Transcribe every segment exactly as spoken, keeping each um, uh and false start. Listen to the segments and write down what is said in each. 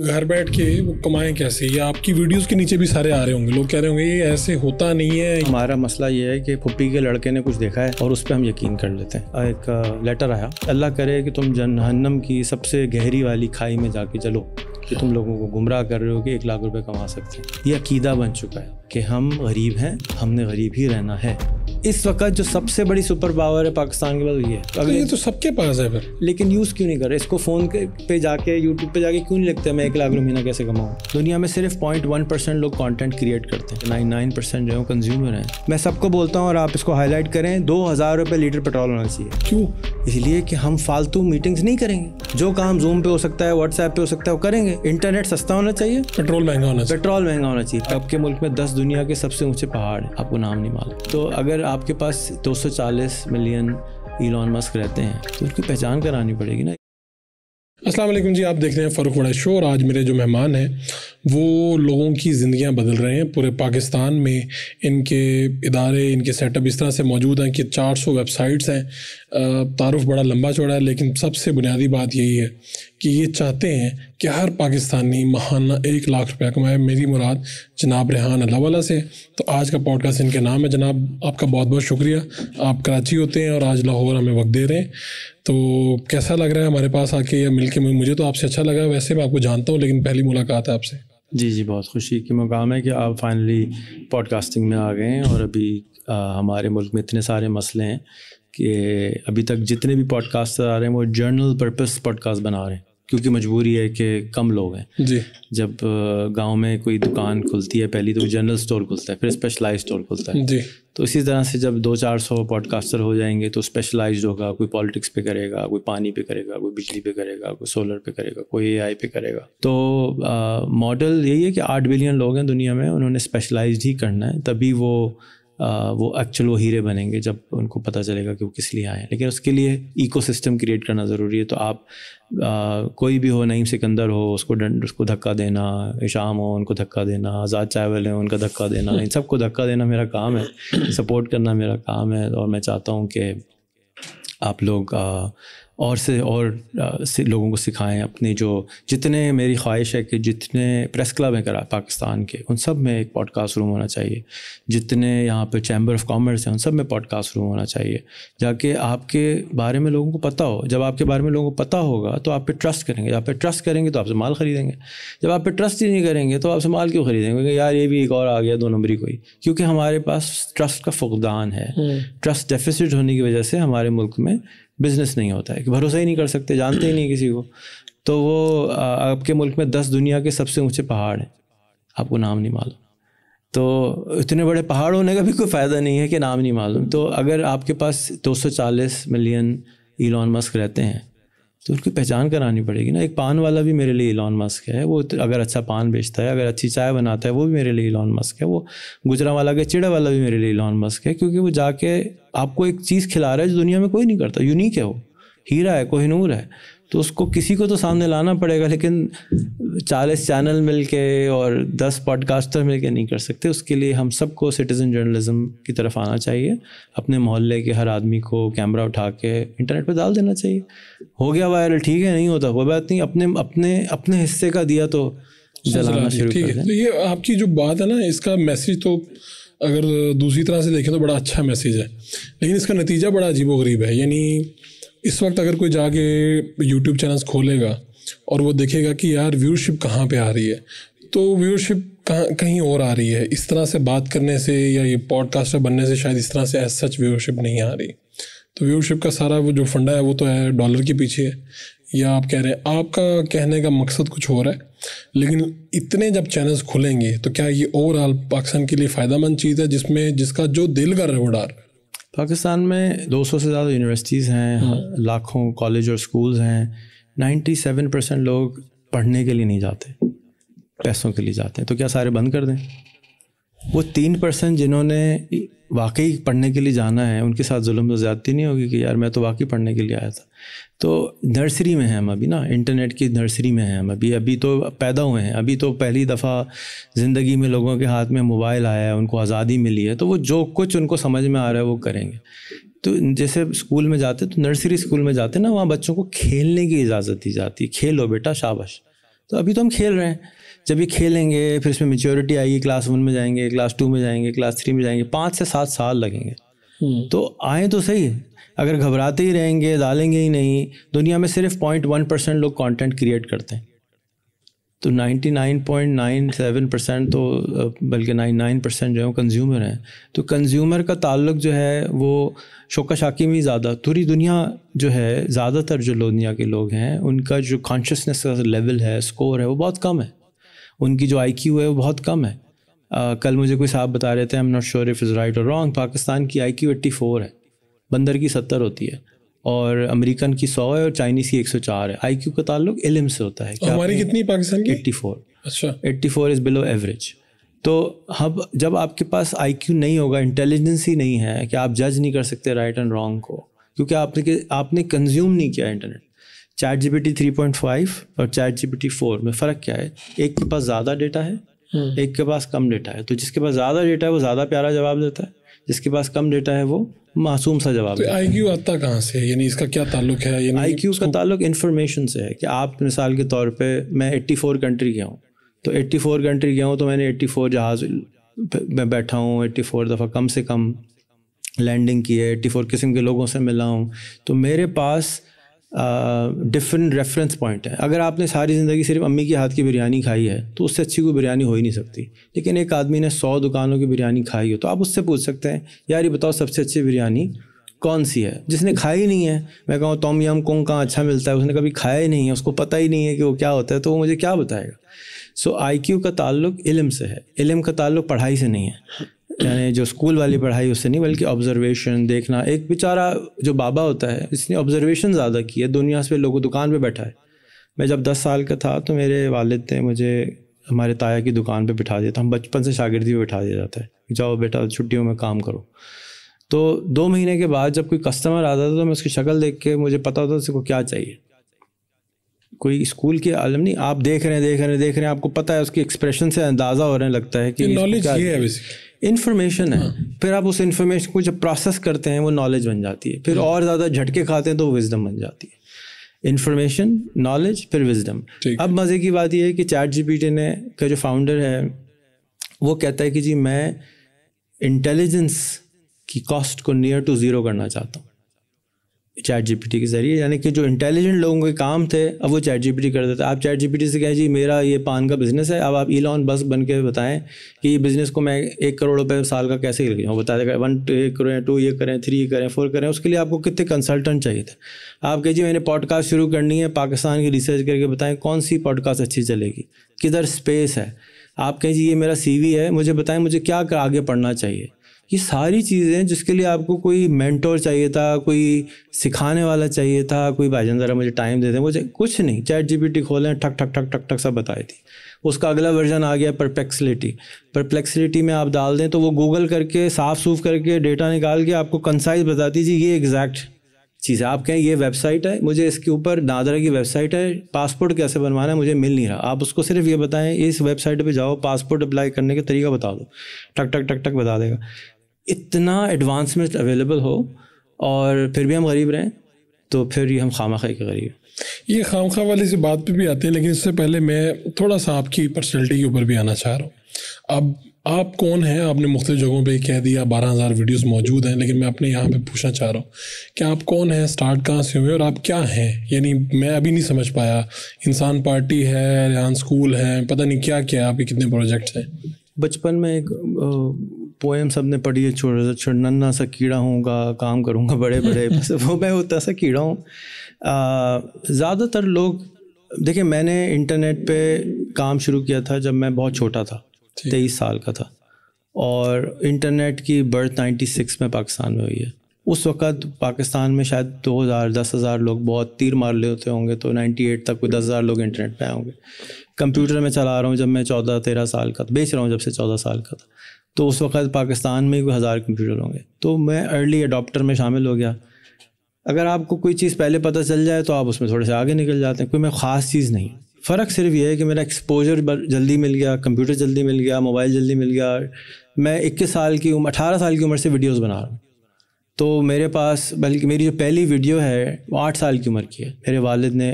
घर बैठ के वो कमाएं कैसे? ये आपकी वीडियोस के नीचे भी सारे आ रहे होंगे, लोग कह रहे होंगे ये ऐसे होता नहीं है। हमारा मसला ये है कि फुप्पी के लड़के ने कुछ देखा है और उस पर हम यकीन कर लेते हैं। एक लेटर आया, अल्लाह करे कि तुम जहन्नम की सबसे गहरी वाली खाई में जाके चलो कि तुम लोगों को गुमराह कर रहे हो कि एक लाख रुपये कमा सकते हैं। ये अकीदा बन चुका है कि हम गरीब हैं, हमने गरीब ही रहना है। इस वक्त जो सबसे बड़ी सुपर पावर है पाकिस्तान के पास ये है। अगर ये तो सबके पास है फिर, लेकिन यूज़ क्यों नहीं कर रहे इसको? फ़ोन पे जाके यूट्यूब पे जाके क्यों नहीं लिखते मैं एक लाख महीना कैसे कमाऊँ? दुनिया में सिर्फ पॉइंट वन परसेंट लोग कंटेंट क्रिएट करते हैं, नाइन नाइन परसेंट जो है कंज्यूमर हैं। मैं सबको बोलता हूँ और आप इसको हाईलाइट करें, दो हज़ार रुपये लीटर पेट्रोल होना चाहिए। क्यों? इसलिए कि हम फालतू मीटिंग्स नहीं करेंगे। जो काम जूम पे हो सकता है, व्हाट्सएप पे हो सकता है, वो करेंगे। इंटरनेट सस्ता होना चाहिए, पेट्रोल महंगा होना चाहिए। पेट्रोल महंगा होना चाहिए। आपके मुल्क में दस दुनिया के सबसे ऊँचे पहाड़ हैं, आपको नाम नहीं मालूम। तो अगर आपके पास दो सौ चालीस मिलियन इलॉन मस्क रहते हैं तो उनकी पहचान करानी पड़ेगी ना। अस्सलाम वालेकुम जी, आप देख रहे हैं फ़ारूक वड़ैच शो और आज मेरे जो मेहमान हैं वो लोगों की ज़िंदगियां बदल रहे हैं। पूरे पाकिस्तान में इनके इदारे, इनके सेटअप इस तरह से मौजूद हैं कि चार सौ वेबसाइट्स हैं। तारुफ बड़ा लंबा चौड़ा है, लेकिन सबसे बुनियादी बात यही है कि ये चाहते हैं कि हर पाकिस्तानी माहाना एक लाख रुपया कमाए। मेरी मुराद जनाब रेहान अल्लाहवाला से, तो आज का पॉडकास्ट इनके नाम है। जनाब आपका बहुत बहुत शुक्रिया, आप कराची होते हैं और आज लाहौर हमें वक्त दे रहे हैं। तो कैसा लग रहा है हमारे पास आके या मिलके? मुझे तो आपसे अच्छा लगा, वैसे मैं आपको जानता हूँ लेकिन पहली मुलाकात है आपसे। जी जी, बहुत खुशी की मुकाम है कि आप फाइनली पॉडकास्टिंग में आ गए हैं। और अभी आ, हमारे मुल्क में इतने सारे मसले हैं कि अभी तक जितने भी पॉडकास्ट आ रहे हैं वो जर्नल पर्पस पॉडकास्ट बना रहे हैं क्योंकि मजबूरी है कि कम लोग हैं जी। जब गांव में कोई दुकान खुलती है पहली तो जनरल स्टोर खुलता है, फिर स्पेशलाइज स्टोर खुलता है जी। तो इसी तरह से जब दो चार सौ पॉडकास्टर हो जाएंगे तो स्पेशलाइज्ड होगा। कोई पॉलिटिक्स पे करेगा, कोई पानी पे करेगा, कोई बिजली पे करेगा, कोई सोलर पे करेगा, कोई एआई पे करेगा। तो मॉडल यही है कि आठ बिलियन लोग हैं दुनिया में, उन्होंने स्पेशलाइज्ड ही करना है। तभी वो आ, वो एक्चुअल वो हीरे बनेंगे जब उनको पता चलेगा कि वो किस लिए आए हैं। लेकिन उसके लिए इकोसिस्टम क्रिएट करना ज़रूरी है। तो आप आ, कोई भी हो, नईम सिकंदर हो, उसको डंड उसको धक्का देना, इशाम हो उनको धक्का देना, आज़ाद चावल है उनका धक्का देना, इन सबको धक्का देना मेरा काम है, सपोर्ट करना मेरा काम है। और मैं चाहता हूँ कि आप लोग आ, और से और आ, से लोगों को सिखाएं अपने जो जितने मेरी ख्वाहिश है कि जितने प्रेस क्लब हैं करा पाकिस्तान के उन सब में एक पॉडकास्ट रूम होना चाहिए। जितने यहाँ पे चैम्बर ऑफ कॉमर्स हैं उन सब में पॉडकास्ट रूम होना चाहिए, जाके आपके बारे में लोगों को पता हो। जब आपके बारे में लोगों को पता होगा तो आप पे ट्रस्ट करेंगे। जब आप पे ट्रस्ट करेंगे तो आपसे माल ख़रीदेंगे। जब आप पे ट्रस्ट ही नहीं करेंगे तो आपसे माल क्यों ख़रीदेंगे? यार ये भी एक और आ गया दो नंबरी कोई, क्योंकि हमारे पास ट्रस्ट का फुकदान है। ट्रस्ट डेफिसिट होने की वजह से हमारे मुल्क में बिज़नेस नहीं होता है कि भरोसा ही नहीं कर सकते, जानते ही नहीं किसी को। तो वो आपके मुल्क में दस दुनिया के सबसे ऊंचे पहाड़ हैं, आपको नाम नहीं मालूम। तो इतने बड़े पहाड़ होने का भी कोई फ़ायदा नहीं है कि नाम नहीं मालूम। तो अगर आपके पास दो सौ चालीस मिलियन इलॉन मस्क रहते हैं तो उनकी पहचान करानी पड़ेगी ना। एक पान वाला भी मेरे लिए इलॉन मस्क है, वो अगर अच्छा पान बेचता है, अगर अच्छी चाय बनाता है वो भी मेरे लिए इलॉन मस्क है। वो गुजरांवाला के चिड़ा वाला भी मेरे लिए इलॉन मस्क है, क्योंकि वो जाके आपको एक चीज़ खिला रहा है जो दुनिया में कोई नहीं करता। यूनिक है, वो हीरा है, कोहिनूर है। तो उसको किसी को तो सामने लाना पड़ेगा, लेकिन चालीस चैनल मिल के और दस पॉडकास्टर मिल के नहीं कर सकते। उसके लिए हम सबको सिटीज़न जर्नलिज़म की तरफ आना चाहिए। अपने मोहल्ले के हर आदमी को कैमरा उठा के इंटरनेट पर डाल देना चाहिए। हो गया वायरल, ठीक है, नहीं होता कोई बात नहीं, अपने अपने अपने हिस्से का दिया तो जलाना शुरू कर दें। तो ये आपकी जो बात है ना, इसका मैसेज तो अगर दूसरी तरह से देखें तो बड़ा अच्छा मैसेज है, लेकिन इसका नतीजा बड़ा अजीबोगरीब है। यानी इस वक्त अगर कोई जाके यूट्यूब चैनल्स खोलेगा और वो देखेगा कि यार व्यूअरशिप कहाँ पे आ रही है, तो व्यूअरशिप कहाँ कहीं और आ रही है। इस तरह से बात करने से या ये पॉडकास्टर बनने से शायद इस तरह से एज सच व्यूअरशिप नहीं आ रही। तो व्यूअरशिप का सारा वो जो फंडा है वो तो है डॉलर के पीछे है, या आप कह रहे हैं आपका कहने का मकसद कुछ हो रहा है। लेकिन इतने जब चैनल्स खुलेंगे तो क्या ये ओवरऑल पाकिस्तान के लिए फ़ायदेमंद चीज़ है जिसमें जिसका जो दिल कर रहा है वो डाल? पाकिस्तान में दो सौ से ज़्यादा यूनिवर्सिटीज़ हैं, लाखों कॉलेज और स्कूल्स हैं। सत्तानवे परसेंट लोग पढ़ने के लिए नहीं जाते, पैसों के लिए जाते हैं। तो क्या सारे बंद कर दें? वो तीन परसेंट जिन्होंने वाकई पढ़ने के लिए जाना है उनके साथ जुल्म तो ज़्यादती नहीं होगी कि यार मैं तो वाकई पढ़ने के लिए आया था? तो नर्सरी में हैं हम अभी ना, इंटरनेट की नर्सरी में हैं हम अभी। अभी तो पैदा हुए हैं, अभी तो पहली दफ़ा ज़िंदगी में लोगों के हाथ में मोबाइल आया है, उनको आज़ादी मिली है। तो वो जो कुछ उनको समझ में आ रहा है वो करेंगे। तो जैसे स्कूल में जाते, तो नर्सरी स्कूल में जाते ना, वहाँ बच्चों को खेलने की इजाज़त दी जाती है। खेलो बेटा, शाबाश। तो अभी तो हम खेल रहे हैं, जब ये खेलेंगे फिर इसमें मेच्योरिटी आएगी, क्लास वन में जाएंगे, क्लास टू में जाएंगे, क्लास थ्री में जाएंगे, पाँच से सात साल लगेंगे। तो आए तो सही, अगर घबराते ही रहेंगे, डालेंगे ही नहीं। दुनिया में सिर्फ पॉइंट वन परसेंट लोग कॉन्टेंट क्रिएट करते हैं, तो निन्यानवे पॉइंट नौ सात परसेंट तो बल्कि निन्यानवे परसेंट जो है कंज्यूमर हैं। तो कंज्यूमर का ताल्लुक जो है वो शोका शाकी में ज़्यादा, पूरी दुनिया जो है ज़्यादातर जो दुनिया के लोग हैं उनका जो कॉन्शसनेस का लेवल है, स्कोर है, वो बहुत कम है। उनकी जो आई क्यू है वो बहुत कम है। आ, कल मुझे कोई साहब बता रहे थे, I am not sure if is right और रॉन्ग, पाकिस्तान की आई क्यू एट्टी फोर है, बंदर की सत्तर होती है, और अमेरिकन की सौ है और चाइनीज़ की एक सौ चार है। आई क्यू का ताल्लुक इल्म से होता है। हमारी कितनी पाकिस्तान की? चौरासी। अच्छा, चौरासी इज़ बिलो एवरेज। तो हम जब आपके पास आई क्यू नहीं होगा, इंटेलिजेंस ही नहीं है कि आप जज नहीं कर सकते राइट एंड रॉन्ग को, क्योंकि आपने आपने कंज्यूम नहीं किया internet. Chat G P T three point five और chat G P T four में फ़र्क क्या है? एक के पास ज़्यादा डेटा है, एक के पास कम डेटा है। तो जिसके पास ज़्यादा डेटा है वो ज़्यादा प्यारा जवाब देता है, जिसके पास कम डेटा है वो मासूम सा जवाब। तो आई क्यू आता कहाँ से है, यानी इसका क्या ताल्लुक है? आई क्यू का ताल्लुक इन्फॉर्मेशन से है कि आप मिसाल के तौर पे, मैं चौरासी कंट्री गया हूँ, तो चौरासी कंट्री गया हूँ तो मैंने चौरासी जहाज़ में बैठा हूँ, चौरासी दफ़ा कम से कम लैंडिंग की है, चौरासी किस्म के लोगों से मिला हूँ। तो मेरे पास डिफरेंट रेफरेंस पॉइंट है। अगर आपने सारी ज़िंदगी सिर्फ अम्मी के हाथ की बिरयानी खाई है तो उससे अच्छी कोई बिरयानी हो ही नहीं सकती, लेकिन एक आदमी ने सौ दुकानों की बिरयानी खाई हो तो आप उससे पूछ सकते हैं, यार ये बताओ सबसे अच्छी बिरयानी कौन सी है? जिसने खाई नहीं है, मैं कहूँ टॉम यम कोंग कहाँ अच्छा मिलता है, उसने कभी खाया ही नहीं है, उसको पता ही नहीं है कि वो क्या होता है, तो वो मुझे क्या बताएगा? सो आई क्यू का ताल्लुक इल्म से है। इल्म का ताल्लुक पढ़ाई से नहीं है, यानी जो स्कूल वाली पढ़ाई उससे नहीं, बल्कि ऑब्जर्वेशन, देखना। एक बेचारा जो बाबा होता है इसने ऑब्जर्वेशन ज़्यादा की है दुनिया से, लोगों दुकान पे बैठा है। मैं जब दस साल का था तो मेरे वालिद ने मुझे हमारे ताया की दुकान पे बिठा दिया था। हम बचपन से शागिर्दी पे बिठा दिया जाता है, जाओ बेटा छुट्टियों में काम करो। तो दो महीने के बाद जब कोई कस्टमर आता था तो मैं उसकी शक्ल देख के मुझे पता होता था उसको क्या चाहिए। कोई स्कूल के आलम नहीं, आप देख रहे हैं देख रहे हैं देख रहे हैं, आपको पता है, उसकी एक्सप्रेशन से अंदाज़ा हो रहा लगता है कि नॉलेज ये है, इन्फॉर्मेशन है। हाँ। फिर आप उस इन्फॉर्मेशन को जब प्रोसेस करते हैं वो नॉलेज बन जाती है, फिर हाँ। और ज़्यादा झटके खाते हैं तो विजडम बन जाती है। इन्फॉर्मेशन, नॉलेज, फिर विजडम। अब मज़े की बात यह है कि चैट जीपीटी ने का जो फाउंडर है वो कहता है कि जी मैं इंटेलिजेंस की कॉस्ट को नियर टू ज़ीरो करना चाहता हूँ चैट जीपीटी के ज़रिए, यानी कि जो इंटेलिजेंट लोगों के काम थे अब वो चैट जीपीटी कर देता है। आप चैट जीपीटी से कहें जी मेरा ये पान का बिज़नेस है, अब आप इलॉन मस्क बन के बताएं कि ये बिज़नेस को मैं एक करोड़ रुपये साल का कैसे ले जाऊँ, बता देगा वन एक करें, टू ये करें, थ्री करें, फोर करें। उसके लिए आपको कितने कंसल्टेंट चाहिए थे? आप कहिए जी मैंने पॉडकास्ट शुरू करनी है, पाकिस्तान की रिसर्च करके बताएँ कौन सी पॉडकास्ट अच्छी चलेगी, किधर स्पेस है। आप कहें जी ये मेरा सी वी है, मुझे बताएं मुझे क्या आगे पढ़ना चाहिए। ये सारी चीज़ें जिसके लिए आपको कोई मेंटोर चाहिए था, कोई सिखाने वाला चाहिए था, कोई भाईजान ज़रा मुझे टाइम दे दें, मुझे कुछ नहीं, चैट जीपीटी खोलें, ठक ठक ठक ठक ठक सब बताई थी। उसका अगला वर्जन आ गया परप्लेक्सिटी। परप्लेक्सिटी में आप डाल दें तो वो गूगल करके साफ सूफ करके डेटा निकाल के आपको कंसाइज बताती जी ये एग्जैक्ट चीज़ है। आप कहें ये वेबसाइट है, मुझे इसके ऊपर दादरा की वेबसाइट है, पासपोर्ट कैसे बनवाना है मुझे मिल नहीं रहा, आप उसको सिर्फ ये बताएं इस वेबसाइट पे जाओ, पासपोर्ट अप्लाई करने का तरीका बता दो, टक टक टक टक बता देगा। इतना एडवांसमेंट अवेलेबल हो और फिर भी हम गरीब रहें, तो फिर ये हम खामखा के गरीब। ये खामखा वाले से बात पे भी आते हैं, लेकिन इससे पहले मैं थोड़ा सा आपकी पर्सनैलिटी के ऊपर भी आना चाह रहा हूँ। अब आप कौन हैं? आपने मुख्तलिफ़ जगहों पे कह दिया बारह हज़ार वीडियोज़ मौजूद हैं, लेकिन मैं अपने यहाँ पे पूछना चाह रहा हूँ कि आप कौन हैं, स्टार्ट कहाँ से हुए और आप क्या हैं? यानी मैं अभी नहीं समझ पाया, इंसान पार्टी है, रेहान स्कूल है, पता नहीं क्या क्या है, आपके कितने प्रोजेक्ट्स हैं? बचपन में एक पोएम सब ने पढ़ी है, छोड़ छोड़ नन्ना सा कीड़ा होगा काम करूँगा बड़े बड़े वो मैं होता सा कीड़ा हूँ। ज़्यादातर लोग देखिए, मैंने इंटरनेट पर काम शुरू किया था जब मैं बहुत छोटा था, तेईस साल का था, और इंटरनेट की बर्थ छियानवे में पाकिस्तान में हुई है। उस वक़्त पाकिस्तान में शायद दो हज़ार, दस हज़ार लोग बहुत तीर मार ले होते होंगे, तो अट्ठानवे तक कोई दस हज़ार लोग इंटरनेट पे आए होंगे। कंप्यूटर में चला रहा हूँ जब मैं चौदह तेरह साल का था, बेच रहा हूँ जब से चौदह साल का था, तो उस वक़्त पाकिस्तान में कोई हज़ार कंप्यूटर होंगे। तो मैं अर्ली अडोप्टर में शामिल हो गया। अगर आपको कोई चीज़ पहले पता चल जाए तो आप उसमें थोड़े से आगे निकल जाते हैं, कोई मैं ख़ास चीज़ नहीं। फ़र्क सिर्फ ये है कि मेरा एक्सपोजर जल्दी मिल गया, कंप्यूटर जल्दी मिल गया, मोबाइल जल्दी मिल गया। मैं इक्कीस साल की उम्र, अठारह साल की उम्र से वीडियोस बना रहा हूँ, तो मेरे पास, बल्कि मेरी जो पहली वीडियो है वो आठ साल की उम्र की है। मेरे वालिद ने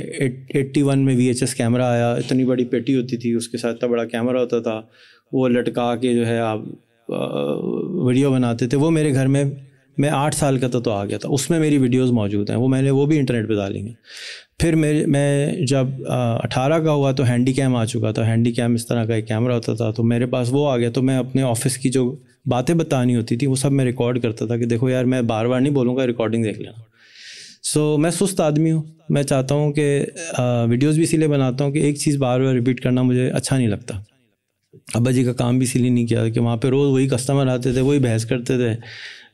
एट्टी वन में वी एच एस कैमरा आया, इतनी बड़ी पेटी होती थी, उसके साथ इतना बड़ा कैमरा होता था, वो लटका के जो है आप वीडियो बनाते थे। वो मेरे घर में, मैं आठ साल का था तो आ गया था, उसमें मेरी वीडियोस मौजूद हैं, वो मैंने वो भी इंटरनेट पे डाली हैं। फिर मेरे मैं जब अठारह का हुआ तो हैंडी कैम आ चुका था। हैंडी कैम इस तरह का एक कैमरा होता था, तो मेरे पास वो आ गया, तो मैं अपने ऑफिस की जो बातें बतानी होती थी वो सब मैं रिकॉर्ड करता था कि देखो यार, मैं बार बार नहीं बोलूँगा, रिकॉर्डिंग देख लेना। सो so, मैं सुस्त आदमी हूँ, मैं चाहता हूँ कि वीडियोज़ भी इसीलिए बनाता हूँ कि एक चीज़ बार बार रिपीट करना मुझे अच्छा नहीं लगता। अब्बा जी का काम भी इसीलिए नहीं किया कि वहाँ पर रोज़ वही कस्टमर आते थे, वही बहस करते थे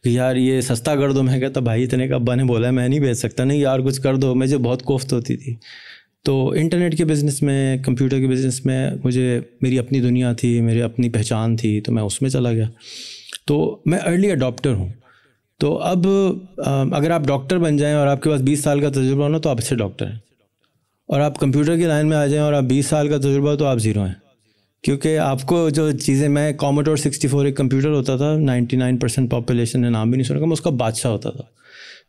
कि यार ये सस्ता कर दो। मैं कहता भाई इतने का अब्बा ने बोला है, मैं नहीं बेच सकता, नहीं यार कुछ कर दो। मुझे बहुत कोफ्त होती थी। तो इंटरनेट के बिज़नेस में, कंप्यूटर के बिज़नेस में मुझे मेरी अपनी दुनिया थी, मेरी अपनी पहचान थी, तो मैं उसमें चला गया। तो मैं अर्ली अडॉप्टर हूँ। तो अब अगर आप डॉक्टर बन जाएँ और आपके पास बीस साल का तजुर्बा होना तो आप अच्छे डॉक्टर हैं, और आप कंप्यूटर की लाइन में आ जाएँ और आप बीस साल का तजुर्बा हो तो आप ज़ीरो हैं, क्योंकि आपको जो चीज़ें, मैं कॉमोडोर सिक्सटी फोर एक कंप्यूटर होता था, निन्यानवे परसेंट पॉपुलेशन ने नाम भी नहीं सुना था, मैं उसका बादशाह होता था।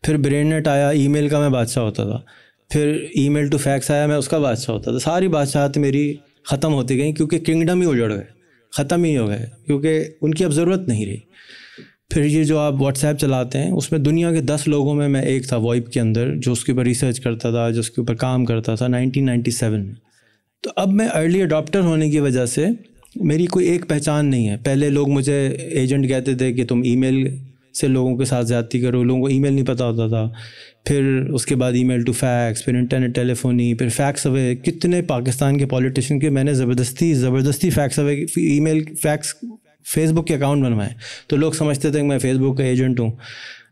फिर ब्रेननेट आया, ईमेल का मैं बादशाह होता था। फिर ईमेल टू फैक्स आया, मैं उसका बादशाह होता था। सारी बादशाहत मेरी ख़त्म होती गई, क्योंकि किंगडम ही उजड़ गए, ख़त्म ही हो गए, क्योंकि उनकी अब ज़रूरत नहीं रही। फिर ये जो आप व्हाट्सएप चलाते हैं, उसमें दुनिया के दस लोगों में मैं एक था वॉइप के अंदर, जो उसके ऊपर रिसर्च करता था, जो उसके ऊपर काम करता था नाइनटीन नाइन्टी सेवन में। तो अब मैं अर्ली अडॉप्टर होने की वजह से मेरी कोई एक पहचान नहीं है। पहले लोग मुझे एजेंट कहते थे कि तुम ईमेल से लोगों के साथ ज़्यादती करो, लोगों को ईमेल नहीं पता होता था। फिर उसके बाद ईमेल टू फैक्स, फिर इंटरनेट टेलीफोनी, फिर फैक्स अवे। कितने पाकिस्तान के पॉलिटिशियन के मैंने ज़बरदस्ती ज़बरदस्ती fax away, email fax, Facebook के अकाउंट बनवाए। तो लोग समझते थे कि मैं फेसबुक का एजेंट हूँ।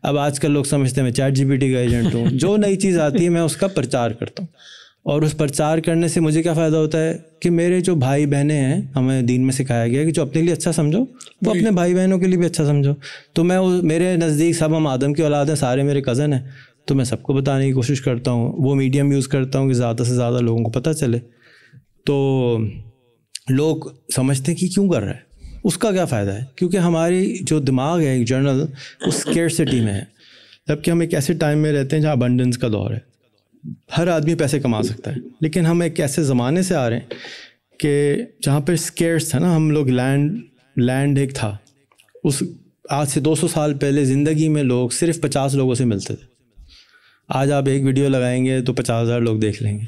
अब आजकल लोग समझते हैं मैं चैट जीपीटी का एजेंट हूँ। जो नई चीज़ आती है मैं उसका प्रचार करता हूँ, और उस प्रचार करने से मुझे क्या फ़ायदा होता है कि मेरे जो भाई बहनें हैं, हमें दीन में सिखाया गया है कि जो अपने लिए अच्छा समझो वो अपने भाई बहनों के लिए भी अच्छा समझो। तो मैं, मेरे नज़दीक सब हम आदम की औलाद हैं, सारे मेरे कज़न हैं, तो मैं सबको बताने की कोशिश करता हूँ। वो मीडियम यूज़ करता हूँ कि ज़्यादा से ज़्यादा लोगों को पता चले। तो लोग समझते हैं कि क्यों कर रहा है, उसका क्या फ़ायदा है, क्योंकि हमारी जो दिमाग है एक जर्नल, उस स्केर्सिटी में है, जबकि हम एक ऐसे टाइम में रहते हैं जहाँ अबंडेंस का दौर है। हर आदमी पैसे कमा सकता है, लेकिन हम एक ऐसे ज़माने से आ रहे हैं कि जहाँ पर स्केर्स था ना। हम लोग लैंड लैंड एक था, उस आज से दो सौ साल पहले ज़िंदगी में लोग सिर्फ पचास लोगों से मिलते थे। आज आप एक वीडियो लगाएंगे तो पचास हज़ार लोग देख लेंगे।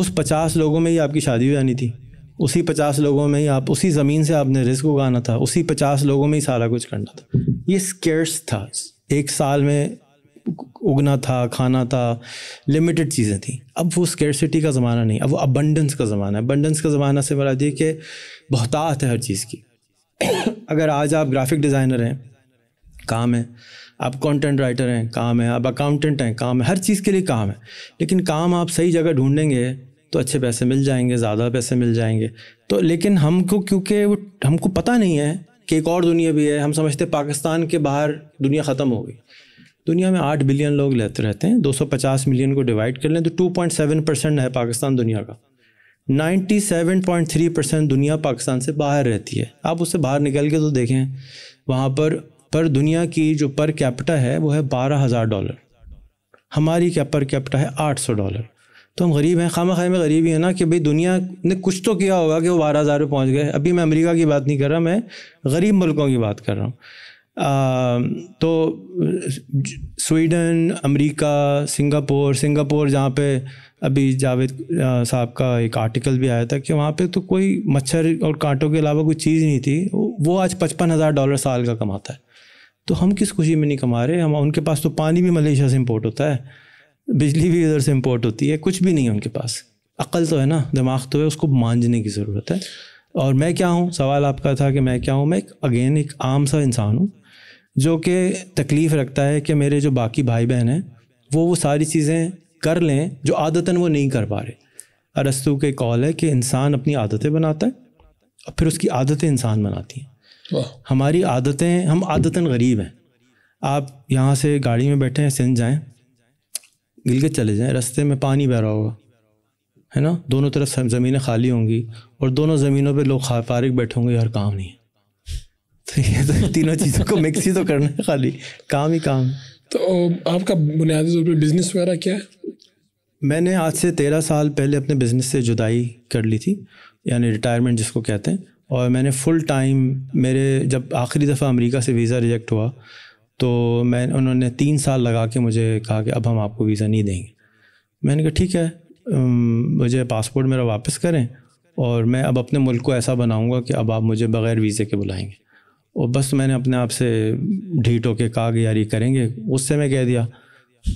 उस पचास लोगों में ही आपकी शादी हो जानी थी, उसी पचास लोगों में ही आप, उसी ज़मीन से आपने रिस्क उगाना था, उसी पचास लोगों में ही सारा कुछ करना था। ये स्केर्स था, एक साल में उगना था, खाना था, लिमिटेड चीज़ें थी। अब वो स्केर्सिटी का ज़माना नहीं, अब वो अबंडेंस का ज़माना है। अबंडेंस का ज़माना से मुराद ये कि बहुतात है हर चीज़ की। अगर आज आप ग्राफिक डिज़ाइनर हैं, काम है, आप कंटेंट राइटर हैं, काम है, आप अकाउंटेंट हैं, काम है, हर चीज़ के लिए काम है। लेकिन काम आप सही जगह ढूंढेंगे तो अच्छे पैसे मिल जाएंगे, ज़्यादा पैसे मिल जाएंगे। तो लेकिन हमको, क्योंकि वो हमको पता नहीं है कि एक और दुनिया भी है, हम समझते पाकिस्तान के बाहर दुनिया ख़त्म हो गई। दुनिया में आठ बिलियन लोग लेते रहते हैं, दो सौ पचास मिलियन को डिवाइड कर लें तो टू पॉइंट सेवन परसेंट है पाकिस्तान दुनिया का। Ninety seven point three percent दुनिया पाकिस्तान से बाहर रहती है। आप उससे बाहर निकल के तो देखें, वहाँ पर पर दुनिया की जो पर कैपिटा है वो है बारह हज़ार डॉलर, हमारी क्या पर कैपिटा है आठ सौ डॉलर। तो हम गरीब हैं, खामा खाई में गरीबी है ना, कि भाई दुनिया ने कुछ तो किया होगा कि वो बारह हज़ार पे पहुँच गए। अभी मैं अमेरिका की बात नहीं कर रहा, मैं गरीब मुल्कों की बात कर रहा हूँ। आ, तो स्वीडन, अमेरिका, सिंगापुर सिंगापुर जहाँ पे अभी जावेद साहब का एक आर्टिकल भी आया था कि वहाँ पे तो कोई मच्छर और कांटों के अलावा कोई चीज़ नहीं थी, वो आज पचपन हज़ार डॉलर साल का कमाता है। तो हम किस खुशी में नहीं कमा रहे हम? उनके पास तो पानी भी मलेशिया से इंपोर्ट होता है, बिजली भी इधर से इंपोर्ट होती है, कुछ भी नहीं है उनके पास। अक्ल तो है ना, दिमाग तो है, उसको मांझने की ज़रूरत है। और मैं क्या हूँ, सवाल आपका था कि मैं क्या हूँ। मैं एक अगेन एक आम सा इंसान हूँ जो कि तकलीफ़ रखता है कि मेरे जो बाकी भाई बहन हैं वो वो सारी चीज़ें कर लें जो आदतन वो नहीं कर पा रहे। अरस्तु के कॉल है कि इंसान अपनी आदतें बनाता है और फिर उसकी आदतें इंसान बनाती हैं। हमारी आदतें, हम आदतन गरीब हैं। आप यहाँ से गाड़ी में बैठे हैं, सिंध जाएँ, गिलगित चले जाएँ, रास्ते में पानी बह रहा होगा, है ना, दोनों तरफ ज़मीनें खाली होंगी और दोनों ज़मीनों पे लोग फारिग बैठे होंगे, हर काम नहीं है। तो ये तो तीनों चीज़ों को मिक्स ही तो करना है, खाली काम ही काम। तो आपका बुनियादी तौर पर बिज़नेस वगैरह क्या है? मैंने आज से तेरह साल पहले अपने बिज़नेस से जुदाई कर ली थी, यानी रिटायरमेंट जिसको कहते हैं, और मैंने फ़ुल टाइम मेरे जब आखिरी दफ़ा अमेरिका से वीज़ा रिजेक्ट हुआ तो मैं उन्होंने तीन साल लगा के मुझे कहा कि अब हम आपको वीज़ा नहीं देंगे। मैंने कहा ठीक है, मुझे पासपोर्ट मेरा वापस करें और मैं अब अपने मुल्क को ऐसा बनाऊंगा कि अब आप मुझे बग़ैर वीज़े के बुलाएंगे। और बस मैंने अपने आप से ढीठ होके कहा कि यार ये करेंगे, उससे मैं कह दिया।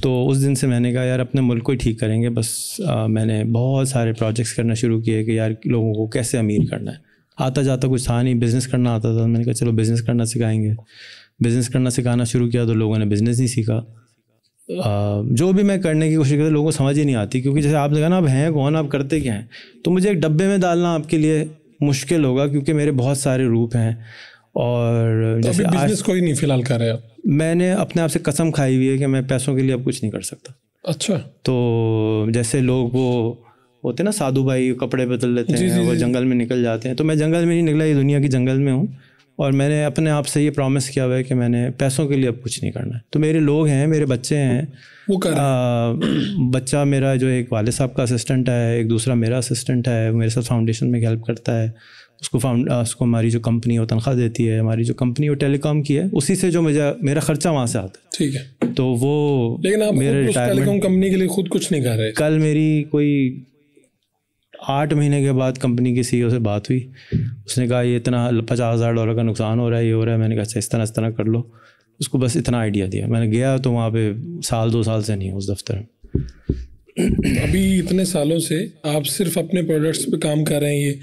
तो उस दिन से मैंने कहा यार अपने मुल्क को ही ठीक करेंगे। बस आ, मैंने बहुत सारे प्रोजेक्ट्स करना शुरू किए कि यार लोगों को कैसे अमीर करना है। आता जाता कुछ था नहीं, बिज़नेस करना आता था। मैंने कहा चलो बिज़नेस करना सिखाएंगे। बिज़नेस करना सिखाना शुरू किया तो लोगों ने बिज़नेस नहीं सीखा। आ, जो भी मैं करने की कोशिश करता लोगों को समझ ही नहीं आती, क्योंकि जैसे आप देखा ना, आप हैं कौन, आप करते क्या हैं, तो मुझे एक डब्बे में डालना आपके लिए मुश्किल होगा क्योंकि मेरे बहुत सारे रूप हैं। और तो जैसे बिज़नेस कोई नहीं फ़िलहाल कर रहे आप? मैंने अपने आप से कसम खाई हुई है कि मैं पैसों के लिए अब कुछ नहीं कर सकता। अच्छा। तो जैसे लोग वो होते ना साधु भाई, कपड़े बदल लेते हैं, जी, जी, वो जंगल में निकल जाते हैं, तो मैं जंगल में नहीं निकला, ये दुनिया की जंगल में हूँ। और मैंने अपने आप से ये प्रॉमिस किया हुआ है कि मैंने पैसों के लिए अब कुछ नहीं करना है। तो मेरे लोग हैं, मेरे बच्चे हैं, वो कर आ, बच्चा मेरा जो एक वाले साहब का असिस्टेंट है, एक दूसरा मेरा असिस्टेंट है, मेरे साथ फाउंडेशन में हेल्प करता है। उसको फाउंड उसको हमारी जो कंपनी वो तनख्वाह देती है, हमारी जो कंपनी वो टेलीकॉम की है, उसी से जो मुझे मेरा खर्चा वहाँ से आता है। ठीक है। तो वो लेकिन आप मेरे टेलीकॉम कंपनी के लिए खुद कुछ नहीं कर रहे? कल मेरी कोई आठ महीने के बाद कंपनी के सीईओ से बात हुई। उसने कहा ये इतना पचास हज़ार डॉलर का नुकसान हो रहा है, ये हो रहा है। मैंने कहा अच्छा इस तरह इस तरह कर लो। उसको बस इतना आइडिया दिया। मैंने गया तो वहाँ पे साल दो साल से नहीं उस दफ्तर में। अभी इतने सालों से आप सिर्फ अपने प्रोडक्ट्स पे काम कर रहे हैं?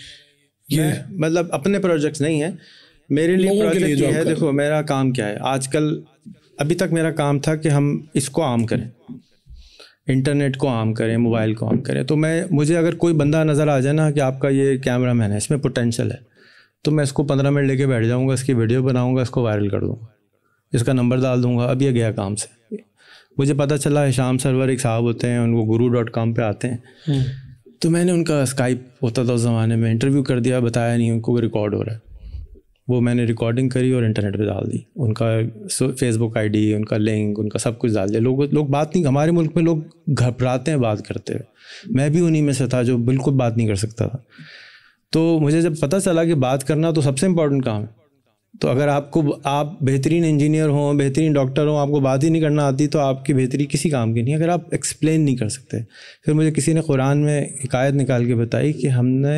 ये ये मतलब अपने प्रोजेक्ट्स नहीं है मेरे लिए, प्रोजेक्ट जो है। देखो मेरा काम क्या है आजकल, अभी तक मेरा काम था कि हम इसको आम करें, इंटरनेट को आम करें, मोबाइल को आम करें। तो मैं मुझे अगर कोई बंदा नज़र आ जाए ना कि आपका ये कैमरा मैन है, इसमें पोटेंशियल है, तो मैं इसको पंद्रह मिनट लेके बैठ जाऊंगा, इसकी वीडियो बनाऊंगा, इसको वायरल कर दूंगा, इसका नंबर डाल दूंगा। अब ये गया काम से। मुझे पता चला हिशाम सरवर एक साहब होते हैं, उनको गुरु डॉट कॉम पर आते हैं, तो मैंने उनका स्काइप होता था उस ज़माने में इंटरव्यू कर दिया, बताया नहीं उनको रिकॉर्ड हो रहा है। वो मैंने रिकॉर्डिंग करी और इंटरनेट पे डाल दी, उनका फेसबुक आईडी, उनका लिंक, उनका सब कुछ डाल दिया। लोग लोग बात नहीं, हमारे मुल्क में लोग घबराते हैं बात करते हुए। मैं भी उन्हीं में से था जो बिल्कुल बात नहीं कर सकता था। तो मुझे जब पता चला कि बात करना तो सबसे इम्पोर्टेंट काम है, तो अगर आपको आप बेहतरीन इंजीनियर हों, बेहतरीन डॉक्टर हों, आपको बात ही नहीं करना आती तो आपकी बेहतरी किसी काम की नहीं है, अगर आप एक्सप्लेन नहीं कर सकते। फिर मुझे किसी ने कुरान में हिकायत निकाल के बताई कि हमने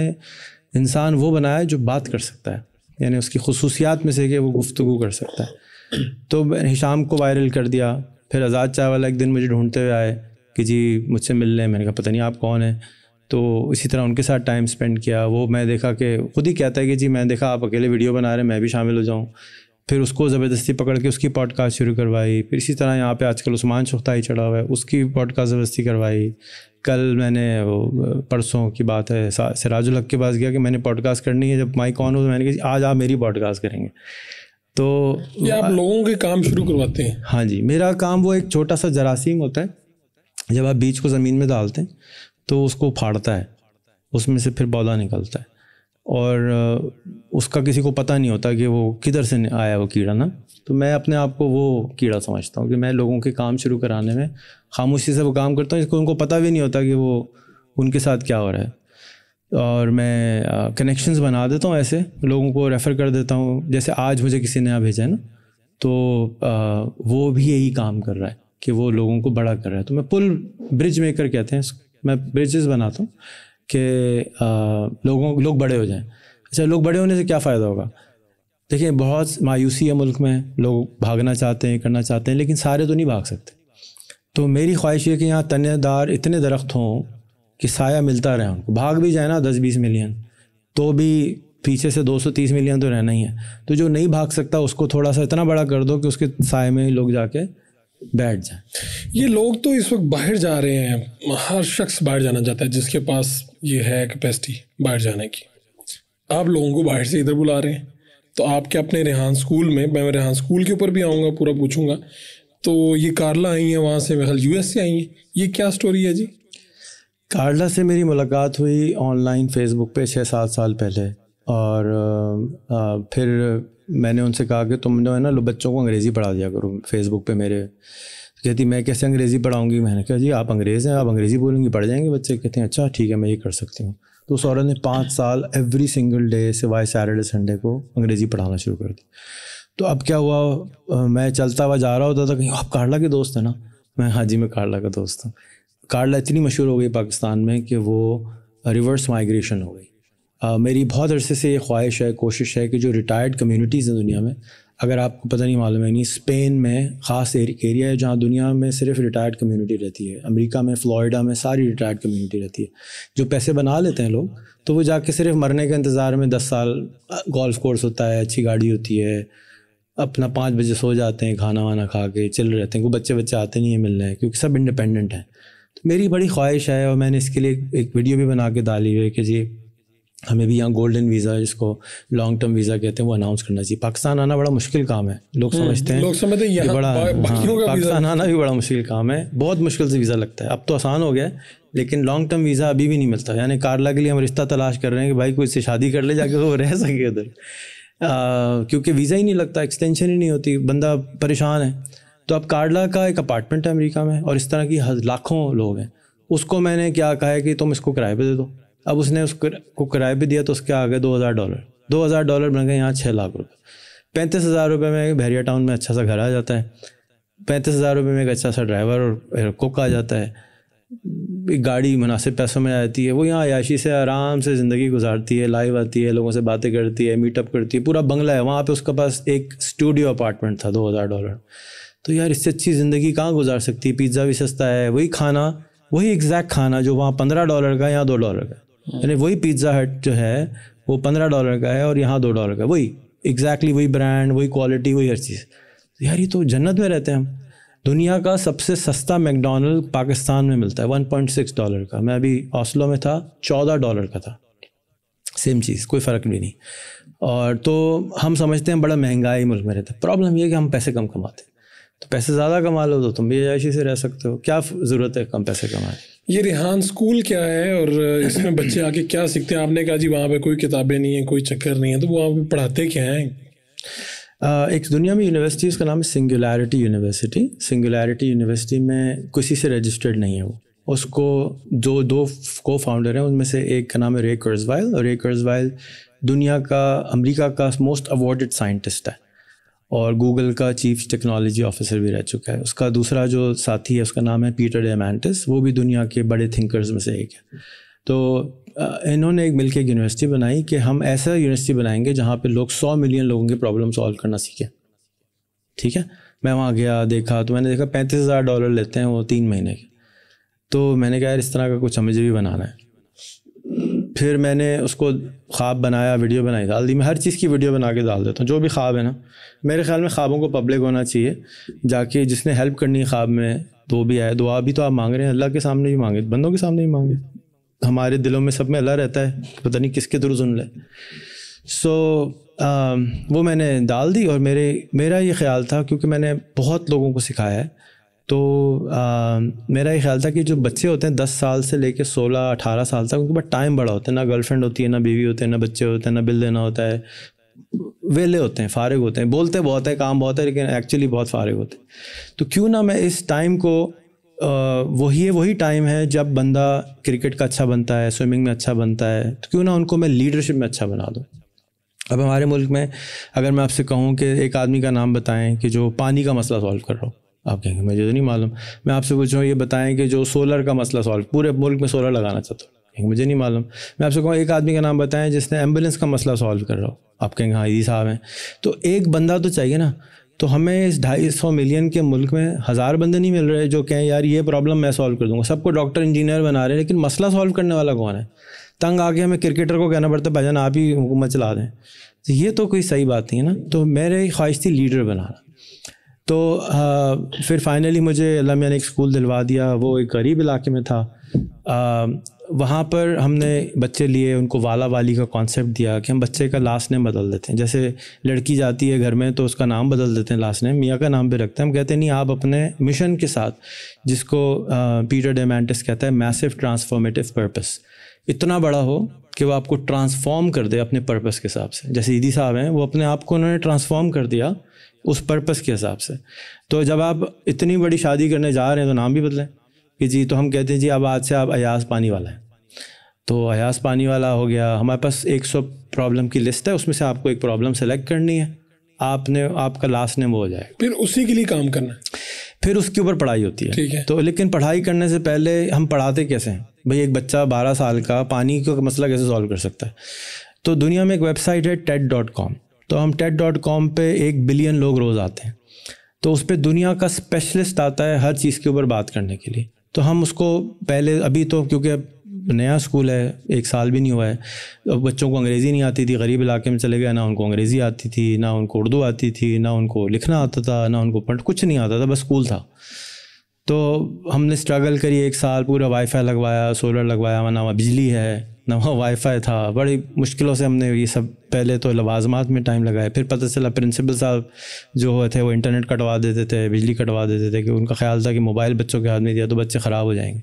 इंसान वो बनाया जो बात कर सकता है, यानी उसकी खसूसियात में से कि वो गुफ्तगू कर सकता है। तो हिशाम को वायरल कर दिया। फिर आज़ाद चाय वाला एक दिन मुझे ढूंढते हुए आए कि जी मुझसे मिलने। मैंने कहा पता नहीं आप कौन हैं। तो इसी तरह उनके साथ टाइम स्पेंड किया। वो मैं देखा कि खुद ही कहता है कि जी मैं देखा आप अकेले वीडियो बना रहे हैं, मैं भी शामिल हो जाऊँ। फिर उसको ज़बरदस्ती पकड़ के उसकी पॉडकास्ट शुरू करवाई। फिर इसी तरह यहाँ पे आजकल उस्मान शुख्ताई चढ़ा हुआ है, उसकी पॉडकास्ट ज़बरदस्ती करवाई। कल मैंने वो परसों की बात है सिराजुल हक के पास गया कि मैंने पॉडकास्ट करनी है। जब माइक ऑन हो तो मैंने कहा आज आप मेरी पॉडकास्ट करेंगे। तो ये आप लोगों के काम शुरू करवाते हैं? हाँ जी, मेरा काम वो एक छोटा सा जरासीम होता है, जब आप बीज को ज़मीन में डालते हैं तो उसको फाड़ता है, उसमें से फिर पौधा निकलता है, और उसका किसी को पता नहीं होता कि वो किधर से आया वो कीड़ा ना। तो मैं अपने आप को वो कीड़ा समझता हूँ कि मैं लोगों के काम शुरू कराने में खामोशी से वो काम करता हूँ, इसको उनको पता भी नहीं होता कि वो उनके साथ क्या हो रहा है। और मैं कनेक्शंस बना देता हूँ, ऐसे लोगों को रेफ़र कर देता हूँ। जैसे आज मुझे किसी ने भेजा है ना, तो आ, वो भी यही काम कर रहा है कि वो लोगों को बड़ा कर रहा है। तो मैं पुल ब्रिज मेकर कहते हैं, मैं ब्रिजेस बनाता हूँ कि लोगों लोग बड़े हो जाएं। अच्छा, लोग बड़े होने से क्या फ़ायदा होगा? देखिए बहुत मायूसी है मुल्क में, लोग भागना चाहते हैं, करना चाहते हैं, लेकिन सारे तो नहीं भाग सकते। तो मेरी ख्वाहिश है कि यहाँ तनेदार इतने दरख्त हों कि साया मिलता रहे उनको। भाग भी जाए ना दस बीस मिलियन, तो भी पीछे से दो सौ तीस मिलियन तो रहना ही है। तो जो नहीं भाग सकता उसको थोड़ा सा इतना बड़ा कर दो कि उसके साय में लोग जाके बैठ जाए। ये लोग तो इस वक्त बाहर जा रहे हैं, हर शख्स बाहर जाना चाहता है जिसके पास ये है कैपेसिटी बाहर जाने की। आप लोगों को बाहर से इधर बुला रहे हैं। तो आपके अपने रेहान स्कूल में, मैं रेहान स्कूल के ऊपर भी आऊँगा, पूरा पूछूंगा। तो ये कार्ला आई हैं, वहाँ से मेरे यूएस से आई हैं, ये क्या स्टोरी है जी? कार्ला से मेरी मुलाकात हुई ऑनलाइन फेसबुक पे छः सात साल पहले, और आ, आ, फिर मैंने उनसे कहा कि तुम जो है ना बच्चों को अंग्रेज़ी पढ़ा दिया करो फेसबुक पे। मेरे कहती मैं कैसे अंग्रेज़ी पढ़ाऊँगी। मैंने कहा जी आप अंग्रेज़ हैं, आप अंग्रेज़ी बोलेंगी पढ़ जाएंगे बच्चे। कहते हैं अच्छा ठीक है मैं ये कर सकती हूँ। तो उस औरत ने पाँच साल एवरी सिंगल डे सिवाय सैटरडे संडे को अंग्रेज़ी पढ़ाना शुरू कर दी। तो अब क्या हुआ, मैं चलता हुआ जा रहा होता था, कहीं आप कार्ला के दोस्त हैं ना। मैं हाँ जी मैं कार्ला का दोस्त हूँ। कार्ला इतनी मशहूर हो गई पाकिस्तान में कि वो रिवर्स माइग्रेशन हो गई। आ, मेरी बहुत अरसे से ये ख्वाहिश है, कोशिश है कि जो रिटायर्ड कम्युनिटीज़ हैं दुनिया में, अगर आपको पता नहीं मालूम है नहीं, स्पेन में ख़ास एरिया है जहाँ दुनिया में सिर्फ रिटायर्ड कम्युनिटी रहती है। अमेरिका में फ्लोरिडा में सारी रिटायर्ड कम्युनिटी रहती है। जो पैसे बना लेते हैं लोग तो वो जाके सिर्फ मरने के इंतज़ार में दस साल गोल्फ कोर्स होता है, अच्छी गाड़ी होती है, अपना पाँच बजे सो जाते हैं, खाना वाना खा के चिल रहते हैं, कोई बच्चे बच्चे आते नहीं है मिलने क्योंकि सब इंडिपेंडेंट हैं। तो मेरी बड़ी ख्वाहिश है और मैंने इसके लिए एक वीडियो भी बना के डाली है कि जी हमें भी यहाँ गोल्डन वीज़ा जिसको लॉन्ग टर्म वीज़ा कहते हैं वो अनाउंस करना चाहिए। पाकिस्तान आना बड़ा मुश्किल काम है, लोग समझते हैं, लोग समझते हैं बड़ा हाँ, पाकिस्तान आना भी बड़ा मुश्किल काम है, बहुत मुश्किल से वीज़ा लगता है। अब तो आसान हो गया है लेकिन लॉन्ग टर्म वीज़ा अभी भी नहीं मिलता। यानी कार्ला के लिए हम रिश्ता तलाश कर रहे हैं कि भाई कोई इससे शादी कर ले जाके वो रह सके उधर, क्योंकि वीज़ा ही नहीं लगता, एक्सटेंशन ही नहीं होती, बंदा परेशान है। तो अब कार्ला का एक अपार्टमेंट है अमेरिका में और इस तरह की लाखों लोग हैं। उसको मैंने क्या कहा है कि तुम इसको किराए पे दे दो। अब उसने उसको किराए पे दिया तो उसके आ गए दो हज़ार डॉलर। दो हज़ार डॉलर बन गए यहाँ छः लाख रुपए। पैंतीस हज़ार रुपये में बहरिया टाउन में अच्छा सा घर आ जाता है, पैंतीस हज़ार रुपये में एक अच्छा सा ड्राइवर और कुक आ जाता है, एक गाड़ी मुनासिब पैसों में आ जाती है। वो यहाँ अयाशी से आराम से ज़िंदगी गुजारती है, लाइव आती है, लोगों से बातें करती है, मीटअप करती है, पूरा बंगला है वहाँ पे। उसके पास एक स्टूडियो अपार्टमेंट था दो हज़ार डॉलर। तो यार इससे अच्छी ज़िंदगी कहाँ गुजार सकती है। पिज़्ज़ा भी सस्ता है, वही खाना वही एग्जैक्ट खाना जो वहाँ पंद्रह डॉलर का यहाँ दो डॉलर का, यानी वही पिज़्ज़ा हट जो है वो पंद्रह डॉलर का है और यहाँ दो डॉलर का, वही एग्जैक्टली वही ब्रांड वही क्वालिटी वही हर चीज़। यार ये तो जन्नत में रहते हैं हम। दुनिया का सबसे सस्ता मैकडोनल्ड पाकिस्तान में मिलता है वन पॉइंट सिक्स डॉलर का। मैं अभी ऑस्लो में था, चौदह डॉलर का था, सेम चीज़, कोई फ़र्क भी नहीं। और तो हम समझते हैं बड़ा महंगाई मुल्क में रहता है। प्रॉब्लम ये है कि हम पैसे कम कमाते हैं। तो पैसे ज़्यादा कमा लो तो तुम भी ऐशी से रह सकते हो, क्या ज़रूरत है कम पैसे कमाएं। ये रेहान स्कूल क्या है और इसमें बच्चे आके क्या सीखते हैं? आपने कहा जी वहाँ पर कोई किताबें नहीं है, कोई चक्कर नहीं है, तो वहाँ पर पढ़ाते क्या हैं? एक दुनिया में यूनिवर्सिटी, उसका नाम है सिंगुलैरिटी यूनिवर्सिटी। सिंगुलैरिटी यूनिवर्सिटी में किसी से रजिस्टर्ड नहीं है वो। उसको जो दो को फाउंडर हैं उनमें से एक का नाम है रे कर्जवाइल, और रे कर्जवाइल दुनिया का अमेरिका का मोस्ट अवॉर्डेड साइंटिस्ट है और गूगल का चीफ टेक्नोलॉजी ऑफिसर भी रह चुका है। उसका दूसरा जो साथी है उसका नाम है पीटर डायमैंडिस, वो भी दुनिया के बड़े थिंकर्स में से एक है। तो इन्होंने एक मिलकर एक यूनिवर्सिटी बनाई कि हम ऐसा यूनिवर्सिटी बनाएंगे जहाँ पे लोग सौ मिलियन लोगों के प्रॉब्लम सॉल्व करना सीखें। ठीक है, मैं वहाँ गया देखा तो मैंने देखा पैंतीस हज़ार डॉलर लेते हैं वो तीन महीने के। तो मैंने कहा यार इस तरह का कुछ हमें भी बनाना है। फिर मैंने उसको ख्वाब बनाया, वीडियो बनाई, डाल दी। मैं हर चीज़ की वीडियो बना के डाल देता हूँ, जो भी ख्वाब है ना। मेरे ख्याल में ख्वाबों को पब्लिक होना चाहिए, जाके जिसने हेल्प करनी है ख्वाब में वो भी आए। दुआ भी तो आप मांग रहे हैं, अल्लाह के सामने भी मांगे, बंदों के सामने भी मांगे। हमारे दिलों में सब में अल्लाह रहता है, पता नहीं किसके थ्रू सुन ले। सो so, वो मैंने डाल दी और मेरे मेरा ये ख्याल था, क्योंकि मैंने बहुत लोगों को सिखाया है, तो आ, मेरा ये ख्याल था कि जो बच्चे होते हैं दस साल से लेके सोलह अठारह साल तक, उनके पास टाइम बड़ा होता है, ना गर्लफ्रेंड होती है, ना बीवी होते हैं, ना बच्चे होते हैं, ना बिल देना होता है, वेले होते हैं, फारिग होते हैं, बोलते बहुत है, काम बहुत है, लेकिन एक्चुअली बहुत फारिग होते हैं। तो क्यों ना मैं इस टाइम को वही वही टाइम है जब बंदा क्रिकेट का अच्छा बनता है, स्विमिंग में अच्छा बनता है, तो क्यों ना उनको मैं लीडरशिप में अच्छा बना दूं। अब हमारे मुल्क में अगर मैं आपसे कहूं कि एक आदमी का नाम बताएं कि जो पानी का मसला सॉल्व कर रहा हो, आप कहेंगे मुझे तो नहीं मालूम। मैं आपसे पूछूं ये बताएं कि जो सोलर का मसला सॉल्व, पूरे मुल्क में सोलर लगाना चाहता हूँ, कहेंगे मुझे नहीं मालूम। मैं आपसे कहूँ एक आदमी का नाम बताएं जिसने एम्बुलेंस का मसला सॉल्व कर रहा हो, आप कहेंगे हाँ ये साहब हैं। तो एक बंदा तो चाहिए ना। तो हमें इस ढाई सौ मिलियन के मुल्क में हज़ार बंदे नहीं मिल रहे जो कहें यार ये प्रॉब्लम मैं सॉल्व कर दूंगा। सबको डॉक्टर इंजीनियर बना रहे हैं, लेकिन मसला सॉल्व करने वाला कौन है? तंग आके हमें क्रिकेटर को कहना पड़ता है भाईजान आप ही हुकूमत चला दें, तो ये तो कोई सही बात नहीं है ना। तो मेरे ख्वाहिश थी लीडर बनाना। तो आ, फिर फाइनली मुझे अल्लाह मियां ने एक स्कूल दिलवा दिया। वो एक गरीब इलाके में था। आ, वहाँ पर हमने बच्चे लिए, उनको वाला वाली का कॉन्सेप्ट दिया कि हम बच्चे का लास्ट नेम बदल देते हैं। जैसे लड़की जाती है घर में तो उसका नाम बदल देते हैं, लास्ट नेम मियाँ का नाम भी रखते हैं। हम कहते हैं नहीं, आप अपने मिशन के साथ, जिसको पीटर डायमैंडिस कहता है मैसिव ट्रांसफॉर्मेटिव पर्पस, इतना बड़ा हो कि वो आपको ट्रांसफॉर्म कर दे अपने पर्पस के हिसाब से। जैसे ईदी साहब हैं, वो अपने आप को उन्होंने ट्रांसफॉर्म कर दिया उस पर्पस के हिसाब से। तो जब आप इतनी बड़ी शादी करने जा रहे हैं तो नाम भी बदलें कि जी, तो हम कहते हैं जी अब आज से आप अयास पानी वाला है, तो अयास पानी वाला हो गया। हमारे पास एक सौ प्रॉब्लम की लिस्ट है, उसमें से आपको एक प्रॉब्लम सेलेक्ट करनी है, आपने आपका लास्ट नेम वो हो जाएगा, फिर उसी के लिए काम करना है, फिर उसके ऊपर पढ़ाई होती है, ठीक है। तो लेकिन पढ़ाई करने से पहले हम पढ़ाते कैसे हैं भाई? एक बच्चा बारह साल का पानी का मसला कैसे सॉल्व कर सकता है? तो दुनिया में एक वेबसाइट है टेड डॉट कॉम, तो हम टेड डॉट कॉम पे एक बिलियन लोग रोज़ आते हैं, तो उस पर दुनिया का स्पेशलिस्ट आता है हर चीज़ के ऊपर बात करने के लिए। तो हम उसको पहले, अभी तो क्योंकि नया स्कूल है, एक साल भी नहीं हुआ है, बच्चों को अंग्रेज़ी नहीं आती थी, गरीब इलाके में चले गए, ना उनको अंग्रेज़ी आती थी, ना उनको उर्दू आती थी, ना उनको लिखना आता था, ना उनको पढ़, कुछ नहीं आता था, बस स्कूल था। तो हमने स्ट्रगल करी एक साल, पूरा वाईफाई लगवाया, सोलर लगवाया, ना वहाँ बिजली है ना वहाँ वाईफाई था, बड़ी मुश्किलों से हमने ये सब, पहले तो लवाजमात में टाइम लगाया, फिर पता चला प्रिंसिपल साहब जो हुए थे वो इंटरनेट कटवा देते थे, बिजली कटवा देते थे, कि उनका ख्याल था कि मोबाइल बच्चों के हाथ में दिया तो बच्चे ख़राब हो जाएंगे।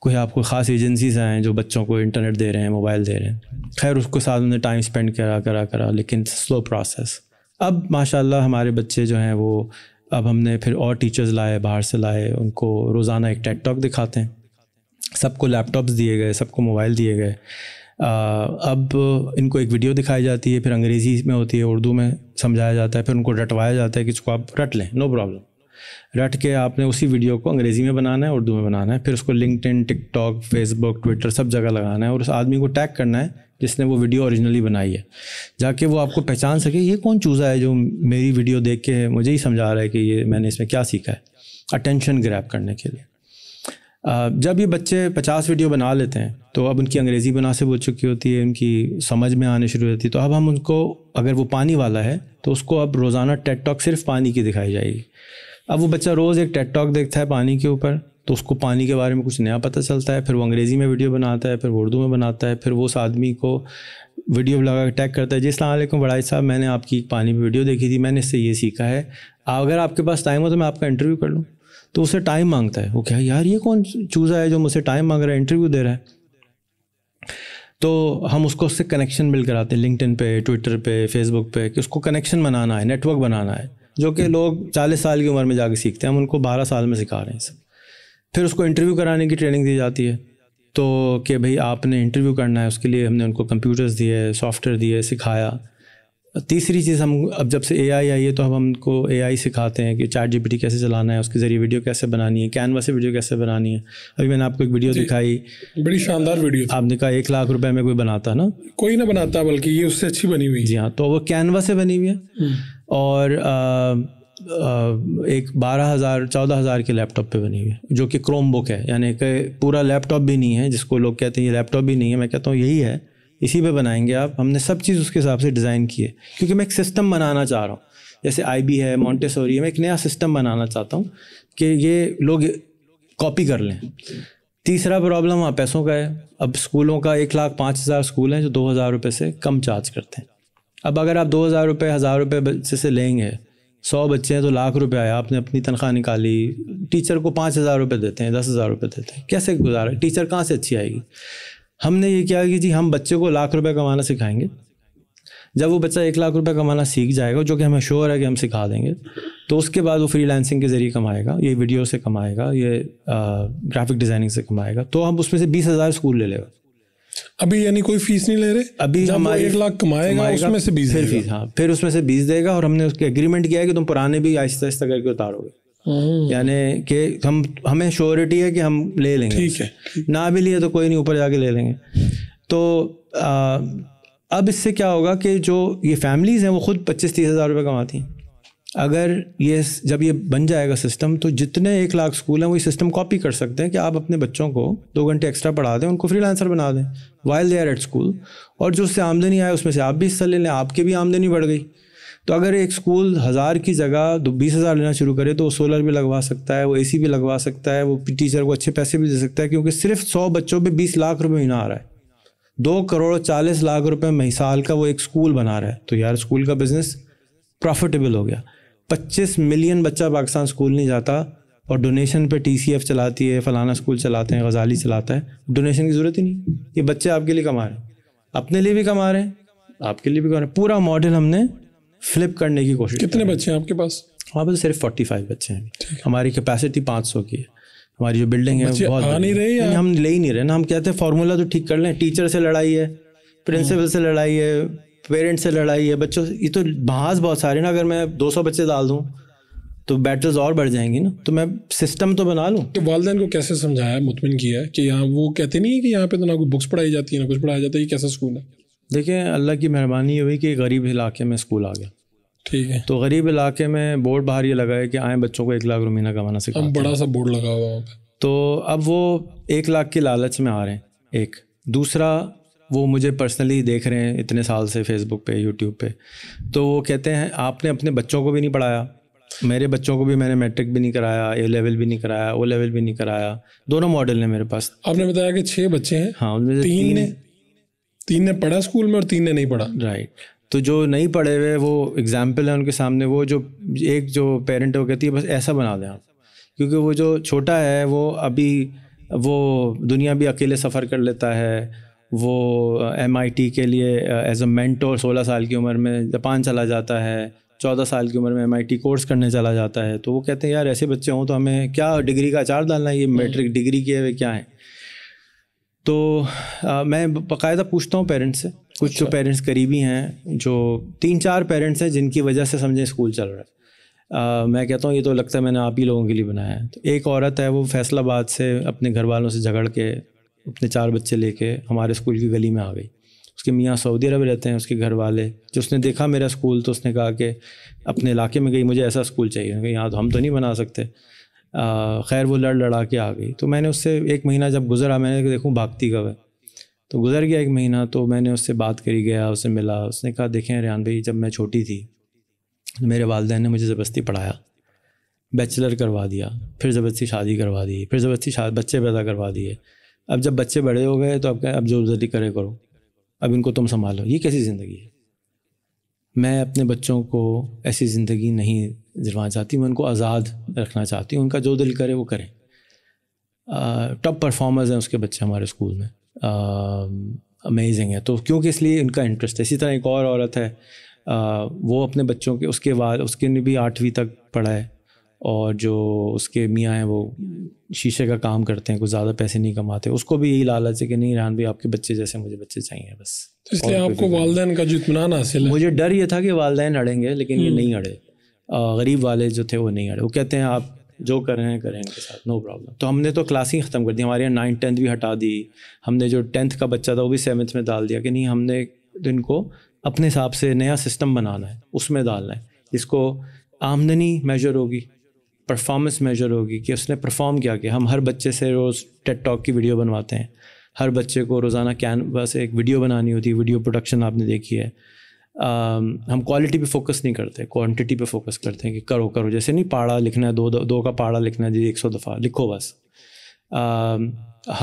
कोई आपको ख़ास एजेंसीज आएँ जो बच्चों को इंटरनेट दे रहे हैं, मोबाइल दे रहे हैं, खैर उसको साथ उन्हें टाइम स्पेंड करा करा करा लेकिन स्लो प्रोसेस। अब माशाल्लाह हमारे बच्चे जो हैं वो, अब हमने फिर और टीचर्स लाए, बाहर से लाए, उनको रोज़ाना एक टेड टॉक दिखाते हैं, सबको लैपटॉप्स दिए गए, सबको मोबाइल दिए गए, अब इनको एक वीडियो दिखाई जाती है, फिर अंग्रेज़ी में होती है, उर्दू में समझाया जाता है, फिर उनको रटवाया जाता है कि इसको आप रट लें, नो प्रॉब्लम, रट के आपने उसी वीडियो को अंग्रेज़ी में बनाना है, उर्दू में बनाना है, फिर उसको लिंक्डइन, टिकटॉक, फेसबुक, ट्विटर सब जगह लगाना है, और उस आदमी को टैग करना है जिसने वो वीडियो ओरिजिनली बनाई है, जाके वो आपको पहचान सके ये कौन चूज़ा है जो मेरी वीडियो देख के मुझे ही समझा रहा है कि ये मैंने इसमें क्या सीखा है, अटेंशन ग्रैब करने के लिए। जब ये बच्चे पचास वीडियो बना लेते हैं तो अब उनकी अंग्रेज़ी मुनासिब हो चुकी होती है, उनकी समझ में आने शुरू होती है, तो अब हम उनको, अगर वो पानी वाला है तो उसको अब रोज़ाना टेड टॉक सिर्फ पानी की दिखाई जाएगी। अब वो बच्चा रोज़ एक टेड टॉक देखता है पानी के ऊपर, तो उसको पानी के बारे में कुछ नया पता चलता है, फिर वो अंग्रेज़ी में वीडियो बनाता है, फिर वो उर्दू में बनाता है, फिर वो उस आदमी को वीडियो लगा के टैग करता है, जी अस्सलाम वालेकुम वड़ाई साहब, मैंने आपकी पानी में वीडियो देखी थी, मैंने इससे ये सीखा है, अगर आपके पास टाइम हो तो मैं आपका इंटरव्यू कर लूँ। तो उसे टाइम मांगता है, वो क्या यार ये कौन चूज़ा है जो मुझसे टाइम मांग रहा है, इंटरव्यू दे रहा है। तो हम उसको उससे कनेक्शन बिल्ड कराते हैं लिंक्डइन पे, ट्विटर पे, फेसबुक पे, कि उसको कनेक्शन बनाना है, नेटवर्क बनाना है, जो कि लोग चालीस साल की उम्र में जाके सीखते हैं, हम उनको बारह साल में सिखा रहे हैं सब। फिर उसको इंटरव्यू कराने की ट्रेनिंग दी जाती है, तो कि भाई आपने इंटरव्यू करना है, उसके लिए हमने उनको कंप्यूटर्स दिए, सॉफ्टवेयर दिए, सिखाया। तीसरी चीज़, हम अब जब से एआई आई है तो हम हमको एआई सिखाते हैं कि चैट जीपीटी कैसे चलाना है, उसके ज़रिए वीडियो कैसे बनानी है, कैनवा से वीडियो कैसे बनानी है। अभी मैंने आपको एक वीडियो दिखाई, बड़ी शानदार वीडियो, आपने कहा एक लाख रुपए में कोई बनाता ना, कोई ना बनाता, बल्कि ये उससे अच्छी बनी हुई है। जी हाँ, तो वो कैनवा से बनी हुई है, और आ, आ, एक बारह हज़ार चौदह हज़ार के लैपटॉप पे बनी हुई है, जो कि क्रोम बुक है, यानी कि पूरा लैपटॉप भी नहीं है, जिसको लोग कहते हैं ये लैपटॉप भी नहीं है, मैं कहता हूँ यही है, इसी पे बनाएंगे आप। हमने सब चीज़ उसके हिसाब से डिज़ाइन की है, क्योंकि मैं एक सिस्टम बनाना चाह रहा हूँ, जैसे आईबी है, मॉन्टेसोरी है, मैं एक नया सिस्टम बनाना चाहता हूँ कि ये लोग कॉपी कर लें। तीसरा प्रॉब्लम वहाँ पैसों का है, अब स्कूलों का एक लाख पाँच हज़ार स्कूल हैं जो दो हज़ार रुपये से कम चार्ज करते हैं। अब अगर आप दो हज़ार रुपये हज़ार रुपये बच्चे से लेंगे, सौ बच्चे हैं तो लाख रुपये आया, आपने अपनी तनख्वाह निकाली, टीचर को पाँच हज़ार रुपये देते हैं, दस हज़ार रुपये देते हैं, कैसे गुजारा, टीचर कहाँ से अच्छी आएगी। हमने ये किया कि जी हम बच्चे को लाख रुपए कमाना सिखाएंगे, जब वो बच्चा एक लाख रुपए कमाना सीख जाएगा, जो कि हमें श्योर है कि हम सिखा देंगे, तो उसके बाद वो फ्रीलांसिंग के ज़रिए कमाएगा, ये वीडियो से कमाएगा, ये ग्राफिक डिज़ाइनिंग से कमाएगा, तो हम उसमें से बीस हज़ार स्कूल ले लेगा। अभी यानी कोई फीस नहीं ले रहे, अभी हमारे एक लाख कमाएगा, उसमें से बीस, फिर फीस, हाँ फिर उसमें से बीस देगा, और हमने उसके एग्रीमेंट किया है कि तुम पुराने भी आहिस्ता आहिस्ता करके उतारोगे, यानी कि हम, हमें श्योरिटी है कि हम ले लेंगे, ठीक है, ना भी लिए तो कोई नहीं, ऊपर जाके ले लेंगे। तो आ, अब इससे क्या होगा कि जो ये फैमिलीज़ हैं वो खुद पच्चीस तीस हज़ार रुपये कमाती हैं, अगर ये जब ये बन जाएगा सिस्टम, तो जितने एक लाख स्कूल हैं वो ये सिस्टम कॉपी कर सकते हैं कि आप अपने बच्चों को दो घंटे एक्स्ट्रा पढ़ा दें, उनको फ्रीलांसर बना दें while they are at school, और जो उससे आमदनी आए उसमें से आप भी हिस्सा ले लें, आपकी भी आमदनी बढ़ गई। तो अगर एक स्कूल हज़ार की जगह बीस हज़ार लेना शुरू करे तो वो सोलर भी लगवा सकता है, वो एसी भी लगवा सकता है, वो टीचर को अच्छे पैसे भी दे सकता है, क्योंकि सिर्फ सौ बच्चों पे बीस लाख रुपए महीना आ रहा है, दो करोड़ चालीस लाख रुपए महीने साल का वो एक स्कूल बना रहा है, तो यार स्कूल का बिजनेस प्रॉफिटेबल हो गया। पच्चीस मिलियन बच्चा पाकिस्तान स्कूल नहीं जाता, और डोनेशन पे टीसीएफ चलाती है, फलाना स्कूल चलाते हैं, गजाली चलाता है, डोनेशन की ज़रूरत ही नहीं, ये बच्चे आपके लिए कमा रहे हैं, अपने लिए भी कमा रहे हैं, आपके लिए भी कमा रहे हैं। पूरा मॉडल हमने फ्लिप करने की कोशिश। कितने बच्चे हैं आपके पास? वहाँ पर सिर्फ पैंतालीस बच्चे हैं। हमारी कैपेसिटी पाँच सौ की है। हमारी जो बिल्डिंग है बहुत आ नहीं रही है, हम ले ही नहीं रहे ना। हम कहते हैं फार्मूला तो ठीक कर लें, टीचर से लड़ाई है, प्रिंसिपल से लड़ाई है, पेरेंट्स से लड़ाई है, बच्चों ये तो बहास बहुत सारे ना। अगर मैं दो सौ बच्चे डाल दूँ तो बैटल्स और बढ़ जाएंगी ना, तो मैं सिस्टम तो बना लूँ। तो वालदैन को कैसे समझाया, मुतमिन किया कि यहाँ वो कहते नहीं है कि यहाँ पे तो ना कोई बुक्स पढ़ाई जाती है ना कुछ पढ़ाया जाता है, ये कैसा स्कूल है? देखिए अल्लाह की मेहरबानी हुई कि गरीब इलाके में स्कूल आ गया। ठीक है, तो गरीब इलाके में बोर्ड बाहर ये लगा है कि आए बच्चों को एक लाख रुपीना कमाना सिखाएं, बड़ा सा बोर्ड लगा हुआ वहाँ पर। तो अब वो एक लाख के लालच में आ रहे हैं। एक दूसरा, वो मुझे पर्सनली देख रहे हैं इतने साल से फेसबुक पे यूट्यूब पे, तो वो कहते हैं आपने अपने बच्चों को भी नहीं पढ़ाया, मेरे बच्चों को भी मैंने मैट्रिक भी नहीं कराया, ए लेवल भी नहीं कराया, ओ लेवल भी नहीं कराया, दोनों मॉडल ने मेरे पास। आपने बताया कि छः बच्चे हैं। हाँ, उनमें से तीन ने तीन ने पढ़ा स्कूल में और तीन ने नहीं पढ़ा। राइट, तो जो नहीं पढ़े हुए वो एग्जाम्पल है उनके सामने। वो जो एक जो पेरेंट है वो कहती है बस ऐसा बना दें आप, क्योंकि वो जो छोटा है वो अभी वो दुनिया भी अकेले सफ़र कर लेता है। वो एमआईटी के लिए एज अ मेंटोर सोलह साल की उम्र में जापान चला जाता है, चौदह साल की उम्र में एमआईटी कोर्स करने चला जाता है। तो वो कहते हैं यार ऐसे बच्चे हों तो हमें क्या डिग्री का अचार डालना है, ये मैट्रिक डिग्री किए हुए क्या है। तो आ, मैं बाकायदा पूछता हूँ पेरेंट्स से। कुछ अच्छा। जो पेरेंट्स करीबी हैं, जो तीन चार पेरेंट्स हैं जिनकी वजह से समझें स्कूल चल रहा है। आ, मैं कहता हूँ ये तो लगता है मैंने आप ही लोगों के लिए बनाया है। तो एक औरत है वो फैसलाबाद से अपने घर वालों से झगड़ के अपने चार बच्चे लेके हमारे स्कूल की गली में आ गई। उसके मियाँ सऊदी अरब रहते हैं, उसके घर वाले, जो उसने देखा मेरा स्कूल तो उसने कहा कि अपने इलाके में गई मुझे ऐसा स्कूल चाहिए, यहाँ तो हम तो नहीं बना सकते। खैर वो लड़ लड़ा के आ गई। तो मैंने उससे एक महीना जब गुजरा, मैंने देखूँ भागती कब है, तो गुजर गया एक महीना। तो मैंने उससे बात करी, गया उससे मिला, उसने कहा देखें रेहान भाई जब मैं छोटी थी मेरे वालिदैन ने मुझे ज़बरदस्ती पढ़ाया, बैचलर करवा दिया, फिर ज़बरदस्ती शादी करवा दी, फिर ज़बरदस्ती बच्चे पैदा करवा दिए। अब जब बच्चे बड़े हो गए तो अब अब जो जल्दी करे करो, अब इनको तुम संभालो। ये कैसी ज़िंदगी है? मैं अपने बच्चों को ऐसी ज़िंदगी नहीं दिलवाना चाहती, मैं उनको आज़ाद रखना चाहती हूँ, उनका जो दिल करे वो करें। टॉप परफॉर्मर्स हैं उसके बच्चे हमारे स्कूल में, अमेजिंग है। तो क्योंकि इसलिए उनका इंटरेस्ट है। इसी तरह एक और औरत है, आ, वो अपने बच्चों के उसके बाद उसके ने भी आठवीं तक पढ़ा है, और जो उसके मियाँ हैं वो शीशे का काम करते हैं, कुछ ज़्यादा पैसे नहीं कमाते। उसको भी यही लालच है कि नहीं रेहान भाई आपके बच्चे जैसे मुझे बच्चे चाहिए बस। तो इसलिए आपको वालदैन का जो इत्मीनान हासिल है। मुझे डर ये था कि वालदैन अड़ेंगे, लेकिन ये नहीं अड़े। गरीब वाले जो थे वो नहीं अड़े, वो कहते हैं आप जो कर रहे हैं करें इनके साथ, नो प्रॉब्लम। तो हमने तो क्लास ही ख़त्म कर दी, हमारे यहाँ नाइन्थ टेंथ भी हटा दी हमने। जो टेंथ का बच्चा था वो भी सेवन्थ में डाल दिया कि नहीं हमने इनको अपने हिसाब से नया सिस्टम बनाना है, उसमें डालना है जिसको आमदनी मेजर होगी, परफॉर्मेंस मेजर होगी कि उसने परफॉर्म किया कि हम हर बच्चे से रोज़ टेड टॉक की वीडियो बनवाते हैं, हर बच्चे को रोज़ाना कैनवा से एक वीडियो बनानी होती है, वीडियो प्रोडक्शन आपने देखी है। आ, हम क्वालिटी पे फोकस नहीं करते, क्वांटिटी पे फोकस करते हैं कि करो करो, जैसे नहीं पाड़ा लिखना है, दो दो का पाड़ा लिखना है जी एक सौ दफ़ा लिखो बस। आ,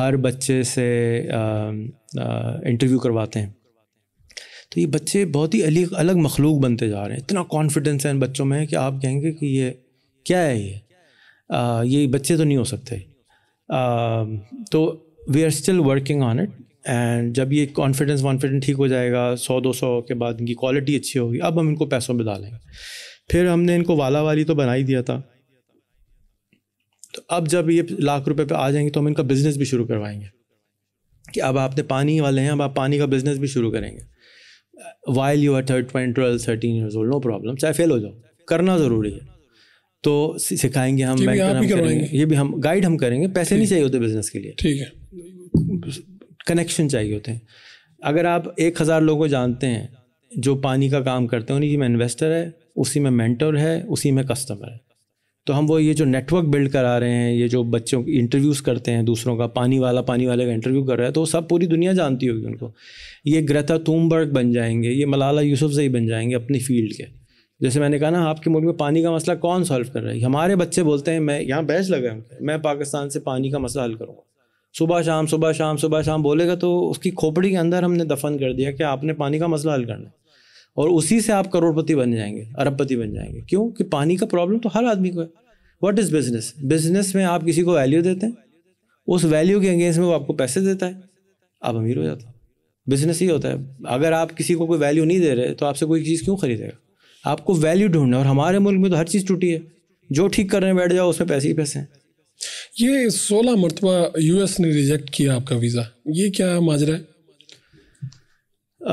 हर बच्चे से इंटरव्यू करवाते हैं। तो ये बच्चे बहुत ही अलग अलग मखलूक बनते जा रहे हैं। इतना कॉन्फिडेंस है इन बच्चों में कि आप कहेंगे कि ये क्या है, ये आ, ये बच्चे तो नहीं हो सकते। आ, तो we are still working on it. And जब ये कॉन्फिडेंस वॉन्फिडेंट ठीक हो जाएगा, सौ दो सौ के बाद इनकी क्वालिटी अच्छी होगी, अब हम इनको पैसों में डालेंगे। फिर हमने इनको वाला वाली तो बना ही दिया था, तो अब जब ये लाख रुपए पे आ जाएंगे तो हम इनका बिज़नेस भी शुरू करवाएंगे कि अब आपने पानी वाले हैं, अब आप पानी का बिज़नेस भी शुरू करेंगे। While you are third point twelve thirteen years old, no problem, चाहे फेल हो जाओ, करना ज़रूरी है। तो सिखाएंगे हम, ये भी, हम करेंगे, ये भी हम गाइड हम करेंगे। पैसे नहीं चाहिए होते बिजनेस के लिए, ठीक है, कनेक्शन चाहिए होते हैं। अगर आप एक हज़ार लोगों को जानते हैं जो पानी का काम करते हैं, उन्हीं में इन्वेस्टर है, उसी में मेंटर है, उसी में कस्टमर है। तो हम वो ये जो नेटवर्क बिल्ड करा रहे हैं, ये जो बच्चों की इंटरव्यूज़ करते हैं दूसरों का, पानी वाला पानी वाले का इंटरव्यू कर रहा है, तो वो सब पूरी दुनिया जानती होगी उनको। ये ग्रेटा थुनबर्ग बन जाएंगे, ये मलाला यूसुफज़ई बन जाएंगे अपनी फील्ड के। जैसे मैंने कहा ना आपके मुल्क में पानी का मसला कौन सॉल्व कर रहा है, हमारे बच्चे बोलते हैं मैं यहाँ बैच लगा है, मैं पाकिस्तान से पानी का मसला हल करूँगा, सुबह शाम सुबह शाम सुबह शाम बोलेगा। तो उसकी खोपड़ी के अंदर हमने दफन कर दिया कि आपने पानी का मसला हल करना है, और उसी से आप करोड़पति बन जाएंगे, अरबपति बन जाएंगे। क्यों कि पानी का प्रॉब्लम तो हर आदमी को है। What is business? बिजनेस में आप किसी को वैल्यू देते हैं, उस वैल्यू के अगेंस्ट में वो आपको पैसे देता है, आप अमीर हो जाते हो। बिजनेस ही होता है। अगर आप किसी को कोई वैल्यू नहीं दे रहे तो आपसे कोई चीज़ क्यों खरीदेगा? आपको वैल्यू ढूंढना, और हमारे मुल्क में तो हर चीज़ टूटी है, जो ठीक करने बैठ जाओ उसमें पैसे ही पैसे हैं। ये सोलह मरतबा यूएस ने रिजेक्ट किया आपका वीज़ा, ये क्या माजरा है?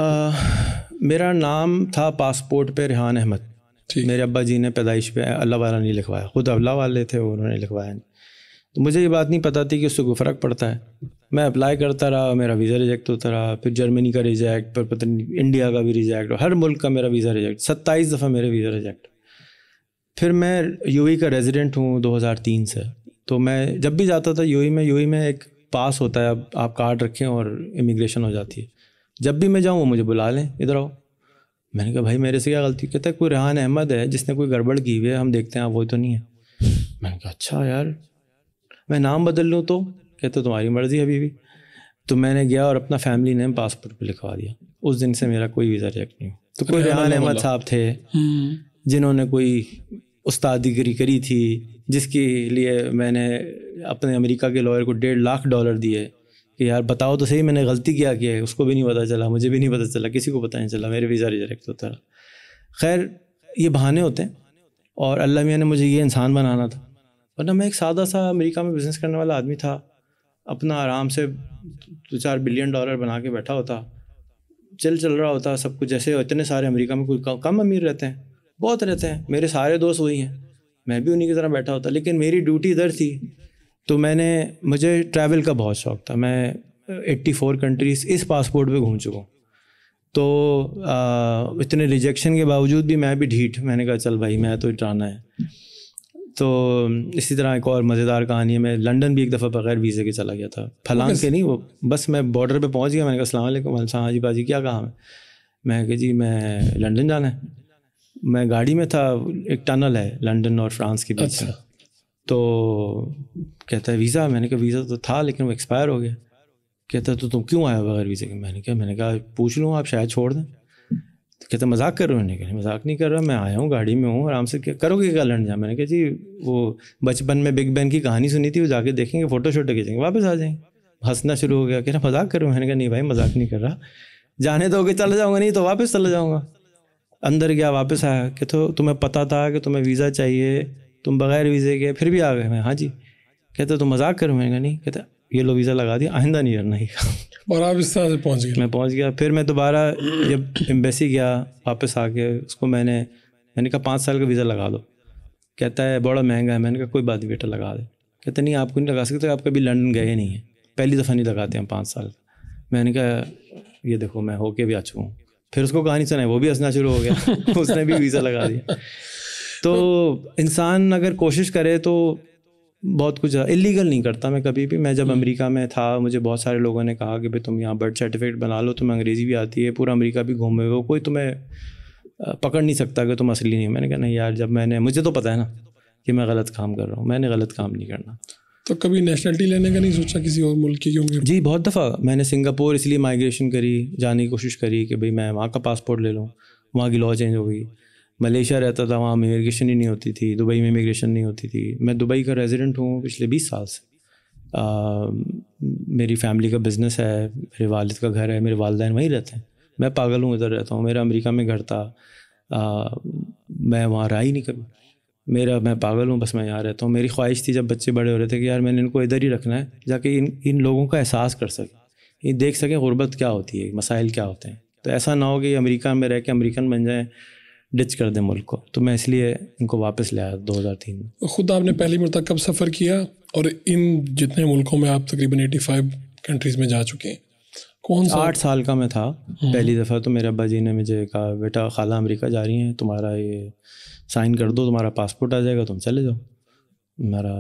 आ, मेरा नाम था पासपोर्ट पे रेहान अहमद, मेरे अब्बा जी ने पैदाइश पे अल्लाह वाला नहीं लिखवाया, ख़ुद अल्लाह वाले थे उन्होंने लिखवाया नहीं, तो मुझे ये बात नहीं पता थी कि उससे कोई फ़र्क पड़ता है। मैं अप्लाई करता रहा, मेरा वीज़ा रिजेक्ट होता रहा, फिर जर्मनी का रिजेक्ट, पर पता नहीं इंडिया का भी रिजेक्ट, हर मुल्क का मेरा वीज़ा रिजेक्ट, सत्ताईस दफ़ा मेरे वीज़ा रिजेक्ट। फिर मैं यूएई का रेजिडेंट हूँ दो हज़ार तीन से, तो मैं जब भी जाता था यूएई में, यूएई में एक पास होता है, अब आप कार्ड रखें और इमिग्रेशन हो जाती है, जब भी मैं जाऊँ वो मुझे बुला लें, इधर आओ। मैंने कहा भाई मेरे से क्या गलती? कहता है कोई रेहान अहमद है जिसने कोई गड़बड़ की हुई है, हम देखते हैं आप वो तो नहीं है। मैंने कहा अच्छा यार मैं नाम बदल लूँ तो? कहते तुम्हारी मर्ज़ी अभी भी। तो मैंने गया और अपना फैमिली नेम पासपोर्ट पर लिखवा दिया। उस दिन से मेरा कोई वीज़ा रिजेक्ट नहीं हुआ। तो कोई रेहान अहमद साहब थे जिन्होंने कोई उस्तादगिरी करी थी, जिसके लिए मैंने अपने अमेरिका के लॉयर को डेढ़ लाख डॉलर दिए कि यार बताओ तो सही मैंने गलती क्या की है। उसको भी नहीं पता चला, मुझे भी नहीं पता चला, किसी को पता नहीं चला, मेरे वीज़ा रिजेक्ट होता रहा। खैर ये बहाने होते हैं और अल्लाह मियाँ ने मुझे ये इंसान बनाना था, वरना मैं एक सादा सा अमेरिका में बिज़नेस करने वाला आदमी था, अपना आराम से दो चार बिलियन डॉलर बना के बैठा होता, चल चल रहा होता सब कुछ। जैसे इतने सारे अमेरिका में कोई कम अमीर रहते हैं, बहुत रहते हैं, मेरे सारे दोस्त वही हैं, मैं भी उन्हीं की तरह बैठा होता, लेकिन मेरी ड्यूटी इधर थी। तो मैंने मुझे ट्रैवल का बहुत शौक़ था, मैं चौरासी कंट्रीज़ इस पासपोर्ट पे घूम चुका हूँ। तो आ, इतने रिजेक्शन के बावजूद भी मैं भी ढीठ, मैंने कहा चल भाई मैं तो जाना है। तो इसी तरह एक और मज़ेदार कहानी है, मैं लंदन भी एक दफ़ा बगैर वीज़े के चला गया था, फलांग के नहीं, वो बस मैं बॉर्डर पर पहुँच गया, मैंने कहा अस्सलाम वालेकुम, हाँ जी बाजी क्या कहा मैं, मैं कहा जी मैं लंदन जाना है। मैं गाड़ी में था, एक टनल है लंदन और फ्रांस के बीच। अच्छा। तो कहता है वीज़ा, मैंने कहा वीज़ा तो था लेकिन वो एक्सपायर हो गया। कहता तो तुम क्यों आया बगैर वीज़े के? मैंने कहा मैंने कहा पूछ लूँ आप शायद छोड़ दें। तो कहता मजाक कर रहे हो? मैंने कहा मजाक नहीं कर रहा, मैं आया हूँ गाड़ी में हूँ आराम से, करोगे क्या लंदन जा? मैंने कहा जी वो बचपन में बिग बैन की कहानी सुनी थी, वो जाके देखेंगे, फ़ोटो शोटो खींचेंगे, वापस आ जाएंगे। हंसना शुरू हो गया, कहना मजाक कर रहे हो? मैंने कहा नहीं भाई मजाक नहीं कर रहा, जाने दोगे चला जाऊँगा, नहीं तो वापस चला जाऊँगा। अंदर गया, वापस आया कि तो तुम्हें पता था कि तुम्हें वीज़ा चाहिए, तुम बग़ैर वीज़े के फिर भी आ गए। मैं हाँ जी। कहते तो मजाक करूँ? मैंने कहा नहीं। कहते ये लो वीज़ा लगा दिया, आइंदा नहीं करना ही। और आप इस तरह से पहुँच गए? मैं पहुँच गया। फिर मैं दोबारा जब एम्बेसी गया वापस आके उसको मैंने मैंने कहा पाँच साल का वीज़ा लगा दो। कहता है बड़ा महंगा है। मैंने कहा कोई बात नहीं बेटा लगा दे। कहते नहीं आपको नहीं लगा सकते, आप कभी लंदन गए नहीं हैं, पहली दफ़ा नहीं लगाते हम पाँच साल। मैंने कहा ये देखो मैं होके भी आ चुका हूँ। फिर उसको कहानी सुनाई, वो भी हंसना शुरू हो गया उसने भी वीज़ा लगा दिया। तो इंसान अगर कोशिश करे तो बहुत कुछ। इलीगल नहीं करता मैं कभी भी। मैं जब अमेरिका में था मुझे बहुत सारे लोगों ने कहा कि भाई तुम यहाँ बर्थ सर्टिफिकेट बना लो, तुम्हें अंग्रेज़ी भी आती है, पूरा अमेरिका भी घूमे हो, कोई तुम्हें पकड़ नहीं सकता कि तुम असली नहीं हो। मैंने कहा नहीं यार, जब मैंने मुझे तो पता है ना कि मैं गलत काम कर रहा हूँ, मैंने गलत काम नहीं करना। तो कभी नेशनलिटी लेने का नहीं सोचा किसी और मुल्क की? क्योंकि जी बहुत दफ़ा मैंने सिंगापुर इसलिए माइग्रेशन करी, जाने की कोशिश करी कि भाई मैं वहाँ का पासपोर्ट ले लूँ, वहाँ की लॉ चेंज हो गई। मलेशिया रहता था, वहाँ इमिग्रेशन ही नहीं होती थी, दुबई में इमिग्रेशन नहीं होती थी। मैं दुबई का रेजिडेंट हूँ पिछले बीस साल से। आ, मेरी फैमिली का बिज़नेस है, मेरे वालिद का घर है, मेरे वालदैन वहीं रहते हैं, मैं पागल हूँ इधर रहता हूँ। मेरा अमेरिका में घर था, आ, मैं वहाँ रहा ही नहीं कभी। मेरा मैं पागल हूँ, बस मैं यहाँ रहता हूँ। मेरी ख्वाहिश थी जब बच्चे बड़े हो रहे थे कि यार मैंने इनको इधर ही रखना है, जाके इन इन लोगों का एहसास कर सकें, ये देख सकें गुरबत क्या होती है, मसाइल क्या होते हैं। तो ऐसा ना हो कि अमेरिका में रह के अमेरिकन बन जाएं, डिच कर दें मुल्क को। तो मैं इसलिए इनको वापस ले आया दो हज़ार तीन में। खुद आपने पहली मरतबा कब सफ़र किया और इन जितने मुल्कों में आप तकरीबन एटी फाइव कंट्रीज़ में जा चुके हैं, कौन सा? आठ साल का मैं था पहली दफ़ा। तो मेरे अब्बा जी ने मुझे कहा बेटा खाला अमेरिका जा रही हैं, तुम्हारा ये साइन कर दो, तुम्हारा पासपोर्ट आ जाएगा, तुम चले जाओ। मेरा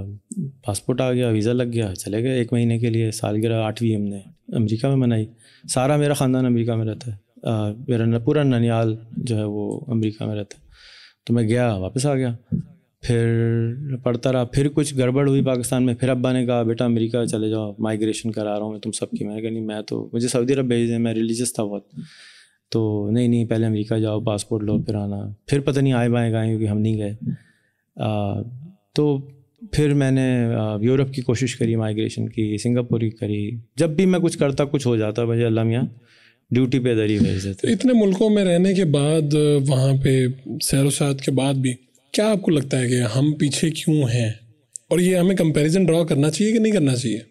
पासपोर्ट आ गया, वीज़ा लग गया, चले गए एक महीने के लिए। सालगिरह आठवीं हमने अमेरिका में मनाई। सारा मेरा ख़ानदान अमेरिका में रहता है, आ, मेरा पूरा ननियाल जो है वो अमेरिका में रहता है। तो मैं गया, वापस आ गया, फिर पढ़ता रहा। फिर कुछ गड़बड़ हुई पाकिस्तान में, फिर अब्बा ने कहा बेटा अमेरिका चले जाओ, माइग्रेशन करा रहा हूँ मैं तुम सबकी। मैंने कहा नहीं, मैं तो मुझे सऊदी अरब भेज दें, मैं रिलीजियस था बहुत। तो नहीं नहीं पहले अमेरिका जाओ, पासपोर्ट लो, फिर आना। फिर पता नहीं आए बाएँ गए क्योंकि हम नहीं गए। तो फिर मैंने यूरोप की कोशिश करी माइग्रेशन की, सिंगापुर की करी। जब भी मैं कुछ करता कुछ हो जाता, मुझे अल्लाह मियाँ ड्यूटी पे दरी वजह से। तो इतने मुल्कों में रहने के बाद, वहाँ पे सैर वसात के बाद भी, क्या आपको लगता है कि हम पीछे क्यों हैं, और ये हमें कंपैरिजन ड्रॉ करना चाहिए कि नहीं करना चाहिए?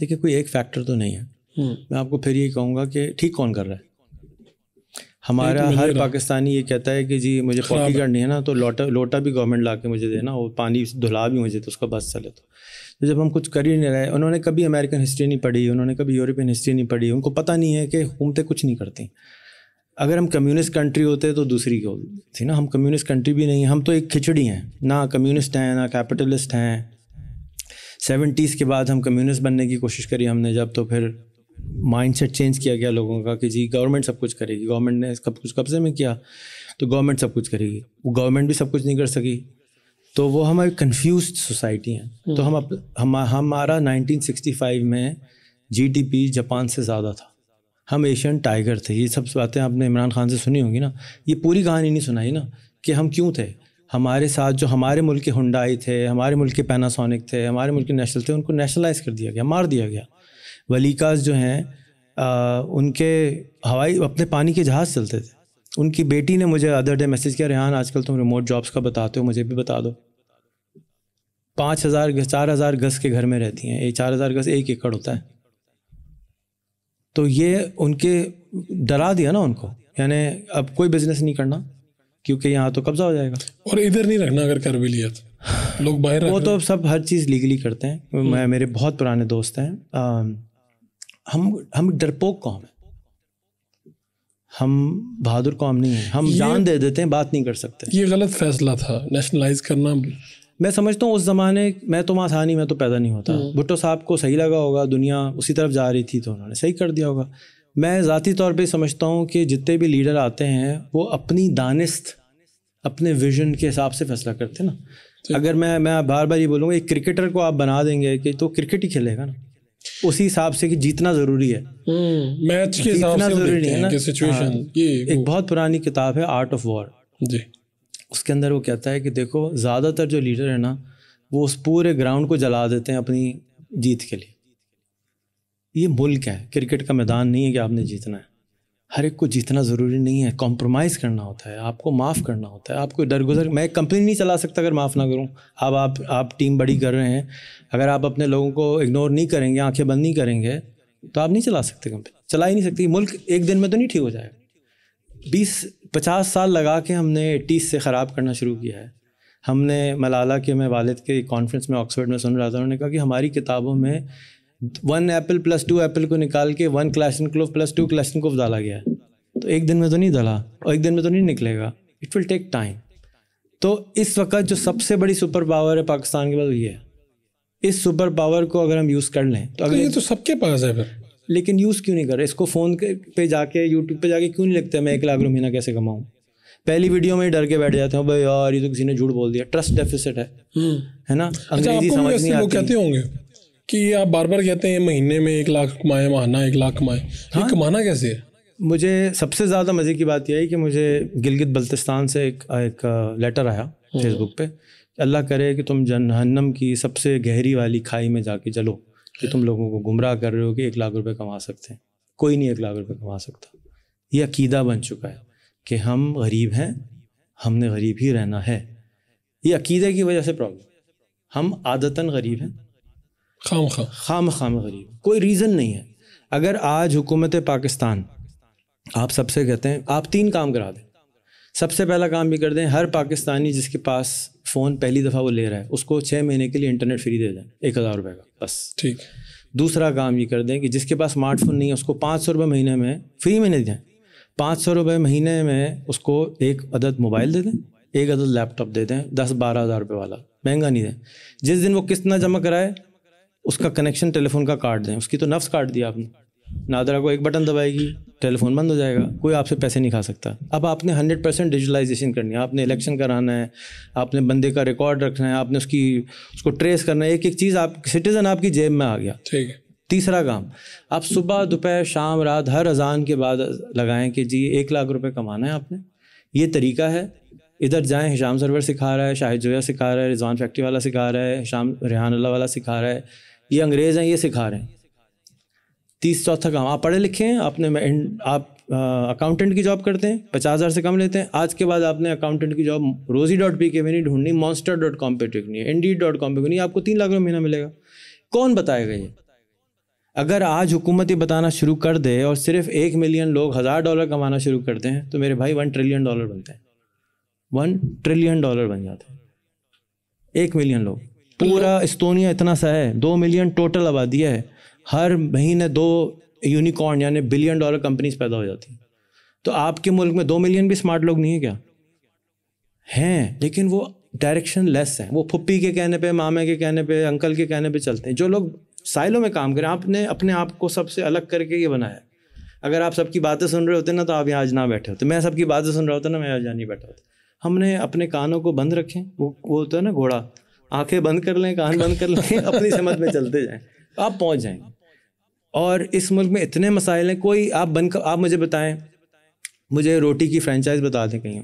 देखिए, कोई एक फैक्टर तो नहीं है। मैं आपको फिर ये कहूँगा कि ठीक कौन कर रहा है। हमारा हर पाकिस्तानी ये कहता है कि जी मुझे पॉटी करनी है ना, तो लोटा लोटा भी गवर्नमेंट ला के मुझे देना और पानी धुला भी मुझे, तो उसका बस चले। तो तो जब हम कुछ कर ही नहीं रहे, उन्होंने कभी अमेरिकन हिस्ट्री नहीं पढ़ी, उन्होंने कभी यूरोपियन हिस्ट्री नहीं पढ़ी, उनको पता नहीं है कि हुकूमतें कुछ नहीं करती। अगर हम कम्युनिस्ट कंट्री होते तो दूसरी क्या थी ना, हम कम्युनिस्ट कंट्री भी नहीं है, हम तो एक खिचड़ी हैं ना, कम्युनिस्ट हैं ना कैपिटलिस्ट हैं। सेवेंटीज़ के बाद हम कम्युनिस्ट बनने की कोशिश करी हमने, जब तो फिर माइंडसेट चेंज किया गया लोगों का कि जी गवर्नमेंट सब कुछ करेगी। गवर्नमेंट ने सब कुछ कब्जे में किया तो गवर्नमेंट सब कुछ करेगी, वो गवर्नमेंट भी सब कुछ नहीं कर सकी, तो वो हमारी कन्फ्यूज्ड सोसाइटी है। तो हम अप, हम हमारा नाइनटीन सिक्सटी फाइव में जीडीपी जापान से ज़्यादा था, हम एशियन टाइगर थे। ये सब बातें आपने इमरान खान से सुनी होंगी ना, ये पूरी कहानी नहीं सुनाई ना कि हम क्यों थे। हमारे साथ जो हमारे मुल्क के हुंडई थे, हमारे मुल्क के पैनासोनिक थे, हमारे मुल्क के नेशनल थे, उनको नेशनलाइज कर दिया गया, मार दिया गया। वलीकास जो हैं, उनके हवाई अपने पानी के जहाज़ चलते थे। उनकी बेटी ने मुझे अदर डे मैसेज किया, रेहान आजकल तुम रिमोट जॉब्स का बताते हो, मुझे भी बता दो। पाँच हज़ार चार हज़ार गज़ के घर में रहती हैं, ये चार हज़ार गज़ एक एकड़ होता है। तो ये उनके डरा दिया ना उनको, यानी अब कोई बिजनेस नहीं करना क्योंकि यहाँ तो कब्जा हो जाएगा, और इधर नहीं रखना अगर कर भी लिया तो लोग बाहर। वो तो अब सब हर चीज़ लीगली करते हैं। मैं मेरे बहुत पुराने दोस्त हैं, आ, हम हम डरपोक कौम है, हम बहादुर कौम नहीं है, हम जान दे देते हैं, बात नहीं कर सकते। ये गलत फैसला था नेशनलाइज करना, मैं समझता हूँ। उस ज़माने मैं तो वहाँ था नहीं, मैं तो पैदा नहीं होता। भुट्टो साहब को सही लगा होगा, दुनिया उसी तरफ जा रही थी, तो उन्होंने सही कर दिया होगा। मैं ज़ाती तौर पे समझता हूँ कि जितने भी लीडर आते हैं वो अपनी दानिस्त, अपने विजन के हिसाब से फैसला करते हैं ना। अगर मैं मैं बार बार ये बोलूँगा, एक क्रिकेटर को आप बना देंगे कि तो क्रिकेट ही खेलेगा ना, उसी हिसाब से कि जीतना ज़रूरी है, मैच के हिसाब से ज़रूरी है ना सिचुएशन। एक बहुत पुरानी किताब है आर्ट ऑफ वॉर जी, उसके अंदर वो कहता है कि देखो ज़्यादातर जो लीडर है ना, वो उस पूरे ग्राउंड को जला देते हैं अपनी जीत के लिए। ये मुल्क है, क्रिकेट का मैदान नहीं है कि आपने जीतना है। हर एक को जीतना ज़रूरी नहीं है, कॉम्प्रोमाइज़ करना होता है, आपको माफ़ करना होता है, आपको दरगुजर। मैं कंपनी नहीं चला सकता अगर माफ़ ना करूं। अब आप आप टीम बड़ी कर रहे हैं, अगर आप अपने लोगों को इग्नोर नहीं करेंगे, आंखें बंद नहीं करेंगे, तो आप नहीं चला सकते कंपनी, चला ही नहीं सकती। मुल्क एक दिन में तो नहीं ठीक हो जाएगा। बीस पचास साल लगा के हमने एटीज़ से ख़राब करना शुरू किया है। हमने मलाला के, मैं वालिद के कॉन्फ्रेंस में ऑक्सफोर्ड में सुन रहा था, उन्होंने कहा कि हमारी किताबों में one apple plus two apple को निकाल के one Kalashnikov plus two Kalashnikov डाला गया है। तो एक दिन में तो नहीं डाला, और एक दिन में तो नहीं निकलेगा, इट विल टेक टाइम। तो इस वक्त जो सबसे बड़ी सुपर पावर है पाकिस्तान के पास ये है। इस सुपर पावर को अगर हम यूज़ कर लें तो, अगर तो ये तो सबके पास है, फिर लेकिन यूज़ क्यों नहीं कर रहे इसको? फ़ोन पे जाके यूट्यूब पे जाके क्यों नहीं लगता मैं एक लाख रुपये महीना कैसे कमाऊँ? पहली वीडियो में ही डर के बैठ जाते हैं, भाई यार ये तो किसी ने झूठ बोल दिया। ट्रस्ट डेफिसिट है, है ना। अंग्रेजी समझ नहीं आती होंगे कि ये आप बार बार कहते हैं महीने में एक लाख कमाएं, महाना एक लाख कमाएं, हाँ? ये कमाना कैसे है? मुझे सबसे ज़्यादा मज़े की बात यह है कि मुझे गिलगित बल्तिस्तान से एक एक लेटर आया फेसबुक पे, अल्लाह करे कि तुम जहन्नम की सबसे गहरी वाली खाई में जाके चलो कि तुम लोगों को गुमराह कर रहे हो कि एक लाख रुपए कमा सकते हैं। कोई नहीं एक लाख रुपये कमा सकता। ये अकीदा बन चुका है कि हम गरीब हैं, हमने गरीब ही रहना है। ये अकीदे की वजह से प्रॉब्लम, हम आदतन गरीब हैं, खाम खाम खाम खाम गरीब, कोई रीज़न नहीं है। अगर आज हुकूमत पाकिस्तान आप सबसे कहते हैं, आप तीन काम करा दें। सबसे पहला काम भी कर दें, हर पाकिस्तानी जिसके पास फ़ोन पहली दफ़ा वो ले रहा है, उसको छः महीने के लिए इंटरनेट फ्री दे दें, एक हज़ार रुपये का, बस ठीक। दूसरा काम ये कर दें कि जिसके पास स्मार्टफोन नहीं है उसको पाँच सौ रुपये महीने में फ्री में दे दें। पाँच सौ रुपये महीने में उसको एक अदद मोबाइल दे दें, एक अदद लैपटॉप दे दें, दस बारह हज़ार रुपये वाला, महंगा नहीं दें। जिस दिन वो किस्त ना जमा कराए उसका कनेक्शन टेलीफोन का काट दें। उसकी तो नफ्स काट दिया आपने, नादरा को एक बटन दबाएगी टेलीफोन बंद हो जाएगा, कोई आपसे पैसे नहीं खा सकता। अब आपने हंड्रेड परसेंट डिजिटलाइजेशन करनी है, आपने इलेक्शन कराना है, आपने बंदे का रिकॉर्ड रखना है, आपने उसकी उसको ट्रेस करना है, एक एक चीज़ आप सिटीज़न आपकी जेब में आ गया, ठीक है। तीसरा काम, आप सुबह दोपहर शाम रात हर अजान के बाद लगाएं कि जी एक लाख रुपये कमाना है आपने, ये तरीका है। इधर जाएँ, हिशाम सरवर सिखा रहा है, शाहिद जोया सिखा रहा है, रिजवान फैक्ट्री वाला सिखा रहा है, शाम रेहान अल्लाह वाला सिखा रहा है, ये अंग्रेज़ हैं ये सिखा रहे हैं। तीस चौथा काम, आप पढ़े लिखे हैं, आपने आप अकाउंटेंट की जॉब करते हैं, पचास हज़ार से कम लेते हैं, आज के बाद आपने अकाउंटेंट की जॉब रोजी डॉट पी के भी नहीं ढूंढनी, मॉन्स्टर डॉट कॉम पे टिकनी है, इंडीड डॉट कॉम पे नहीं, आपको तीन लाख रुपये महीना मिलेगा। कौन बताएगा ये? अगर आज हुकूमत ये बताना शुरू कर दे और सिर्फ एक मिलियन लोग हज़ार डॉलर कमाना शुरू करते हैं तो मेरे भाई वन ट्रिलियन डॉलर बनते हैं, वन ट्रिलियन डॉलर बन जाते हैं एक मिलियन लोग। पूरा एस्टोनिया इतना सा है, दो मिलियन टोटल आबादी है, हर महीने दो यूनिकॉर्न यानी बिलियन डॉलर कंपनीज पैदा हो जाती हैं। तो आपके मुल्क में दो मिलियन भी स्मार्ट लोग नहीं है क्या? हैं, लेकिन वो डायरेक्शन लेस हैं, वो फुप्पी के कहने पे, मामे के कहने पे, अंकल के कहने पे चलते हैं। जो लोग साइलों में काम करें, आपने अपने आप को सबसे अलग करके ये बनाया। अगर आप सबकी बातें सुन रहे होते ना तो आप यहाँ आज ना बैठे होते। मैं सबकी बातें सुन रहा होता ना, मैं आज यहाँ नहीं बैठा होता। हमने अपने कानों को बंद रखें, वो वो होता है ना घोड़ा, आंखें बंद कर लें, कान बंद कर लें, अपनी समझ में चलते जाएं, आप पहुंच जाएंगे। और इस मुल्क में इतने मसाइल हैं, कोई आप बनकर आप मुझे बताएं, मुझे रोटी की फ्रेंचाइज बता दें कहीं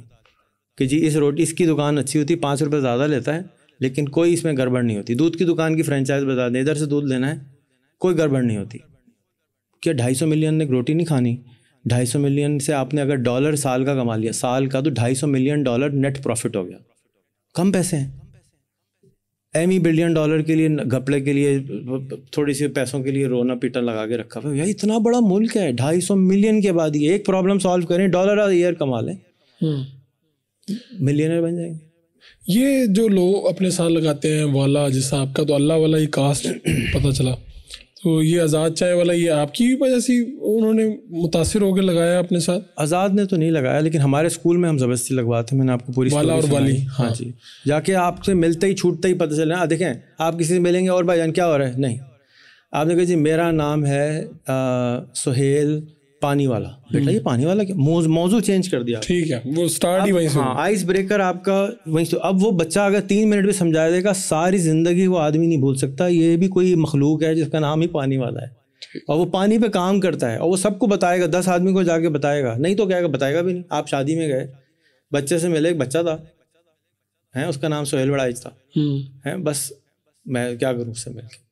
कि जी इस रोटी इसकी दुकान अच्छी होती, पाँच रुपये ज़्यादा लेता है लेकिन कोई इसमें गड़बड़ नहीं होती। दूध की दुकान की फ्रेंचाइज बता दें, इधर से दूध लेना है, कोई गड़बड़ नहीं होती। क्या ढाई सौ मिलियन ने रोटी नहीं खानी? ढाई सौ मिलियन से आपने अगर डॉलर साल का कमा लिया, साल का, तो ढाई सौ मिलियन डॉलर नेट प्रॉफिट हो गया। कम पैसे हैं, एम ई बिलियन डॉलर के लिए, घपले के लिए, थोड़ी सी पैसों के लिए रोना पीटा लगा के रखा। भाई इतना बड़ा मुल्क है, ढाई सौ मिलियन के बाद ये एक प्रॉब्लम सॉल्व करें, डॉलर और ईयर कमा लें, मिलियनर बन जाएंगे। ये जो लोग अपने साथ लगाते हैं वाला, जैसा आपका तो अल्लाह वाला ही कास्ट पता चला, तो ये आज़ाद चाय वाला, ये आपकी वजह से उन्होंने मुतासिर होकर लगाया अपने साथ? आज़ाद ने तो नहीं लगाया, लेकिन हमारे स्कूल में हम जबरदस्ती लगवाते। मैंने आपको पूरी वाला और वाली, हाँ जी, जाके आपसे मिलते ही छूटते ही पता चले। हाँ देखें, आप किसी से मिलेंगे और भाईजान क्या हो रहा है, नहीं आपने कहा जी मेरा नाम है आ, सुहेल पानी वाला। बेटा ये पानी वाला क्या? मौज, मौजू चेंज कर दिया, ठीक है, वो स्टार्ट ही वहीं से। हाँ, आइस ब्रेकर आपका वहीं से। अब वो बच्चा अगर तीन मिनट में समझा देगा, सारी ज़िंदगी वो आदमी नहीं भूल सकता ये भी कोई मखलूक है जिसका नाम ही पानी वाला है, और वो पानी पे काम करता है, और वो सबको बताएगा, दस आदमी को जाके बताएगा, नहीं तो क्या बताएगा भी नहीं। आप शादी में गए, बच्चे से मिले, एक बच्चा था है, उसका नाम सुहेल वड़ाइच था, है बस मैं क्या करूँ उससे मिलकर,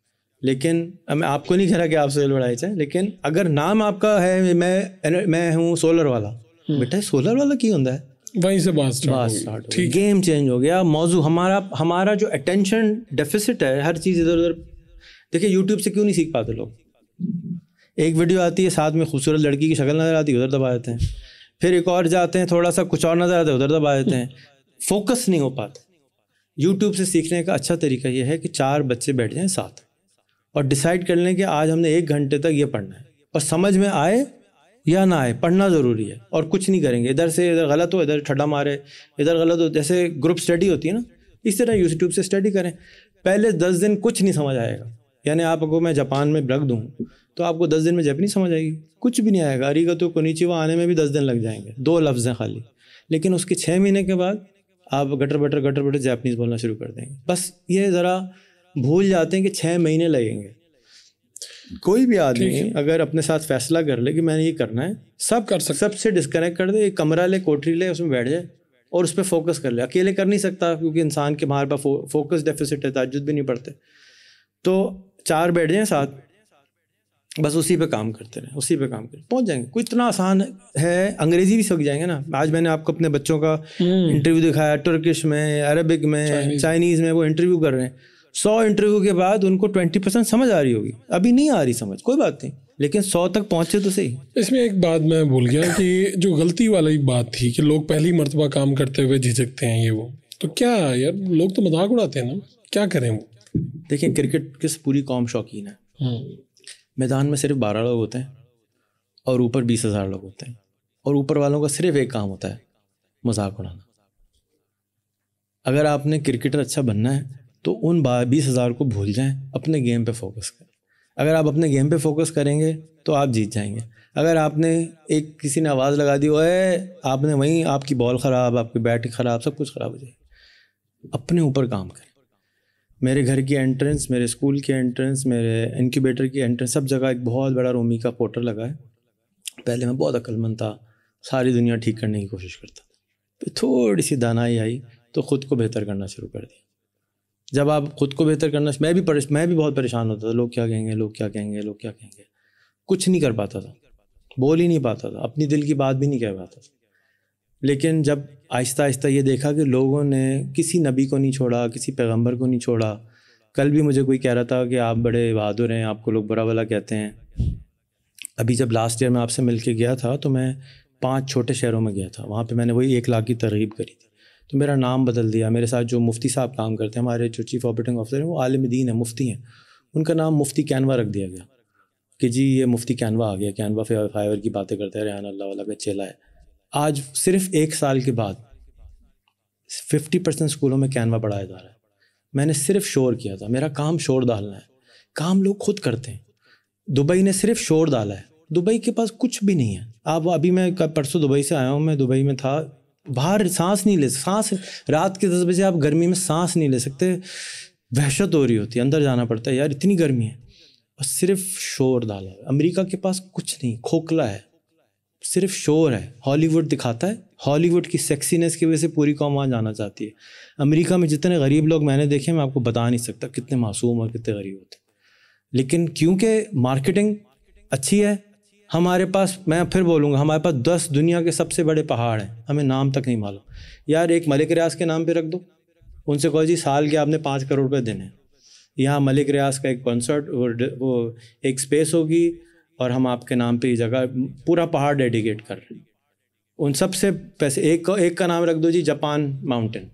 लेकिन मैं आपको नहीं कह रहा कि आप सोलर वाला है, लेकिन अगर नाम आपका है मैं मैं हूँ सोलर वाला, बेटा सोलर वाला की होता है, वहीं से बात स्टार्ट, ठीक, गेम चेंज हो गया, मौजू। हमारा हमारा जो अटेंशन डेफिसिट है, हर चीज़ इधर उधर। देखिए यूट्यूब से क्यों नहीं सीख पाते लोग? एक वीडियो आती है, साथ में खूबसूरत लड़की की शक्ल नज़र आती है, उधर दबा देते हैं, फिर एक और जाते हैं, थोड़ा सा कुछ और नज़र आता है, उधर दबा देते हैं, फोकस नहीं हो पाता। यूट्यूब से सीखने का अच्छा तरीका यह है कि चार बच्चे बैठ जाएँ साथ और डिसाइड कर लें कि आज हमने एक घंटे तक ये पढ़ना है, और समझ में आए या ना आए पढ़ना ज़रूरी है, और कुछ नहीं करेंगे, इधर से इधर गलत हो, इधर ठड्डा मारे, इधर गलत हो, जैसे ग्रुप स्टडी होती है ना, इस तरह यूट्यूब से स्टडी करें। पहले दस दिन कुछ नहीं समझ आएगा, यानी आपको मैं जापान में रख दूँ तो आपको दस दिन में जब नहीं समझ आएगी, कुछ भी नहीं आएगा, अरीगतो कोनिचिवा आने में भी दस दिन लग जाएंगे, दो लफ्ज़ हैं खाली, लेकिन उसके छः महीने के बाद आप gutter butter gutter butter Japanese बोलना शुरू कर देंगे। बस ये ज़रा भूल जाते हैं कि छः महीने लगेंगे। कोई भी आदमी अगर अपने साथ फैसला कर ले कि मैंने ये करना है, सब कर सकता, सबसे डिस्कनेक्ट कर दे, एक कमरा ले, कोठरी ले, उसमें बैठ जाए और उस पर फोकस कर ले। अकेले कर नहीं सकता क्योंकि इंसान के बाहर पर फो, फोकस डेफिसिट है, ताज्जुद भी नहीं पड़ते। तो चार बैठ जाएँ साथ, बस उसी पे काम करते रहे, उसी पे काम करते पहुंच जाएंगे। कुछ इतना आसान है, अंग्रेजी भी सीख जाएंगे ना। आज मैंने आपको अपने बच्चों का इंटरव्यू दिखाया, टर्किश में, अरबिक में, चाइनीज़ में, वो इंटरव्यू कर रहे हैं। सौ इंटरव्यू के बाद उनको बीस परसेंट समझ आ रही होगी, अभी नहीं आ रही समझ, कोई बात नहीं, लेकिन सौ तक पहुंचे तो सही। इसमें एक बात मैं भूल गया कि जो गलती वाली बात थी कि लोग पहली मर्तबा काम करते हुए झिझकते हैं, ये वो तो क्या यार, लोग तो मजाक उड़ाते हैं ना, क्या करें वो। देखिए क्रिकेट किस पूरी कौम शौकीन है, मैदान में सिर्फ बारह लोग होते हैं और ऊपर बीस हज़ार लोग होते हैं, और ऊपर वालों का सिर्फ एक काम होता है, मजाक उड़ाना। अगर आपने क्रिकेटर अच्छा बनना है तो उन बीस हज़ार को भूल जाएं, अपने गेम पे फोकस करें। अगर आप अपने गेम पे फोकस करेंगे तो आप जीत जाएंगे। अगर आपने एक किसी ने आवाज़ लगा दी, ओए, आपने वहीं आपकी बॉल ख़राब, आपकी बैट ख़राब, सब कुछ ख़राब हो जाएगी। अपने ऊपर काम करें। मेरे घर की एंट्रेंस, मेरे स्कूल की एंट्रेंस, मेरे इनक्यूबेटर की एंट्रेंस, सब जगह एक बहुत बड़ा रोमी का पोर्टर लगा है। पहले मैं बहुत अक्लमंद था, सारी दुनिया ठीक करने की कोशिश करता था, फिर थोड़ी सी दानाई आई तो ख़ुद को बेहतर करना शुरू कर दिया। जब आप ख़ुद को बेहतर करना, मैं भी मैं भी बहुत परेशान होता था, लोग क्या कहेंगे, लोग क्या कहेंगे, लोग क्या कहेंगे, कुछ नहीं कर पाता था, बोल ही नहीं पाता था, अपनी दिल की बात भी नहीं कह पाता था। लेकिन जब आहिस्ता आहिस्ता ये देखा कि लोगों ने किसी नबी को नहीं छोड़ा, किसी पैगंबर को नहीं छोड़ा। कल भी मुझे कोई कह रहा था कि आप बड़े बहादुर हैं, आपको लोग बुरा भला कहते हैं। अभी जब लास्ट ईयर मैं आपसे मिल के गया था तो मैं पांच छोटे शहरों में गया था, वहाँ पे मैंने वही एक लाख की तरगीब करी थी, तो मेरा नाम बदल दिया। मेरे साथ जो मुफ्ती साहब काम करते हैं, हमारे जो चीफ़ ऑपरेटिंग ऑफिसर हैं, वो आलिम दीन है, मुफ्ती हैं, उनका नाम मुफ्ती कैनवा रख दिया गया कि जी ये मुफ्ती कैनवा आ गया, कैनवा फाइवर की बातें करता है, रेहान अल्लाहवाला का चेला है। आज सिर्फ एक साल के बाद फिफ्टी परसेंट स्कूलों में कैनवा पढ़ाया जा रहा है। मैंने सिर्फ शोर किया था, मेरा काम शोर डालना है, काम लोग खुद करते हैं। दुबई ने सिर्फ शोर डाला है, दुबई के पास कुछ भी नहीं है। आप अभी मैं परसों दुबई से आया हूँ, मैं दुबई में था, बाहर सांस नहीं ले सांस रात के दस बजे आप गर्मी में सांस नहीं ले सकते, वहशत हो रही होती है, अंदर जाना पड़ता है, यार इतनी गर्मी है। और सिर्फ शोर डाला है। अमेरिका के पास कुछ नहीं, खोखला है, सिर्फ शोर है। हॉलीवुड दिखाता है, हॉलीवुड की सेक्सीनेस की वजह से पूरी कौम वहाँ जाना चाहती है। अमेरिका में जितने गरीब लोग मैंने देखे, मैं आपको बता नहीं सकता कितने मासूम और कितने गरीब होते, लेकिन क्योंकि मार्केटिंग अच्छी है। हमारे पास, मैं फिर बोलूँगा, हमारे पास दस दुनिया के सबसे बड़े पहाड़ हैं, हमें नाम तक नहीं मालूम। यार एक मलिक रियाज के नाम पे रख दो, उनसे कहो जी साल के आपने पाँच करोड़ रुपये देने हैं, यहाँ मलिक रियाज का एक कॉन्सर्ट वो एक स्पेस होगी और हम आपके नाम पे ये जगह पूरा पहाड़ डेडिकेट कर रहे हैं। उन सबसे पैसे एक का एक का नाम रख दो जी जापान माउंटेन,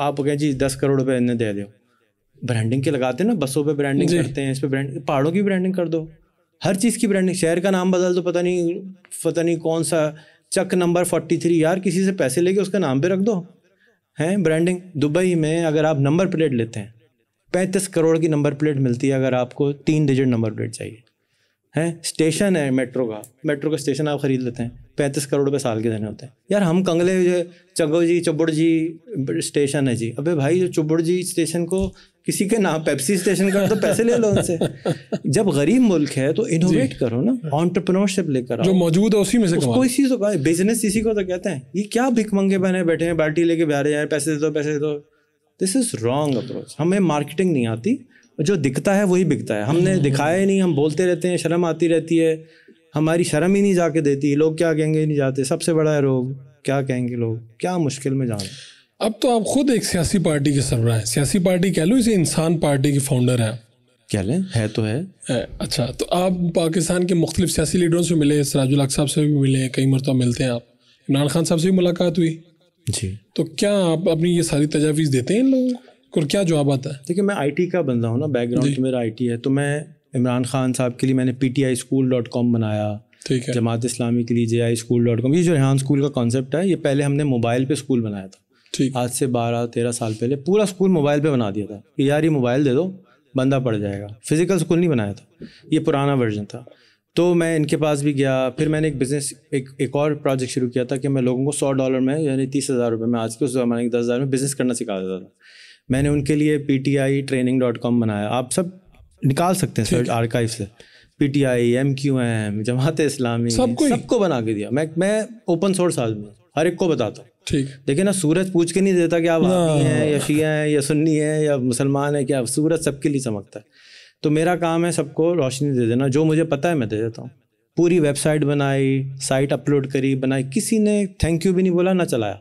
आप कहें जी दस करोड़ रुपये इन्हें दे दो। ब्रांडिंग के लगाते हैं ना, बसों पे ब्रांडिंग करते हैं, इस पे ब्रांड, पहाड़ों की ब्रांडिंग कर दो, हर चीज़ की ब्रांडिंग। शहर का नाम बदल दो, पता नहीं पता नहीं कौन सा चक नंबर फोर्टी थ्री, यार किसी से पैसे लेके उसका नाम पे रख दो, हैं ब्रांडिंग। दुबई में अगर आप नंबर प्लेट लेते हैं पैंतीस करोड़ की नंबर प्लेट मिलती है अगर आपको तीन डिजिट नंबर प्लेट चाहिए। हैं स्टेशन है मेट्रो का, मेट्रो का स्टेशन आप ख़रीद लेते हैं, पैंतीस करोड़ रुपये साल के देने होते हैं। यार हम कंगले चगो जी चुबड़ जी स्टेशन है जी, अबे भाई जो चुबड़ जी स्टेशन को किसी के नाम पेप्सी स्टेशन कर दो, तो पैसे ले लो उनसे। जब गरीब मुल्क है तो इनोवेट करो ना, एंटरप्रेन्योरशिप लेकर आओ, जो मौजूद है उसी में से उसको इसी से कहा, बिजनेस इसी को तो कहते हैं। ये क्या भिकमंगे बने बैठे हैं, बाल्टी लेके बह रहे हैं, पैसे दे दो पैसे दे दो, दिस इज़ रॉन्ग अप्रोच। हमें मार्केटिंग नहीं आती, जो दिखता है वही बिकता है। हमने दिखाया ही नहीं, हम बोलते रहते हैं, शर्म आती रहती है, हमारी शर्म ही नहीं जाके देती, लोग क्या कहेंगे नहीं जाते, सबसे बड़ा है रोग, क्या कहेंगे लोग, क्या मुश्किल में जाना। अब तो आप खुद एक सियासी पार्टी के सरबराह हैं, सियासी पार्टी कह लो, इसे इंसान पार्टी के फाउंडर हैं, कह लें है तो है, है। अच्छा, तो आप पाकिस्तान के मुख्तलिफ सियासी लीडरों से मिले, सिराजुल हक साहब से भी मिले, कई मरतबा मिलते हैं आप, इमरान खान साहब से भी मुलाकात हुई जी, तो क्या आप अपनी ये सारी तजावीज़ देते हैं इन लोगों को और क्या जवाब आता है? देखिए मैं आई टी का बंदा हूँ ना, बैकग्राउंड मेरा आई टी है, तो मैं इमरान खान साहब के लिए मैंने P T I school dot com बनाया, ठीक है, जमात इस्लामी के लिए J I school dot com, ये जो रेहान स्कूल का कॉन्सेप्ट है, ये पहले हमने मोबाइल पर स्कूल बनाया था, आज से बारह तेरह साल पहले पूरा स्कूल मोबाइल पे बना दिया था कि यार ये मोबाइल दे दो बंदा पड़ जाएगा, फिजिकल स्कूल नहीं बनाया था, ये पुराना वर्जन था। तो मैं इनके पास भी गया, फिर मैंने एक बिज़नेस एक एक और प्रोजेक्ट शुरू किया था कि मैं लोगों को सौ डॉलर में यानी तीस हज़ार रुपये में, आज के उस जमाने के दस हज़ार में बिज़नेस करना सिखा देता था। मैंने उनके लिए P T I training dot com बनाया, आप सब निकाल सकते हैं सर्च आर्काइव से, P T I M Q M Jamaat Islami सबको बना के दिया। मैं मैं ओपन सोर्स आदमी हर एक को बताता हूँ, ठीक, देखिए ना सूरज पूछ के नहीं देता कि आप आदमी हैं या शिया हैं या सुन्नी हैं या मुसलमान हैं, क्या सूरज सबके लिए चमकता है। तो मेरा काम है सबको रोशनी दे देना, जो मुझे पता है मैं दे देता हूँ। पूरी वेबसाइट बनाई, साइट अपलोड करी बनाई, किसी ने थैंक यू भी नहीं बोला, ना चलाया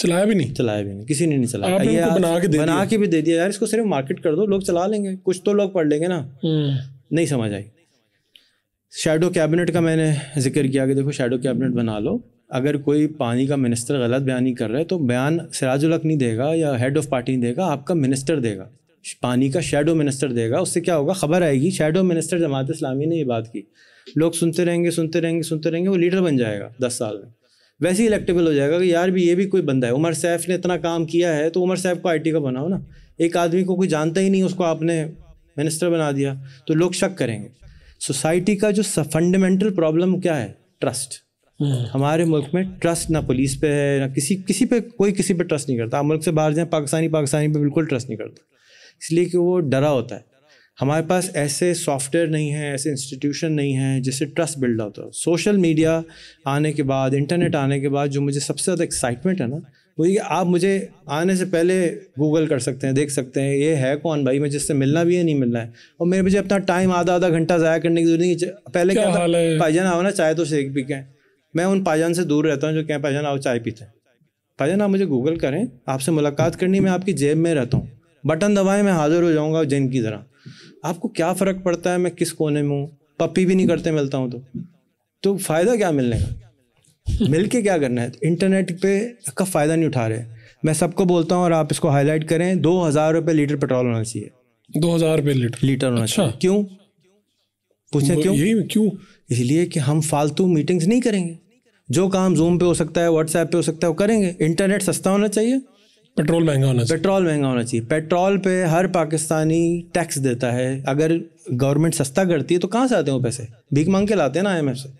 चलाया भी नहीं चलाया भी नहीं किसी ने नहीं चलाया, ये बना के बना के भी दे दिया, यार इसको सिर्फ मार्केट कर दो, लोग चला लेंगे, कुछ तो लोग पढ़ लेंगे ना। नहीं समझ आई। शेडो कैबिनेट का मैंने जिक्र किया कि देखो शेडो कैबिनेट बना लो, अगर कोई पानी का मिनिस्टर गलत बयान नहीं कर रहा है तो बयान सिराजुल हक नहीं देगा या हेड ऑफ पार्टी नहीं देगा, आपका मिनिस्टर देगा, पानी का शेडो मिनिस्टर देगा। उससे क्या होगा, खबर आएगी शेडो मिनिस्टर जमात इस्लामी ने ये बात की, लोग सुनते रहेंगे सुनते रहेंगे सुनते रहेंगे, वो लीडर बन जाएगा दस साल में, वैसे ही इलेक्टेबल हो जाएगा कि यार भी ये भी कोई बंदा है, उमर सैफ ने इतना काम किया है तो उमर सैफ को आई टी का बनाओ ना, एक आदमी को कोई जानता ही नहीं उसको आपने मिनिस्टर बना दिया तो लोग शक करेंगे। सोसाइटी का जो फंडामेंटल प्रॉब्लम क्या है, ट्रस्ट। हमारे मुल्क में ट्रस्ट ना पुलिस पे है, ना किसी किसी पे, कोई किसी पे ट्रस्ट नहीं करता। आप मुल्क से बाहर जाएं, पाकिस्तानी पाकिस्तानी पे बिल्कुल ट्रस्ट नहीं करता, इसलिए कि वो डरा होता है। हमारे पास ऐसे सॉफ्टवेयर नहीं है, ऐसे इंस्टीट्यूशन नहीं है जिससे ट्रस्ट बिल्ड होता है। सोशल मीडिया आने के बाद, इंटरनेट आने के बाद जो मुझे सबसे ज़्यादा एक्साइटमेंट है ना, तो ये आप मुझे आने से पहले गूगल कर सकते हैं, देख सकते हैं ये है कौन भाई, मैं जिससे मिलना भी है नहीं मिलना है, और मेरे मुझे अपना टाइम आधा आधा घंटा ज़ाया करने की जरूरत नहीं है। पहले क्या था, पायजान आओ ना चाय तो शेख पी के, मैं उन पायजान से दूर रहता हूँ जो क्या पायजान आओ चाय पीते हैं। पायजान आप मुझे गूगल करें, आपसे मुलाकात करनी, मैं आपकी जेब में रहता हूँ, बटन दबाएं मैं हाजिर हो जाऊँगा जिन की तरह। आपको क्या फ़र्क पड़ता है मैं किस कोने में हूँ, पप्पी भी नहीं करते मिलता हूँ तो तो फ़ायदा क्या मिलने का, मिलके क्या करना है। इंटरनेट पे का फ़ायदा नहीं उठा रहे। मैं सबको बोलता हूँ और आप इसको हाईलाइट करें, दो हज़ार रुपये लीटर पेट्रोल होना चाहिए, दो हज़ार रुपये लीटर लीटर होना अच्छा। चाहिए क्यों पूछे क्यों यही क्यों इसलिए कि हम फालतू मीटिंग्स नहीं करेंगे, जो काम जूम पे हो सकता है, व्हाट्सएप पे हो सकता है, वो करेंगे। इंटरनेट सस्ता होना चाहिए, पेट्रोल महंगा होना चाहिए, पेट्रोल महंगा होना चाहिए। पेट्रोल पे हर पाकिस्तानी टैक्स देता है, अगर गवर्नमेंट सस्ता करती है तो कहाँ से आते हैं वो पैसे, भीख मांग के लाते हैं ना आई एम एफ से।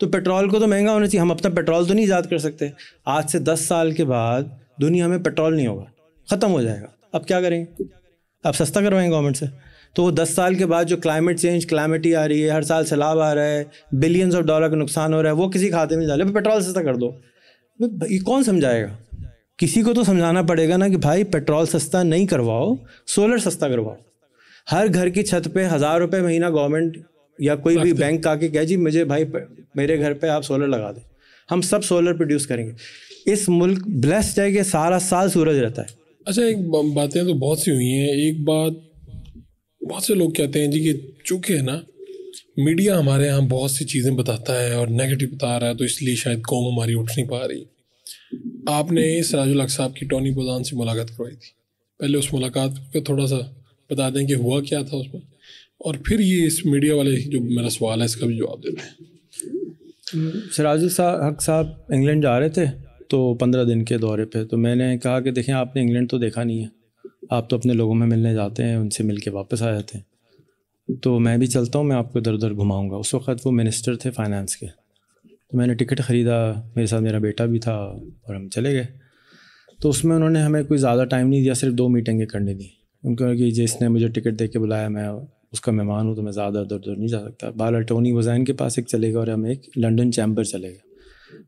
तो पेट्रोल को तो महंगा होना चाहिए, हम अपना पेट्रोल तो नहीं ईजाद कर सकते। आज से दस साल के बाद दुनिया में पेट्रोल नहीं होगा, ख़त्म हो जाएगा। अब क्या करेंगे, अब सस्ता करवाएंगे गवर्नमेंट से। तो वो दस साल के बाद जो क्लाइमेट चेंज क्लाइमेटी आ रही है, हर साल सैलाब आ रहा है, बिलियंस ऑफ डॉलर का नुकसान हो रहा है, वो किसी खाते में डाले, पेट्रोल सस्ता कर दो। ये कौन समझाएगा, किसी को तो समझाना पड़ेगा ना कि भाई पेट्रोल सस्ता नहीं करवाओ, सोलर सस्ता करवाओ। हर घर की छत पर हज़ार रुपये महीना गवर्नमेंट या कोई भी बैंक आके कहे जी मुझे भाई मेरे घर पे आप सोलर लगा दें, हम सब सोलर प्रोड्यूस करेंगे। इस मुल्क ब्लेस्ड है कि सारा साल सूरज रहता है। अच्छा, एक बातें तो बहुत सी हुई हैं। एक बात बहुत से लोग कहते हैं जी कि चूंकि है ना मीडिया हमारे यहाँ बहुत सी चीज़ें बताता है और नेगेटिव बता रहा है, तो इसलिए शायद कौम हमारी उठ नहीं पा रही। आपने सिराजुल हक साहब की टोनी बुज़ान से मुलाकात करवाई थी, पहले उस मुलाकात पर थोड़ा सा बता दें कि हुआ क्या था उसमें, और फिर ये इस मीडिया वाले जो मेरा सवाल है इसका भी जवाब देते हैं। सिराजुल हक साहब इंग्लैंड जा रहे थे तो पंद्रह दिन के दौरे पे, तो मैंने कहा कि देखें आपने इंग्लैंड तो देखा नहीं है, आप तो अपने लोगों में मिलने जाते हैं, उनसे मिल के वापस आ जाते हैं, तो मैं भी चलता हूँ, मैं आपको इधर उधर घुमाऊँगा। उस वक्त वो मिनिस्टर थे फाइनेंस के, तो मैंने टिकट ख़रीदा, मेरे साथ मेरा बेटा भी था, और हम चले गए। तो उसमें उन्होंने हमें कोई ज़्यादा टाइम नहीं दिया, सिर्फ दो मीटिंगें करने दी। उनको कि जिसने मुझे टिकट दे के बुलाया मैं उसका मेहमान हूँ, तो मैं ज़्यादा उधर उधर नहीं जा सकता। बाहर टोनी बुज़ान के पास एक चलेगा और हम एक लंदन चैम्बर चलेगा।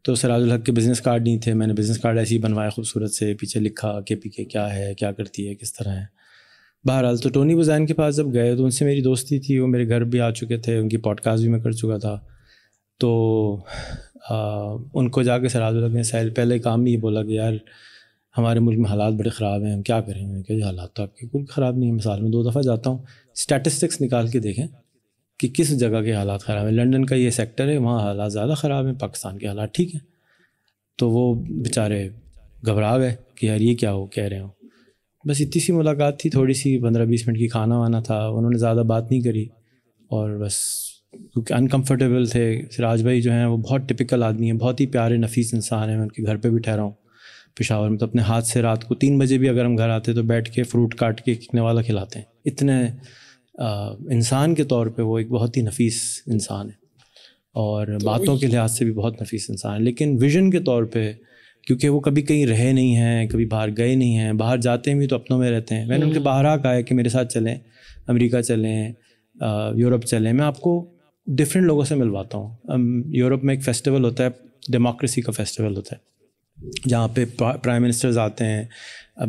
तो सिराजुल हक के बिज़नेस कार्ड नहीं थे, मैंने बिज़नेस कार्ड ऐसे ही बनवाया खूबसूरत से, पीछे लिखा के पी के क्या है, क्या करती है, किस तरह है। बहरहाल तो टोनी बुज़ान के पास जब गए तो उनसे मेरी दोस्ती थी, वो मेरे घर भी आ चुके थे, उनकी पॉडकास्ट भी मैं कर चुका था। तो आ, उनको जाके सिराजुल हक ने साल पहले काम ही बोला कि यार हमारे मुल्क में हालात बड़े ख़राब हैं, हम क्या करें। मैंने कहा हालात तो आपके बिल्कुल ख़राब नहीं है, मैं साल में दो दफ़ा जाता हूँ, स्टैटिस्टिक्स निकाल के देखें कि किस जगह के हालात ख़राब हैं। लंदन का ये सेक्टर है, वहाँ हालात ज़्यादा ख़राब हैं, पाकिस्तान के हालात ठीक हैं। तो वो बेचारे घबरा गए कि यार ये क्या हो कह रहे हो। बस इतनी सी मुलाकात थी, थोड़ी सी पंद्रह बीस मिनट की, खाना वाना था, उन्होंने ज़्यादा बात नहीं करी और बस क्योंकि अनकम्फर्टेबल थे। सिराज भाई जो हैं वो बहुत टिपिकल आदमी हैं, बहुत ही प्यारे नफीस इंसान हैं। मैं उनके घर पर भी ठहरा हूँ पेशावर में, तो अपने हाथ से रात को तीन बजे भी अगर हम घर आते तो बैठ के फ्रूट काट के किकने वाला खिलाते हैं। इतने इंसान के तौर पे वो एक बहुत ही नफीस इंसान है और तो बातों के लिहाज से भी बहुत नफीस इंसान है, लेकिन विजन के तौर पे क्योंकि वो कभी कहीं रहे नहीं हैं, कभी बाहर गए नहीं हैं, बाहर जाते हैं भी तो अपनों में रहते हैं। मैंने उनके बाहर आका है कि मेरे साथ चलें, अमेरिका चलें, यूरोप चलें। मैं आपको डिफरेंट लोगों से मिलवाता हूँ। यूरोप में एक फेस्टिवल होता है, डेमोक्रेसी का फेस्टिवल होता है, जहाँ पे प्राइम मिनिस्टर्स आते हैं,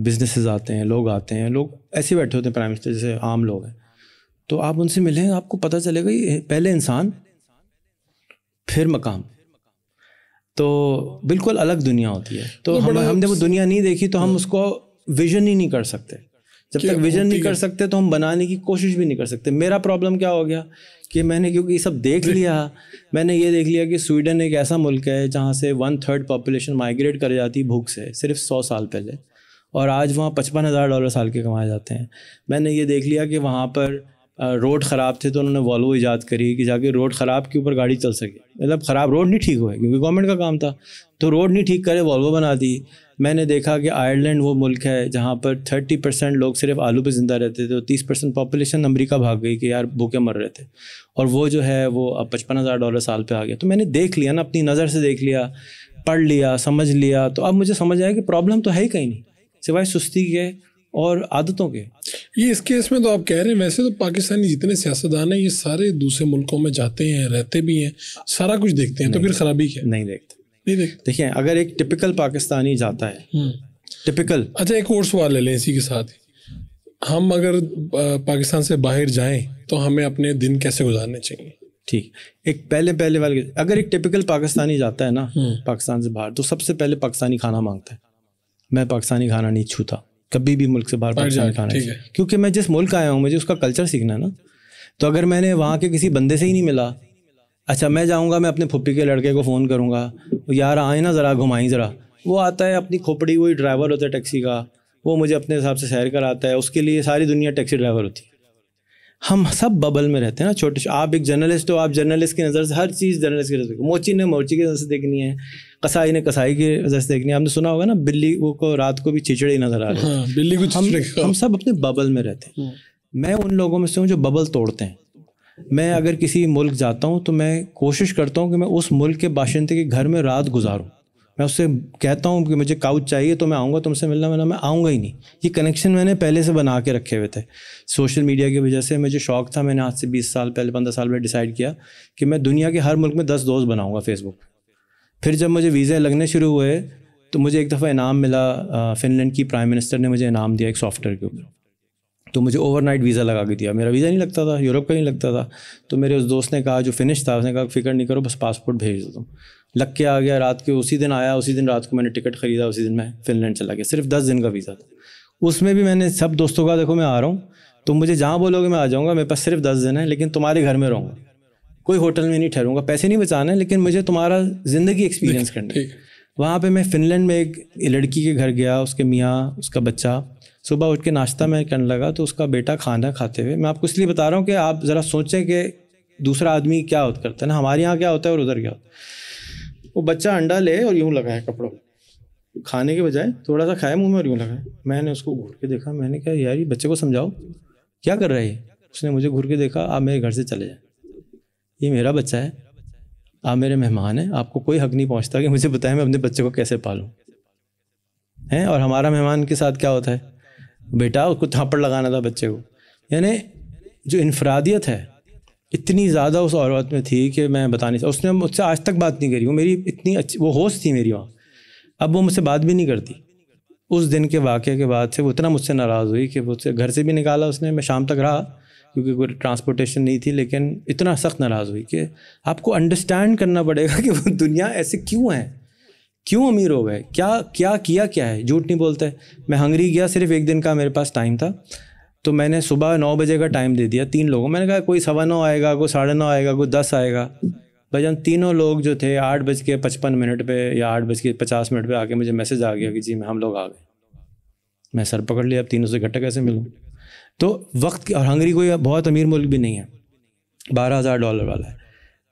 बिजनेसेस आते हैं, लोग आते हैं। लोग ऐसे बैठे होते हैं प्राइम मिनिस्टर जैसे आम लोग हैं। तो आप उनसे मिलें, आपको पता चलेगा ये पहले इंसान फिर मकाम, तो बिल्कुल अलग दुनिया होती है। तो हम हमने वो दुनिया नहीं देखी तो हम उसको विजन ही नहीं कर सकते। जब तक विजन नहीं कर सकते तो हम बनाने की कोशिश भी नहीं कर सकते। मेरा प्रॉब्लम क्या हो गया कि मैंने क्योंकि ये सब देख लिया, मैंने ये देख लिया कि स्वीडन एक ऐसा मुल्क है जहाँ से वन थर्ड पॉपुलेशन माइग्रेट कर जाती भूख से सिर्फ सौ साल पहले, और आज वहाँ पचपन हज़ार डॉलर साल के कमाए जाते हैं। मैंने ये देख लिया कि वहाँ पर रोड ख़राब थे तो उन्होंने वॉल्वो ईजाद करी कि जाके रोड ख़राब के ऊपर गाड़ी चल सके। मतलब ख़राब रोड नहीं ठीक हुए क्योंकि गवर्नमेंट का काम था, तो रोड नहीं ठीक करे वॉल्वो बना दी। मैंने देखा कि आयरलैंड वो मुल्क है जहाँ पर थर्टी परसेंट लोग सिर्फ आलू पे ज़िंदा रहते थे और तीस परसेंट पॉपुलेशन अमेरिका भाग गई कि यार भूखे मर रहे थे, और वो जो है वो अब पचपन हज़ार डॉलर साल पे आ गया। तो मैंने देख लिया ना, अपनी नज़र से देख लिया, पढ़ लिया, समझ लिया। तो अब मुझे समझ आया कि प्रॉब्लम तो है ही कहीं नहीं सिवाय सुस्ती के और आदतों के। ये इस केस में तो आप कह रहे हैं, वैसे तो पाकिस्तानी जितने सियासतदान हैं ये सारे दूसरे मुल्कों में जाते हैं, रहते भी हैं, सारा कुछ देखते हैं, तो फिर खराबी क्या नहीं देखते। देखिए अगर एक टिपिकल पाकिस्तानी जाता है टिपिकल अच्छा एक और सवाल ले लें इसी के साथ, हम अगर पाकिस्तान से बाहर जाएं तो हमें अपने दिन कैसे गुजारने चाहिए? ठीक, एक पहले पहले वाले अगर एक टिपिकल पाकिस्तानी जाता है ना पाकिस्तान से बाहर तो सबसे पहले पाकिस्तानी खाना मांगता है। मैं पाकिस्तानी खाना नहीं छूता कभी भी, मुल्क से बाहर पाकिस्तानी खाना नहीं, क्योंकि मैं जिस मुल्क आया हूँ मुझे उसका कल्चर सीखना है ना। तो अगर मैंने वहाँ के किसी बंदे से ही नहीं मिला, अच्छा मैं जाऊँगा मैं अपने फुप्पी के लड़के को फ़ोन करूँगा यार आए ना ज़रा घुमाएं ज़रा, वो आता है अपनी खोपड़ी, वही ड्राइवर होता है टैक्सी का, वो मुझे अपने हिसाब से सैर कराता है, उसके लिए सारी दुनिया टैक्सी ड्राइवर होती है। हम सब बबल में रहते हैं ना छोटे, आप एक जर्नलिस्ट हो, आप जर्नलिस्ट की नज़र से हर चीज़ जर्नलिस्ट की नज़र से, मोची ने मोची की नज़र से देखनी है, कसाई ने कसाई की नज़र से देखनी है। आपने सुना होगा ना बिल्ली वो को रात को भी चिचड़े नज़र आ रहा है, बिल्ली को। हम हम सब अपने बबल में रहते हैं। मैं उन लोगों में से हूँ जो बबल तोड़ते हैं। मैं अगर किसी मुल्क जाता हूँ तो मैं कोशिश करता हूँ कि मैं उस मुल्क के बाशिंदे के घर में रात गुजारूँ। मैं उससे कहता हूँ कि मुझे काउच चाहिए तो मैं आऊँगा तुमसे मिलना, वरना मैं आऊँगा ही नहीं। ये कनेक्शन मैंने पहले से बना के रखे हुए थे। सोशल मीडिया की वजह से मुझे शौक था, मैंने आज से बीस साल पहले पंद्रह साल पहले डिसाइड किया कि मैं दुनिया के हर मुल्क में दस दोस्त बनाऊँगा फेसबुक। फिर जब मुझे वीज़ा लगने शुरू हुए तो मुझे एक दफ़ा इनाम मिला, फिनलैंड की प्राइम मिनिस्टर ने मुझे इनाम दिया एक सॉफ्टवेयर के ऊपर, तो मुझे ओवरनाइट वीज़ा लगा के दिया। मेरा वीज़ा नहीं लगता था, यूरोप का नहीं लगता था। तो मेरे उस दोस्त ने कहा जो फिनिश था, उसने कहा फिक्र नहीं करो बस पासपोर्ट भेज दो, लग के आ गया। रात के उसी दिन आया, उसी दिन रात को मैंने टिकट ख़रीदा, उसी दिन मैं फिनलैंड चला गया। सिर्फ दस दिन का वीज़ा था। उसमें भी मैंने सब दोस्तों का देखो मैं आ रहा हूँ, तो मुझे जहाँ बोलोगे मैं आ जाऊँगा, मेरे पास सिर्फ दस दिन है, लेकिन तुम्हारे घर में रहूँगा, कोई होटल में नहीं ठहरूँगा, पैसे नहीं बचाना है, लेकिन मुझे तुम्हारा ज़िंदगी एक्सपीरियंस करना है। वहाँ पर मैं फिनलैंड में एक लड़की के घर गया, उसके मियाँ, उसका बच्चा, सुबह उठ के नाश्ता मैं करने लगा तो उसका बेटा खाना खाते हुए, मैं आपको इसलिए बता रहा हूँ कि आप ज़रा सोचें कि दूसरा आदमी क्या होता करता है ना, हमारे यहाँ क्या होता है और उधर क्या होता है। वो बच्चा अंडा ले और यूँ लगाए कपड़ों में, खाने के बजाय थोड़ा सा खाए मुंह में और यूँ लगाए। मैंने उसको घूर के देखा, मैंने कहा यार ये बच्चे को समझाओ क्या कर रहा है। उसने मुझे घूर के देखा, आप मेरे घर से चले जाए, ये मेरा बच्चा है, आप मेरे मेहमान हैं, आपको कोई हक नहीं पहुँचता कि मुझे बताएं मैं अपने बच्चे को कैसे पालूँ हैं। और हमारा मेहमान के साथ क्या होता है, बेटा उसको थापड़ लगाना था बच्चे को। यानी जो इनफरादियत है इतनी ज़्यादा उस औरत में थी कि मैं बता नहीं सकता। उसने मुझसे आज तक बात नहीं करी, वो मेरी इतनी अच्छी वो होस्ट थी मेरी वहाँ, अब वो मुझसे बात भी नहीं करती। उस दिन के वाक़े के बाद से वो इतना मुझसे नाराज़ हुई कि मुझसे घर से भी निकाला उसने। मैं शाम तक रहा क्योंकि कोई ट्रांसपोर्टेशन नहीं थी, लेकिन इतना सख्त नाराज़ हुई कि आपको अंडरस्टैंड करना पड़ेगा कि वो दुनिया ऐसे क्यों है, क्यों अमीर हो गए, क्या क्या किया क्या है। झूठ नहीं बोलते, मैं हंगरी गया, सिर्फ एक दिन का मेरे पास टाइम था, तो मैंने सुबह नौ बजे का टाइम दे दिया तीन लोगों। मैंने कहा कोई सवा नौ आएगा, कोई साढ़े नौ आएगा, कोई दस आएगा। भजन तीनों लोग जो थे आठ बज के पचपन मिनट पे या आठ बज के पचास मिनट पे आके मुझे मैसेज आ गया कि जी मैं हम लोग आ गए। मैं सर पकड़ लिया, अब तीनों से इकट्ठा कैसे मिलूँ। तो वक्त, और हंगरी कोई बहुत अमीर मुल्क भी नहीं है, बारह हज़ार डॉलर वाला है।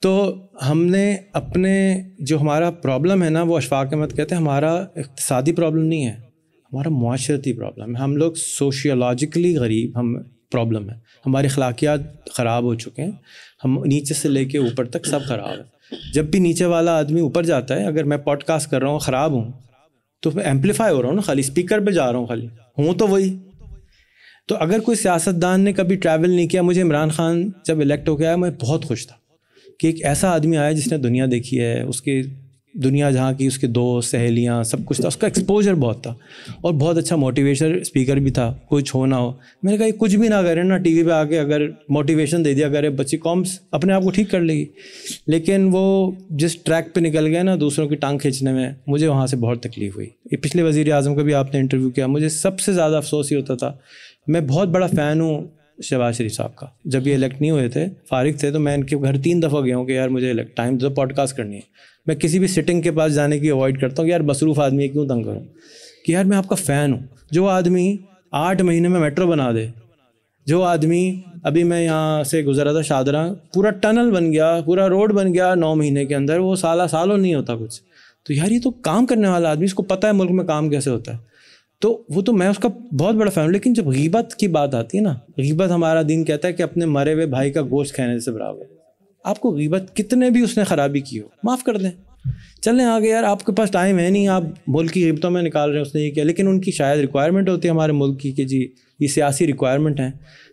तो हमने अपने जो हमारा प्रॉब्लम है ना, वो अशफाक अहमद कहते हैं हमारा इक़्तिसादी प्रॉब्लम नहीं है, हमारा मुआशरती प्रॉब्लम है। हम लोग सोशियोलॉजिकली गरीब हम प्रॉब्लम है, हमारे अखलाकियात ख़राब हो चुके हैं, हम नीचे से लेके ऊपर तक सब ख़राब है। जब भी नीचे वाला आदमी ऊपर जाता है, अगर मैं पॉडकास्ट कर रहा हूँ ख़राब हूँ तो मैं एम्पलीफाई हो रहा हूँ ना, खाली स्पीकर पर जा रहा हूँ, खाली हूँ तो वही। तो अगर कोई सियासतदान ने कभी ट्रैवल नहीं किया, मुझे इमरान खान जब इलेक्ट हो गया मैं बहुत खुश था कि एक ऐसा आदमी आया जिसने दुनिया देखी है, उसकी दुनिया जहाँ की, उसके दोस्त सहेलियाँ सब कुछ था, उसका एक्सपोजर बहुत था और बहुत अच्छा मोटिवेशनल स्पीकर भी था। कुछ हो ना हो, मैंने कहा कुछ भी ना करे ना, टीवी पे आके अगर मोटिवेशन दे दिया करे बच्ची कॉम्स अपने आप को ठीक कर लेगी। लेकिन वो जिस ट्रैक पे निकल गया ना दूसरों की टांग खींचने में, मुझे वहाँ से बहुत तकलीफ हुई। पिछले वज़ीर आज़म का भी आपने इंटरव्यू किया, मुझे सबसे ज़्यादा अफसोस ही होता था। मैं बहुत बड़ा फ़ैन हूँ शहबाज शरीफ साहब का, जब ये इलेक्ट नहीं हुए थे फारिग थे, तो मैं इनके घर तीन दफ़ा गया हूँ कि यार मुझे इलेक्ट टाइम तो पॉडकास्ट करनी है। मैं किसी भी सिटिंग के पास जाने की अवॉइड करता हूँ, यार मसरूफ़ आदमी है क्यों तंग करूँ, कि यार मैं आपका फ़ैन हूँ। जो आदमी आठ महीने में मेट्रो बना दे, जो आदमी, अभी मैं यहाँ से गुजरा था शाहदरा, पूरा टनल बन गया, पूरा रोड बन गया नौ महीने के अंदर, वो साला सालों नहीं होता कुछ। तो यार ये तो काम करने वाला आदमी, इसको पता है मुल्क में काम कैसे होता है, तो वो तो मैं उसका बहुत बड़ा फ़ैन हूँ। लेकिन जब गीबत की बात आती है ना, गीबत हमारा दीन कहता है कि अपने मरे हुए भाई का गोश्त खाने से बराबर है। आपको गीबत कितने भी उसने ख़राबी की हो माफ़ कर दें, चलें आगे, यार आपके पास टाइम है नहीं, आप मुल्क की गीबतों में निकाल रहे हैं उसने ये किया। लेकिन उनकी शायद रिक्वायरमेंट होती है हमारे मुल्क की कि जी ये सियासी रिक्वायरमेंट है।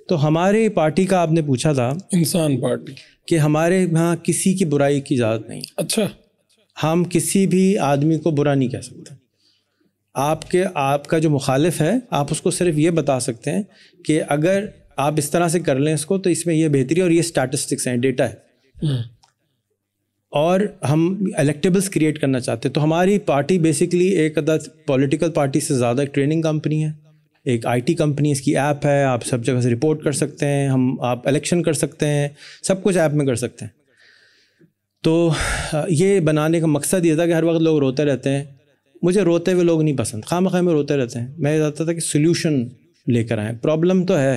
तो हमारे पार्टी का आपने पूछा था इंसान पार्टी, कि हमारे यहाँ किसी की बुराई की इजाज़त नहीं। अच्छा, हम किसी भी आदमी को बुरा नहीं कह सकते। आपके आपका जो मुखालिफ है आप उसको सिर्फ ये बता सकते हैं कि अगर आप इस तरह से कर लें इसको तो इसमें यह बेहतरी, और ये स्टैटिस्टिक्स हैं, डेटा है, और हम इलेक्टेबल्स क्रिएट करना चाहते हैं। तो हमारी पार्टी बेसिकली एक अदद पॉलिटिकल पार्टी से ज़्यादा एक ट्रेनिंग कंपनी है, एक आईटी कंपनी, इसकी ऐप है, आप सब जगह से रिपोर्ट कर सकते हैं, हम आप इलेक्शन कर सकते हैं, सब कुछ ऐप में कर सकते हैं। तो ये बनाने का मकसद ये था कि हर वक्त लोग रोते रहते हैं, मुझे रोते हुए लोग नहीं पसंद, खामखा में रोते रहते हैं। मैं चाहता था कि सोल्यूशन लेकर आएँ, प्रॉब्लम तो है,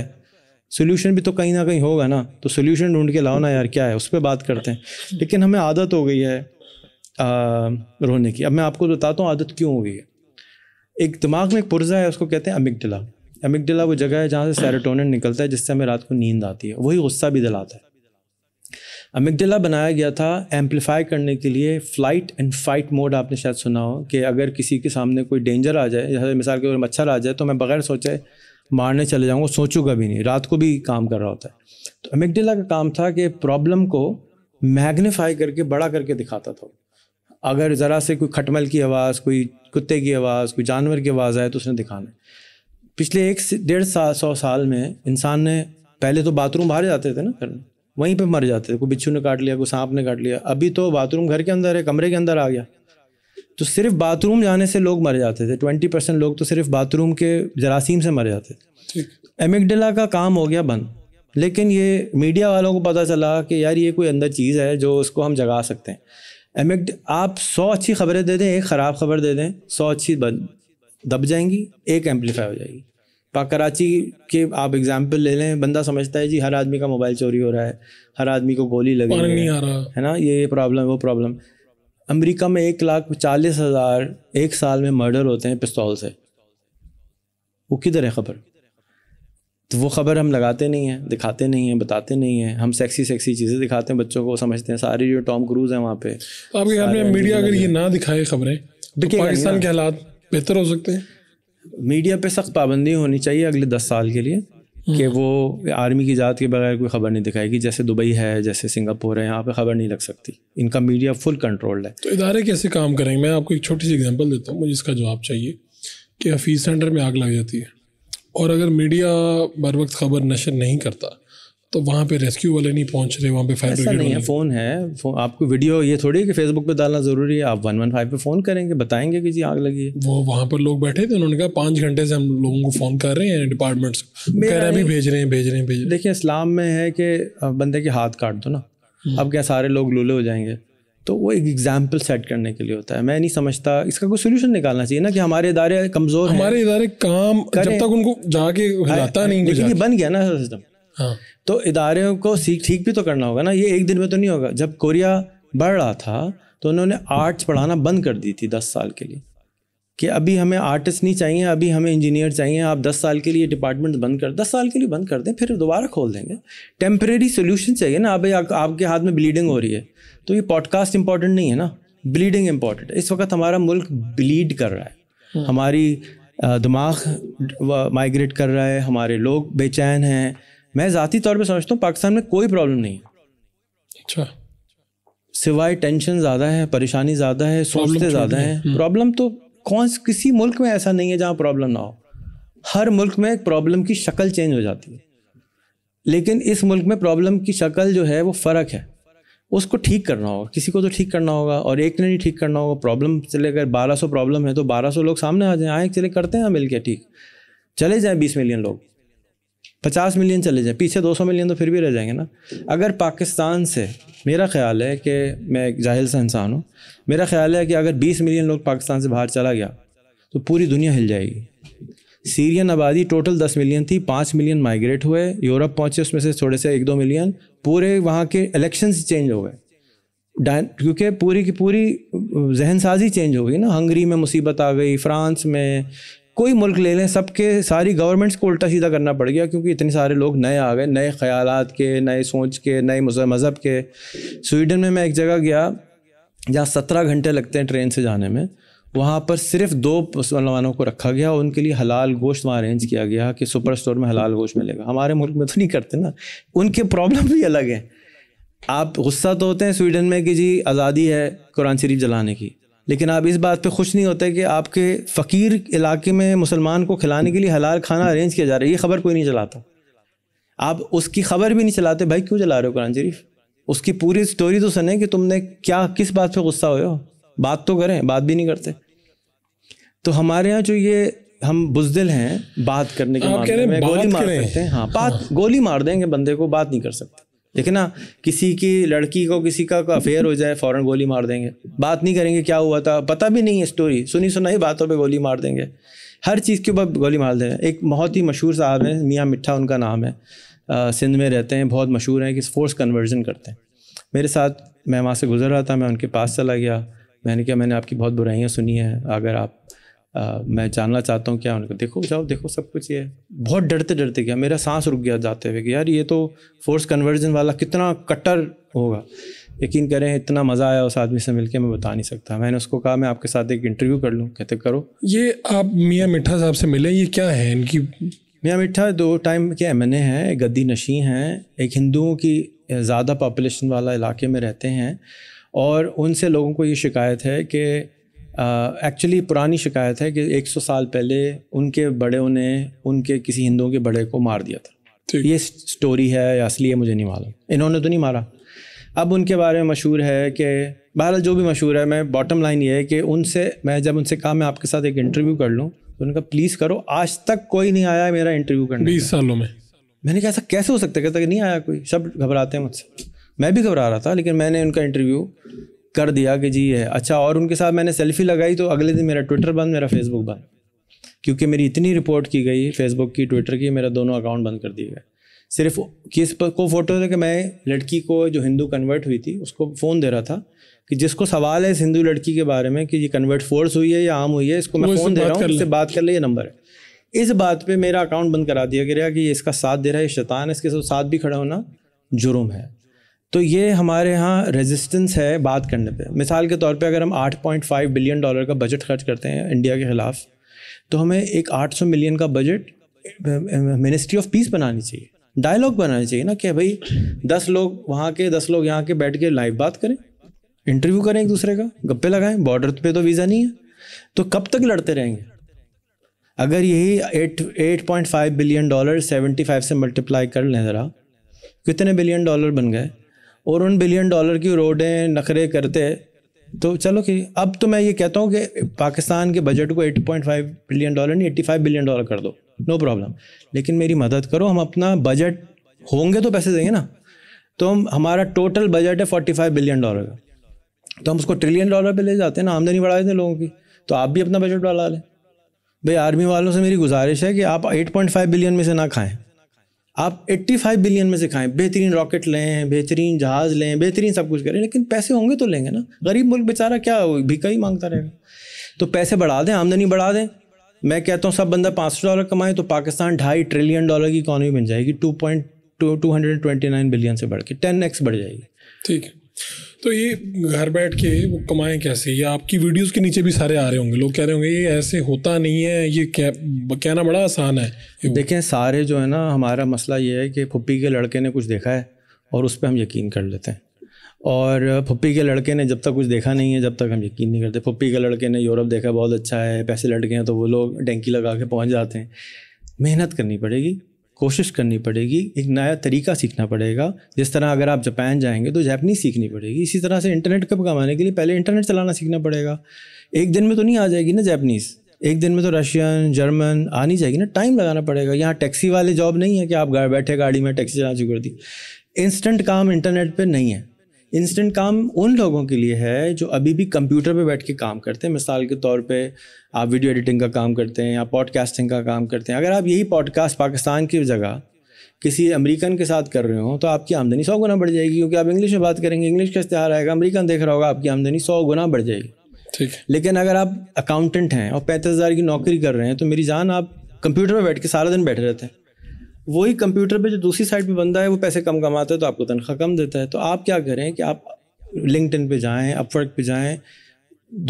सोल्यूशन भी तो कहीं ना कहीं होगा ना, तो सोल्यूशन ढूंढ के लाओ ना यार, क्या है, उस पर बात करते हैं। लेकिन हमें आदत हो गई है आ, रोने की। अब मैं आपको बताता हूँ आदत क्यों हो गई है। एक दिमाग में एक पुर्जा है, उसको कहते हैं अमिगडाला। अमिगडाला वो जगह है जहाँ से सेरोटोनिन निकलता है, जिससे हमें रात को नींद आती है, वही गुस्सा भी दिलाता है। अमिगडाला बनाया गया था एम्पलीफाई करने के लिए फ्लाइट एंड फाइट मोड। आपने शायद सुना हो कि अगर किसी के सामने कोई डेंजर आ जाए, जैसे मिसाल के तौर पर मच्छर आ जाए, तो मैं बगैर सोचे मारने चले जाऊँगा, सोचूंगा भी नहीं, रात को भी काम कर रहा होता है। तो अमिगडाला का काम था कि प्रॉब्लम को मैग्नीफाई करके बड़ा करके दिखाता था। अगर ज़रा से कोई खटमल की आवाज़, कोई कुत्ते की आवाज़, कोई जानवर की आवाज़ आए तो उसने दिखाना। पिछले एक डेढ़ साल सौ साल में इंसान ने, पहले तो बाथरूम बाहर जाते थे ना, वहीं पे मर जाते थे, कोई बिच्छू ने काट लिया, कोई सांप ने काट लिया। अभी तो बाथरूम घर के अंदर है, कमरे के अंदर आ गया। तो सिर्फ बाथरूम जाने से लोग मर जाते थे, ट्वेंटी परसेंट लोग तो सिर्फ बाथरूम के जरासीम से मर जाते थे। एमिगडाला का काम हो गया बंद, लेकिन ये मीडिया वालों को पता चला कि यार ये कोई अंदर चीज़ है जो उसको हम जगा सकते हैं। एमिगड आप सौ अच्छी खबरें दे दें, एक ख़राब खबर दे दें, सौ अच्छी दब जाएंगी, एक एम्पलीफाई हो जाएगी। पाक कराची के आप एग्जाम्पल ले लें, बंदा समझता है जी हर आदमी का मोबाइल चोरी हो रहा है, हर आदमी को गोली लगी है ना, ये प्रॉब्लम वो प्रॉब्लम। अमेरिका में एक लाख चालीस हज़ार एक साल में मर्डर होते हैं पिस्तौल से, वो किधर है खबर? तो वो खबर हम लगाते नहीं हैं, दिखाते नहीं हैं, बताते नहीं हैं। हम सेक्सी सेक्सी चीज़ें दिखाते हैं, बच्चों को समझते हैं, सारी जो टॉम क्रूज हैं वहाँ पे। तो आपके ख्याल में मीडिया अगर ये ना दिखाए खबरें तो पाकिस्तान के हालात बेहतर हो सकते हैं? मीडिया पे सख्त पाबंदी होनी चाहिए अगले दस साल के लिए कि वो आर्मी की जात के बगैर कोई खबर नहीं दिखाएगी। जैसे दुबई है, जैसे सिंगापुर है, यहाँ पे खबर नहीं लग सकती, इनका मीडिया फुल कंट्रोल्ड है। तो इदारे कैसे काम करेंगे? मैं आपको एक छोटी सी एग्जांपल देता हूँ, मुझे इसका जवाब चाहिए कि हफीज़ सेंटर में आग लग जाती है और अगर मीडिया बर वक्त खबर नशर नहीं करता तो वहाँ पे रेस्क्यू वाले नहीं पहुँच रहे, वहाँ पे फायर ब्रिगेड नहीं है। फ़ोन है, फोन, आपको वीडियो ये थोड़ी है कि फेसबुक पे डालना ज़रूरी है। आप वन वन फाइव पे फ़ोन करेंगे, बताएंगे कि जी आग लगी है। वो वहाँ पर लोग बैठे थे, उन्होंने कहा पाँच घंटे से हम लोगों को फ़ोन कर रहे हैं, डिपार्टमेंट्स कह रहे हैं भेज रहे हैं भेज रहे हैं भेज रहे हैं। देखिए इस्लाम में है कि बंदे के हाथ काट दो ना, अब क्या सारे लोग लूले हो जाएंगे? तो वो एक एग्जाम्पल सेट करने के लिए होता है। मैं नहीं समझता इसका कोई सोल्यूशन निकालना चाहिए ना कि हमारे इदारे कमज़ोर हैं, हमारे इदारे काम जब तक उनको जाके हिलाता नहीं, लेकिन ये बन गया ना सिस्टम। हाँ। तो इदारे को सीख ठीक भी तो करना होगा ना, ये एक दिन में तो नहीं होगा। जब कोरिया बढ़ रहा था तो उन्होंने आर्ट्स पढ़ाना बंद कर दी थी दस साल के लिए कि अभी हमें आर्टिस्ट नहीं चाहिए, अभी हमें इंजीनियर चाहिए। आप दस साल के लिए डिपार्टमेंट बंद कर दस साल के लिए बंद कर दें, फिर दोबारा खोल देंगे। टेम्परेरी सोल्यूशन चाहिए ना। अभी आपके हाथ में ब्लीडिंग हो रही है तो ये पॉडकास्ट इंपॉर्टेंट नहीं है ना, ब्लीडिंग इंपॉर्टेंट है। इस वक्त हमारा मुल्क ब्लीड कर रहा है, हमारी दिमाग माइग्रेट कर रहा है, हमारे लोग बेचैन हैं। मैं ज़ाती तौर पे समझता हूँ पाकिस्तान में कोई प्रॉब्लम नहीं है, अच्छा सिवाय टेंशन ज़्यादा है, परेशानी ज़्यादा है, सोचते ज़्यादा हैं। प्रॉब्लम तो कौन किसी मुल्क में ऐसा नहीं है जहाँ प्रॉब्लम ना हो। हर मुल्क में एक प्रॉब्लम की शक्ल चेंज हो जाती है, लेकिन इस मुल्क में प्रॉब्लम की शक्ल जो है वो फ़र्क है, उसको ठीक करना होगा, किसी को तो ठीक करना होगा, और एक ने नहीं ठीक करना होगा। प्रॉब्लम चले अगर बारह सौ प्रॉब्लम है तो बारह सौ लोग सामने आ जाएँ, आए चले करते हैं मिल के ठीक, चले जाएँ बीस मिलियन लोग, पचास मिलियन चले जाएँ, पीछे दो सौ मिलियन तो फिर भी रह जाएंगे ना। अगर पाकिस्तान से, मेरा ख्याल है कि मैं एक जाहिल सा इंसान हूँ, मेरा ख्याल है कि अगर बीस मिलियन लोग पाकिस्तान से बाहर चला गया तो पूरी दुनिया हिल जाएगी। सीरियन आबादी टोटल दस मिलियन थी, पाँच मिलियन माइग्रेट हुए, यूरोप पहुँचे, उसमें से थोड़े से एक दो मिलियन, पूरे वहाँ के इलेक्शंस चेंज हो गए, क्योंकि पूरी की पूरी जहन साजी चेंज हो गई ना। हंगरी में मुसीबत आ गई, फ्रांस में, कोई मुल्क ले लें, सबके सारी गवर्नमेंट्स को उल्टा सीधा करना पड़ गया क्योंकि इतने सारे लोग नए आ गए, नए ख्यालात के, नए सोच के, नए मज़हब के। स्वीडन में मैं एक जगह गया जहाँ सत्रह घंटे लगते हैं ट्रेन से जाने में, वहाँ पर सिर्फ दो मुसलमानों को रखा गया, उनके लिए हलाल गोश्त वहाँ अरेंज किया गया कि सुपर स्टोर में हलाल गोश्त मिलेगा। हमारे मुल्क में तो नहीं करते ना, उनके प्रॉब्लम भी अलग हैं। आप गुस्सा तो होते हैं स्वीडन में कि जी आज़ादी है कुरान शरीफ जलाने की, लेकिन आप इस बात पे खुश नहीं होते कि आपके फ़कीर इलाके में मुसलमान को खिलाने के लिए हलाल खाना अरेंज किया जा रहा है। ये खबर कोई नहीं चलाता, आप उसकी खबर भी नहीं चलाते। भाई क्यों जला रहे हो कुरान शरीफ? उसकी पूरी स्टोरी तो सुने कि तुमने क्या, किस बात पे गुस्सा हुए हो, बात तो करें। बात भी नहीं करते। तो हमारे यहाँ जो ये हम बुज़दिल हैं बात करने के मामले में, गोली मार सकते हैं। हाँ, बात गोली मार देंगे बंदे को, बात नहीं कर सकते। लेकिन ना किसी की लड़की को किसी का अफेयर हो जाए, फौरन गोली मार देंगे, बात नहीं करेंगे क्या हुआ था, पता भी नहीं है, स्टोरी सुनी सुनाई बातों पे गोली मार देंगे, हर चीज़ के ऊपर गोली मार देंगे। एक बहुत ही मशहूर साहब हैं, मियाँ मिठा उनका नाम है, आ, सिंध में रहते हैं, बहुत मशहूर हैं कि फोर्स कन्वर्जन करते हैं। मेरे साथ, मैं वहाँ से गुजर रहा था, मैं उनके पास चला गया, मैंने कहा मैंने आपकी बहुत बुराइयाँ सुनी हैं, अगर आप आ, मैं जानना चाहता हूँ क्या। उनको देखो जाओ देखो सब कुछ ये। बहुत डरते डरते गया, मेरा सांस रुक गया जाते हुए कि यार ये तो फोर्स कन्वर्जन वाला कितना कट्टर होगा। यकीन करें इतना मज़ा आया उस आदमी से मिलके, मैं बता नहीं सकता। मैंने उसको कहा मैं आपके साथ एक इंटरव्यू कर लूँ, कहते करो। ये आप मियाँ मिठा साहब से मिले, ये क्या है इनकी? मियाँ मिठा दो टाइम के एम एन ए हैं, गद्दी नशी हैं, एक हिंदुओं की ज़्यादा पॉपुलेशन वाला इलाके में रहते हैं, और उनसे लोगों को ये शिकायत है कि एक्चुअली uh, पुरानी शिकायत है कि सौ साल पहले उनके बड़ों ने उनके किसी हिंदुओं के बड़े को मार दिया था। ये स्टोरी है या असली है मुझे नहीं मालूम, इन्होंने तो नहीं मारा। अब उनके बारे में मशहूर है कि बहरहाल जो भी मशहूर है, मैं बॉटम लाइन ये है कि उनसे मैं जब उनसे कहा मैं आपके साथ एक इंटरव्यू कर लूँ, तो उनका प्लीज़ करो, आज तक कोई नहीं आया मेरा इंटरव्यू करने, बीस सालों में। मैंने कहा ऐसा कैसे हो सकता है? कहता कि नहीं आया कोई, सब घबराते हैं मुझसे। मैं भी घबरा रहा था, लेकिन मैंने उनका इंटरव्यू कर दिया कि जी है अच्छा। और उनके साथ मैंने सेल्फी लगाई, तो अगले दिन मेरा ट्विटर बंद, मेरा फेसबुक बंद, क्योंकि मेरी इतनी रिपोर्ट की गई फेसबुक की, ट्विटर की, मेरा दोनों अकाउंट बंद कर दिए गए। सिर्फ किस पर को फोटो था कि मैं लड़की को जो हिंदू कन्वर्ट हुई थी उसको फ़ोन दे रहा था कि जिसको सवाल है इस हिंदू लड़की के बारे में कि ये कन्वर्ट फोर्स हुई है या आम हुई है, इसको मैं फ़ोन दे रहा हूँ, इससे बात कर ले, ये नंबर है। इस बात पर मेरा अकाउंट बंद करा दिया गया कि ये इसका साथ दे रहा है, ये शैतान है, इसके साथ भी खड़ा होना जुर्म है। तो ये हमारे यहाँ रेजिस्टेंस है बात करने पे। मिसाल के तौर पे अगर हम आठ पॉइंट पाँच बिलियन डॉलर का बजट खर्च करते हैं इंडिया के ख़िलाफ़, तो हमें एक आठ सौ मिलियन का बजट मिनिस्ट्री ऑफ पीस बनानी चाहिए, डायलॉग बनानी चाहिए ना कि भाई दस लोग वहाँ के दस लोग यहाँ के बैठ के लाइव बात करें, इंटरव्यू करें एक दूसरे का, गप्पे लगाएं। बॉर्डर पे तो वीज़ा नहीं है, तो कब तक लड़ते रहेंगे? अगर यही आठ पॉइंट पाँच बिलियन डॉलर पचहत्तर से मल्टीप्लाई कर लें ज़रा, कितने बिलियन डॉलर बन गए? और उन बिलियन डॉलर की रोडें नखरे करते तो चलो कि अब तो मैं ये कहता हूँ कि पाकिस्तान के बजट को आठ पॉइंट पाँच बिलियन डॉलर नहीं पचासी बिलियन डॉलर कर दो, नो प्रॉब्लम, लेकिन मेरी मदद करो, हम अपना बजट होंगे तो पैसे देंगे ना। तो हम हमारा टोटल बजट है पैंतालीस बिलियन डॉलर का, तो हम उसको ट्रिलियन डॉलर पे ले जाते हैं ना, आमदनी बढ़ा देते हैं लोगों की। तो आप भी अपना बजट बढ़ा लें। भाई आर्मी वालों से मेरी गुजारिश है कि आप आठ पॉइंट पाँच बिलियन में से ना खाएँ, आप पचासी बिलियन में से खाएँ। बेहतरीन रॉकेट लें, बेहतरीन जहाज़ लें, बेहतरीन सब कुछ करें, लेकिन पैसे होंगे तो लेंगे ना। गरीब मुल्क बेचारा क्या भिखा ही मांगता रहेगा। तो पैसे बढ़ा दें, आमदनी बढ़ा दें। मैं कहता हूँ सब बंदा पाँच सौ डॉलर कमाए तो पाकिस्तान ढाई ट्रिलियन डॉलर की इकॉनमी बन जाएगी, two point two two hundred twenty nine billion से बढ़ के टेन एक्स बढ़ जाएगी। ठीक है, तो ये घर बैठ के वो कमाएँ कैसे? ये आपकी वीडियोस के नीचे भी सारे आ रहे होंगे, लोग कह रहे होंगे ये ऐसे होता नहीं है, ये कह कहना बड़ा आसान है। देखें सारे जो है ना, हमारा मसला ये है कि फुप्पी के लड़के ने कुछ देखा है और उस पर हम यकीन कर लेते हैं, और फुप्पी के लड़के ने जब तक कुछ देखा नहीं है जब तक हम यकीन नहीं करते। फुप्पी के लड़के ने यूरोप देखा, बहुत अच्छा है, पैसे लड़के हैं, तो वो लोग डेंकी लगा के पहुँच जाते हैं। मेहनत करनी पड़ेगी, कोशिश करनी पड़ेगी, एक नया तरीका सीखना पड़ेगा। जिस तरह अगर आप जापान जाएंगे तो जापनीज़ सीखनी पड़ेगी, इसी तरह से इंटरनेट कब कमाने के लिए पहले इंटरनेट चलाना सीखना पड़ेगा। एक दिन में तो नहीं आ जाएगी ना जापनीज़, एक दिन में तो रशियन, जर्मन आनी जाएगी ना, टाइम लगाना पड़ेगा। यहाँ टैक्सी वाले जॉब नहीं है कि आप घर बैठे गाड़ी में टैक्सी चलाना शुरू कर दी। इंस्टेंट काम इंटरनेट पर नहीं है, इंस्टेंट काम उन लोगों के लिए है जो अभी भी कंप्यूटर पे बैठ के काम करते हैं। मिसाल के तौर पे आप वीडियो एडिटिंग का काम करते हैं या पॉडकास्टिंग का काम करते हैं। अगर आप यही पॉडकास्ट पाकिस्तान की जगह किसी अमेरिकन के साथ कर रहे हो तो आपकी आमदनी सौ गुना बढ़ जाएगी, क्योंकि आप इंग्लिश में बात करेंगे, इंग्लिश का इश्तेहार आएगा, अमेरिकन देख रहा होगा, आपकी आमदनी सौ गुना बढ़ जाएगी। ठीक है, लेकिन अगर आप अकाउंटेंट हैं और पैंतीस हज़ार की नौकरी कर रहे हैं तो मेरी जान आप कंप्यूटर पर बैठ के सारा दिन बैठे रहते हैं। वही कंप्यूटर पे जो दूसरी साइड पे बंदा है वो पैसे कम कमाता है तो आपको तनख्वाह कम देता है। तो आप क्या करें कि आप लिंक्डइन पे जाएं, अपवर्क पे जाएं,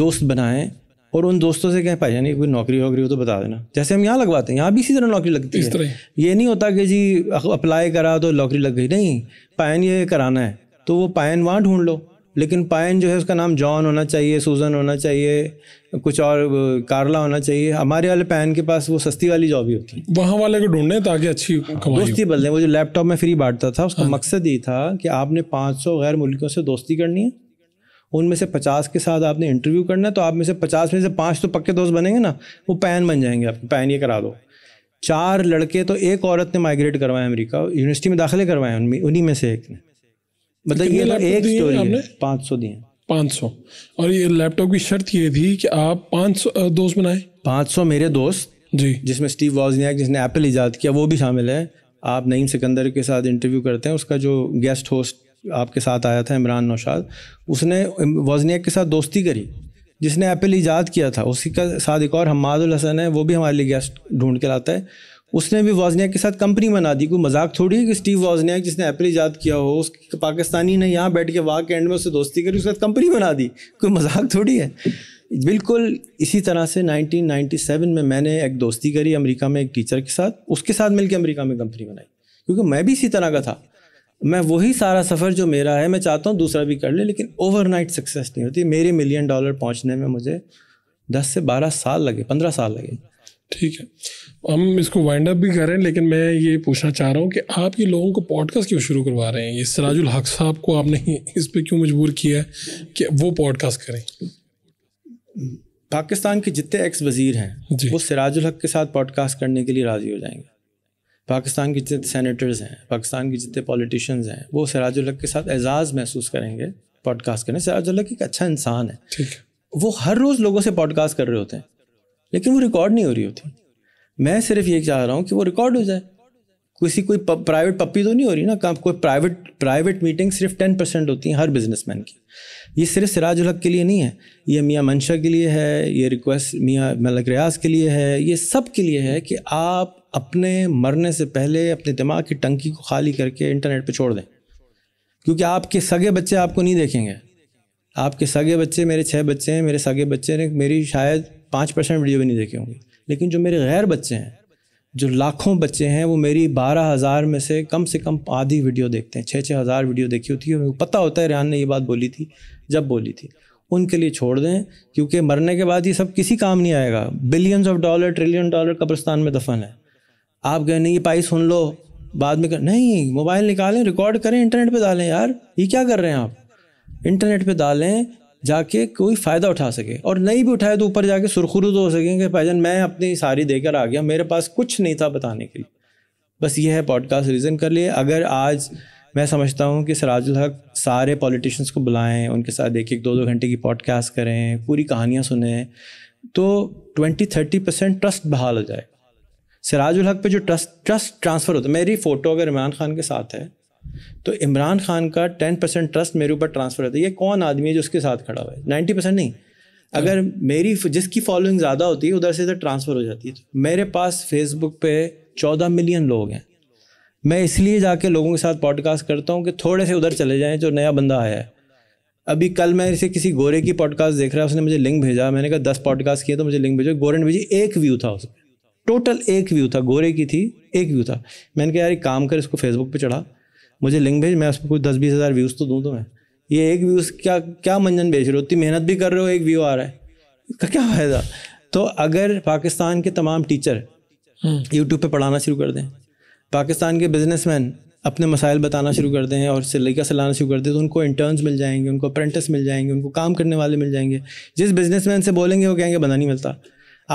दोस्त बनाएं और उन दोस्तों से कहें भाई यानी कोई नौकरी वगैरह हो तो बता देना। जैसे हम यहाँ लगवाते हैं, यहाँ भी इसी तरह नौकरी लगती है। ये नहीं होता कि जी अप्लाई करा तो नौकरी लग गई, नहीं, पायन ये कराना है तो वो पायन वहाँ ढूंढ लो, लेकिन पायन जो है उसका नाम जॉन होना चाहिए, सूजन होना चाहिए, कुछ और कार्ला होना चाहिए। हमारे वाले पायन के पास वो सस्ती वाली जॉब ही होती है, वहाँ वाले को ढूंढने ताकि अच्छी दोस्ती बदलें। वो जो लैपटॉप में फ्री बांटता था उसका हाँ। मकसद ये था कि आपने पाँच सौ गैर मुल्कियों से दोस्ती करनी है, उनमें से पचास के साथ आपने इंटरव्यू करना है, तो आप में से पचास में से पाँच तो पक्के दोस्त बनेंगे ना, वो पैन बन जाएंगे आपके। पैन ये करा दो। चार लड़के तो एक औरत ने माइग्रेट करवाए अमेरिका, यूनिवर्सिटी में दाखिले करवाए उनमें, उन्हीं में से एक ने। मतलब ये एक स्टोरी है। पाँच सौ दिए, पाँच सौ। और ये लैपटॉप की शर्त ये थी कि आप पाँच सौ दोस्त बनाए, पाँच सौ मेरे दोस्त जी, जिसमें स्टीव वॉजनियाक जिसने एप्पल ईजाद किया वो भी शामिल है। आप नईम सिकंदर के साथ इंटरव्यू करते हैं, उसका जो गेस्ट होस्ट आपके साथ आया था इमरान नौशाद, उसने वॉजनियाक के साथ दोस्ती करी जिसने एप्पल ईजाद किया था। उसी का साथ एक और हम्मादुल हसन है, वो भी हमारे लिए गेस्ट ढूंढ के लाता है, उसने भी वॉजनियाक के साथ कंपनी बना दी। कोई मजाक थोड़ी है कि स्टीव वॉजनियाक जिसने एप्पल ईजाद किया हो, उसके पाकिस्तानी ने यहाँ बैठ के वाह के एंड में उससे दोस्ती करी, उसके साथ कंपनी बना दी, कोई मजाक थोड़ी है। बिल्कुल इसी तरह से नाइनटीन नाइंटी सेवन में मैंने एक दोस्ती करी अमेरिका में एक टीचर के साथ, उसके साथ मिलकर अमेरिका में कंपनी बनाई, क्योंकि मैं भी इसी तरह का था। मैं वही सारा सफ़र जो मेरा है, मैं चाहता हूँ दूसरा भी कर ले, लेकिन ओवरनाइट सक्सेस नहीं होती। मेरे मिलियन डॉलर पहुँचने में मुझे दस से बारह साल लगे, पंद्रह साल लगे। ठीक है, हम इसको वाइंड अप भी कर रहे हैं, लेकिन मैं ये पूछना चाह रहा हूँ कि आप ये लोगों को पॉडकास्ट क्यों शुरू करवा रहे हैं? ये सिराजुल हक साहब को आपने इस पर क्यों मजबूर किया है कि वो पॉडकास्ट करें? पाकिस्तान के जितने एक्स वज़ीर हैं वो सिराजुल हक के साथ पॉडकास्ट करने के लिए राज़ी हो जाएंगे। पाकिस्तान के जितने सेनेटर्स हैं, पाकिस्तान के जितने पॉलिटिशियंस हैं, वो सिराजुल हक के साथ एजाज़ महसूस करेंगे पॉडकास्ट करने। सिराजुल हक एक अच्छा इंसान है, ठीक है, वो हर रोज़ लोगों से पॉडकास्ट कर रहे होते हैं, लेकिन वो रिकॉर्ड नहीं हो रही होती। मैं सिर्फ ये चाह रहा हूँ कि वो रिकॉर्ड हो जाए। किसी कोई प्राइवेट पप्पी तो नहीं हो रही ना काम, कोई प्राइवेट प्राइवेट मीटिंग सिर्फ टेन परसेंट होती है हर बिजनेसमैन की। ये सिर्फ सिराजुल हक के लिए नहीं है, ये मियाँ मंशा के लिए है, ये रिक्वेस्ट मियाँ मलक रियाज के लिए है, ये सब के लिए है कि आप अपने मरने से पहले अपने दिमाग की टंकी को खाली करके इंटरनेट पर छोड़ दें, क्योंकि आपके सगे बच्चे आपको नहीं देखेंगे। आपके सगे बच्चे, मेरे छः बच्चे हैं, मेरे सगे बच्चे ने मेरी शायद पाँच परसेंट वीडियो भी नहीं देखे होंगे, लेकिन जो मेरे गैर बच्चे हैं, जो लाखों बच्चे हैं, वो मेरी बारह हज़ार में से कम से कम आधी वीडियो देखते हैं। छः छः हज़ार वीडियो देखी होती है, उनको पता होता है रेहान ने ये बात बोली थी जब बोली थी। उनके लिए छोड़ दें, क्योंकि मरने के बाद ये सब किसी काम नहीं आएगा। Billions of dollar, trillion dollar कब्रिस्तान में दफन है। आप गए नहीं, ये पाई सुन लो बाद में कर, नहीं, मोबाइल निकालें, रिकॉर्ड करें, इंटरनेट पर डालें। यार ये क्या कर रहे हैं आप? इंटरनेट पर डालें जाके, कोई फ़ायदा उठा सके, और नहीं भी उठाए तो ऊपर जाके सुरखुरुद हो सकें कि भाईजान मैं अपनी सारी देकर आ गया, मेरे पास कुछ नहीं था बताने के लिए। बस ये है पॉडकास्ट रीज़न कर लिए। अगर आज मैं समझता हूँ कि सिराजुल हक सारे पॉलिटिशियंस को बुलाएं, उनके साथ एक एक दो दो घंटे की पॉडकास्ट करें, पूरी कहानियाँ सुने, तो ट्वेंटी थर्टी परसेंट ट्रस्ट बहाल हो जाएगा। सिराजुल हक पे जो ट्रस्ट ट्रस्ट ट्रांसफ़र होता है, मेरी फ़ोटो अगर इमरान खान के साथ है तो इमरान खान का टेन परसेंट ट्रस्ट मेरे ऊपर ट्रांसफ़र होता है। ये कौन आदमी है जो उसके साथ खड़ा हुआ है? नाइन्टी परसेंट नहीं, अगर मेरी जिसकी फॉलोइंग ज़्यादा होती है उधर से इधर ट्रांसफ़र हो जाती है। मेरे पास फेसबुक पे चौदह मिलियन लोग हैं। मैं इसलिए जाके लोगों के साथ पॉडकास्ट करता हूँ कि थोड़े से उधर चले जाएँ जो नया बंदा आया है। अभी कल मैं इसे किसी गोरे की पॉडकास्ट देख रहा, उसने मुझे लिंक भेजा, मैंने कहा दस पॉडकास्ट किए तो मुझे लिंक भेजो। गोरे ने भेजी, एक व्यू था उसका, टोटल एक व्यू था, गोरे की थी, एक व्यू था। मैंने कहा यार एक काम कर, इसको फेसबुक पे चढ़ा, मुझे लिंक भेज, मैं उस पर कोई दस बीस हज़ार व्यूज़ तो दूँ। तो मैं ये एक व्यूज़ क्या क्या मंजन बेच रहे हो? इतनी मेहनत भी कर रहे हो, एक व्यू आ रहा है, इसका क्या फ़ायदा? तो अगर पाकिस्तान के तमाम टीचर यूट्यूब पे पढ़ाना शुरू कर दें, पाकिस्तान के बिजनेसमैन अपने मसाइल बताना शुरू कर दें और सिलका सिलाना शुरू कर दें, तो उनको इंटर्न्स मिल जाएंगे, उनको अप्रेंटिस मिल जाएंगे, उनको काम करने वाले मिल जाएंगे। जिस बिजनेसमैन से बोलेंगे वो कहेंगे बंदा नहीं मिलता।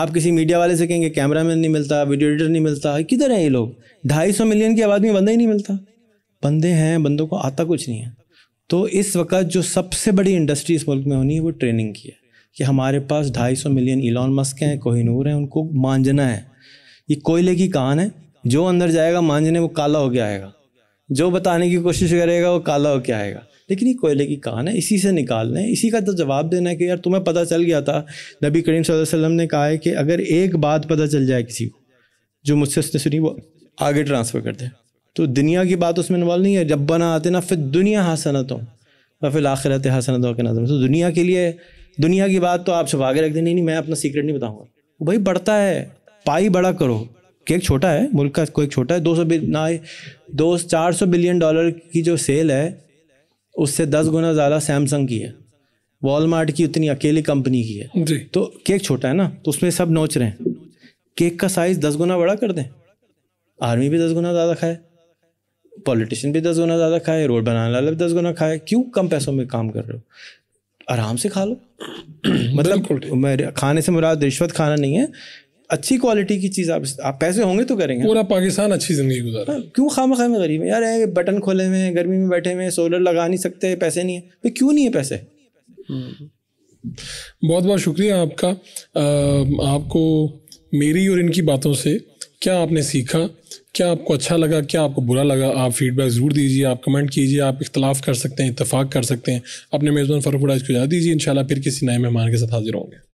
आप किसी मीडिया वाले से कहेंगे कैमरा मैन नहीं मिलता, वीडियो एडिटर नहीं मिलता। किधर हैं ये लोग? ढाई सौ मिलियन की आबादी में बंदा ही नहीं मिलता। बंदे हैं, बंदों को आता कुछ नहीं है। तो इस वक्त जो सबसे बड़ी इंडस्ट्री इस मुल्क में होनी है वो ट्रेनिंग की है, कि हमारे पास ढाई सौ मिलियन इलॉन मस्क हैं, कोहिनूर हैं, उनको मांजना है। ये कोयले की कान है, जो अंदर जाएगा मांजने वो काला होके आएगा, जो बताने की कोशिश करेगा वो काला होके आएगा, लेकिन ये कोयले की कान है, इसी से निकालना है। इसी का तो जवाब देना है कि यार तुम्हें पता चल गया था। नबी करीम सल्लल्लाहु अलैहि वसल्लम ने कहा है कि अगर एक बात पता चल जाए किसी को जो मुझसे उसने सुनी, वो आगे ट्रांसफ़र कर दे। तो दुनिया की बात उसमें इन्वॉल्व नहीं है। जब बना आते ना फिर दुनिया हासनतों और फिर आखिरत हासनतों के नज़र। तो दुनिया के लिए, दुनिया की बात तो आप छुपा के रख दें, नहीं नहीं मैं अपना सीक्रेट नहीं बताऊँगा। भाई बढ़ता है, पाई बड़ा करो। केक छोटा है, मुल्क का कोई छोटा है। दो सौ ना दो चार सौ बिलियन डॉलर की जो सेल है उससे दस गुना ज़्यादा सैमसंग की है, वॉलमार्ट की उतनी अकेली कंपनी की है जी। तो केक छोटा है ना, तो उसमें सब नोच रहे हैं, केक का साइज दस गुना बड़ा कर दें, आर्मी भी दस गुना ज़्यादा खाए, पॉलिटिशियन भी दस गुना ज़्यादा खाए, रोड बनाने वाला भी दस गुना खाए, क्यों कम पैसों में काम कर रहे हो, आराम से खा लो। मतलब मेरे खाने से मुराद रिश्वत खाना नहीं है, अच्छी क्वालिटी की चीज़ आप आप पैसे होंगे तो करेंगे। पूरा पाकिस्तान अच्छी ज़िंदगी गुजारा, क्यों खामखा में गरीब है यार, बटन खोले हुए हैं, गर्मी में बैठे हुए, सोलर लगा नहीं सकते, पैसे नहीं है, भाई क्यों नहीं है पैसे। बहुत बहुत शुक्रिया आपका। आपको मेरी और इनकी बातों से क्या आपने सीखा, क्या आपको अच्छा लगा, क्या आपको बुरा लगा, आप फीडबैक ज़रूर दीजिए, आप कमेंट कीजिए, आप इख्तलाफ कर सकते हैं, इत्तफाक कर सकते हैं। अपने मेज़बान फर्रुख वराइच को याद दीजिए, इंशाल्लाह फिर किसी नए मेहमान के साथ हाजिर होंगे।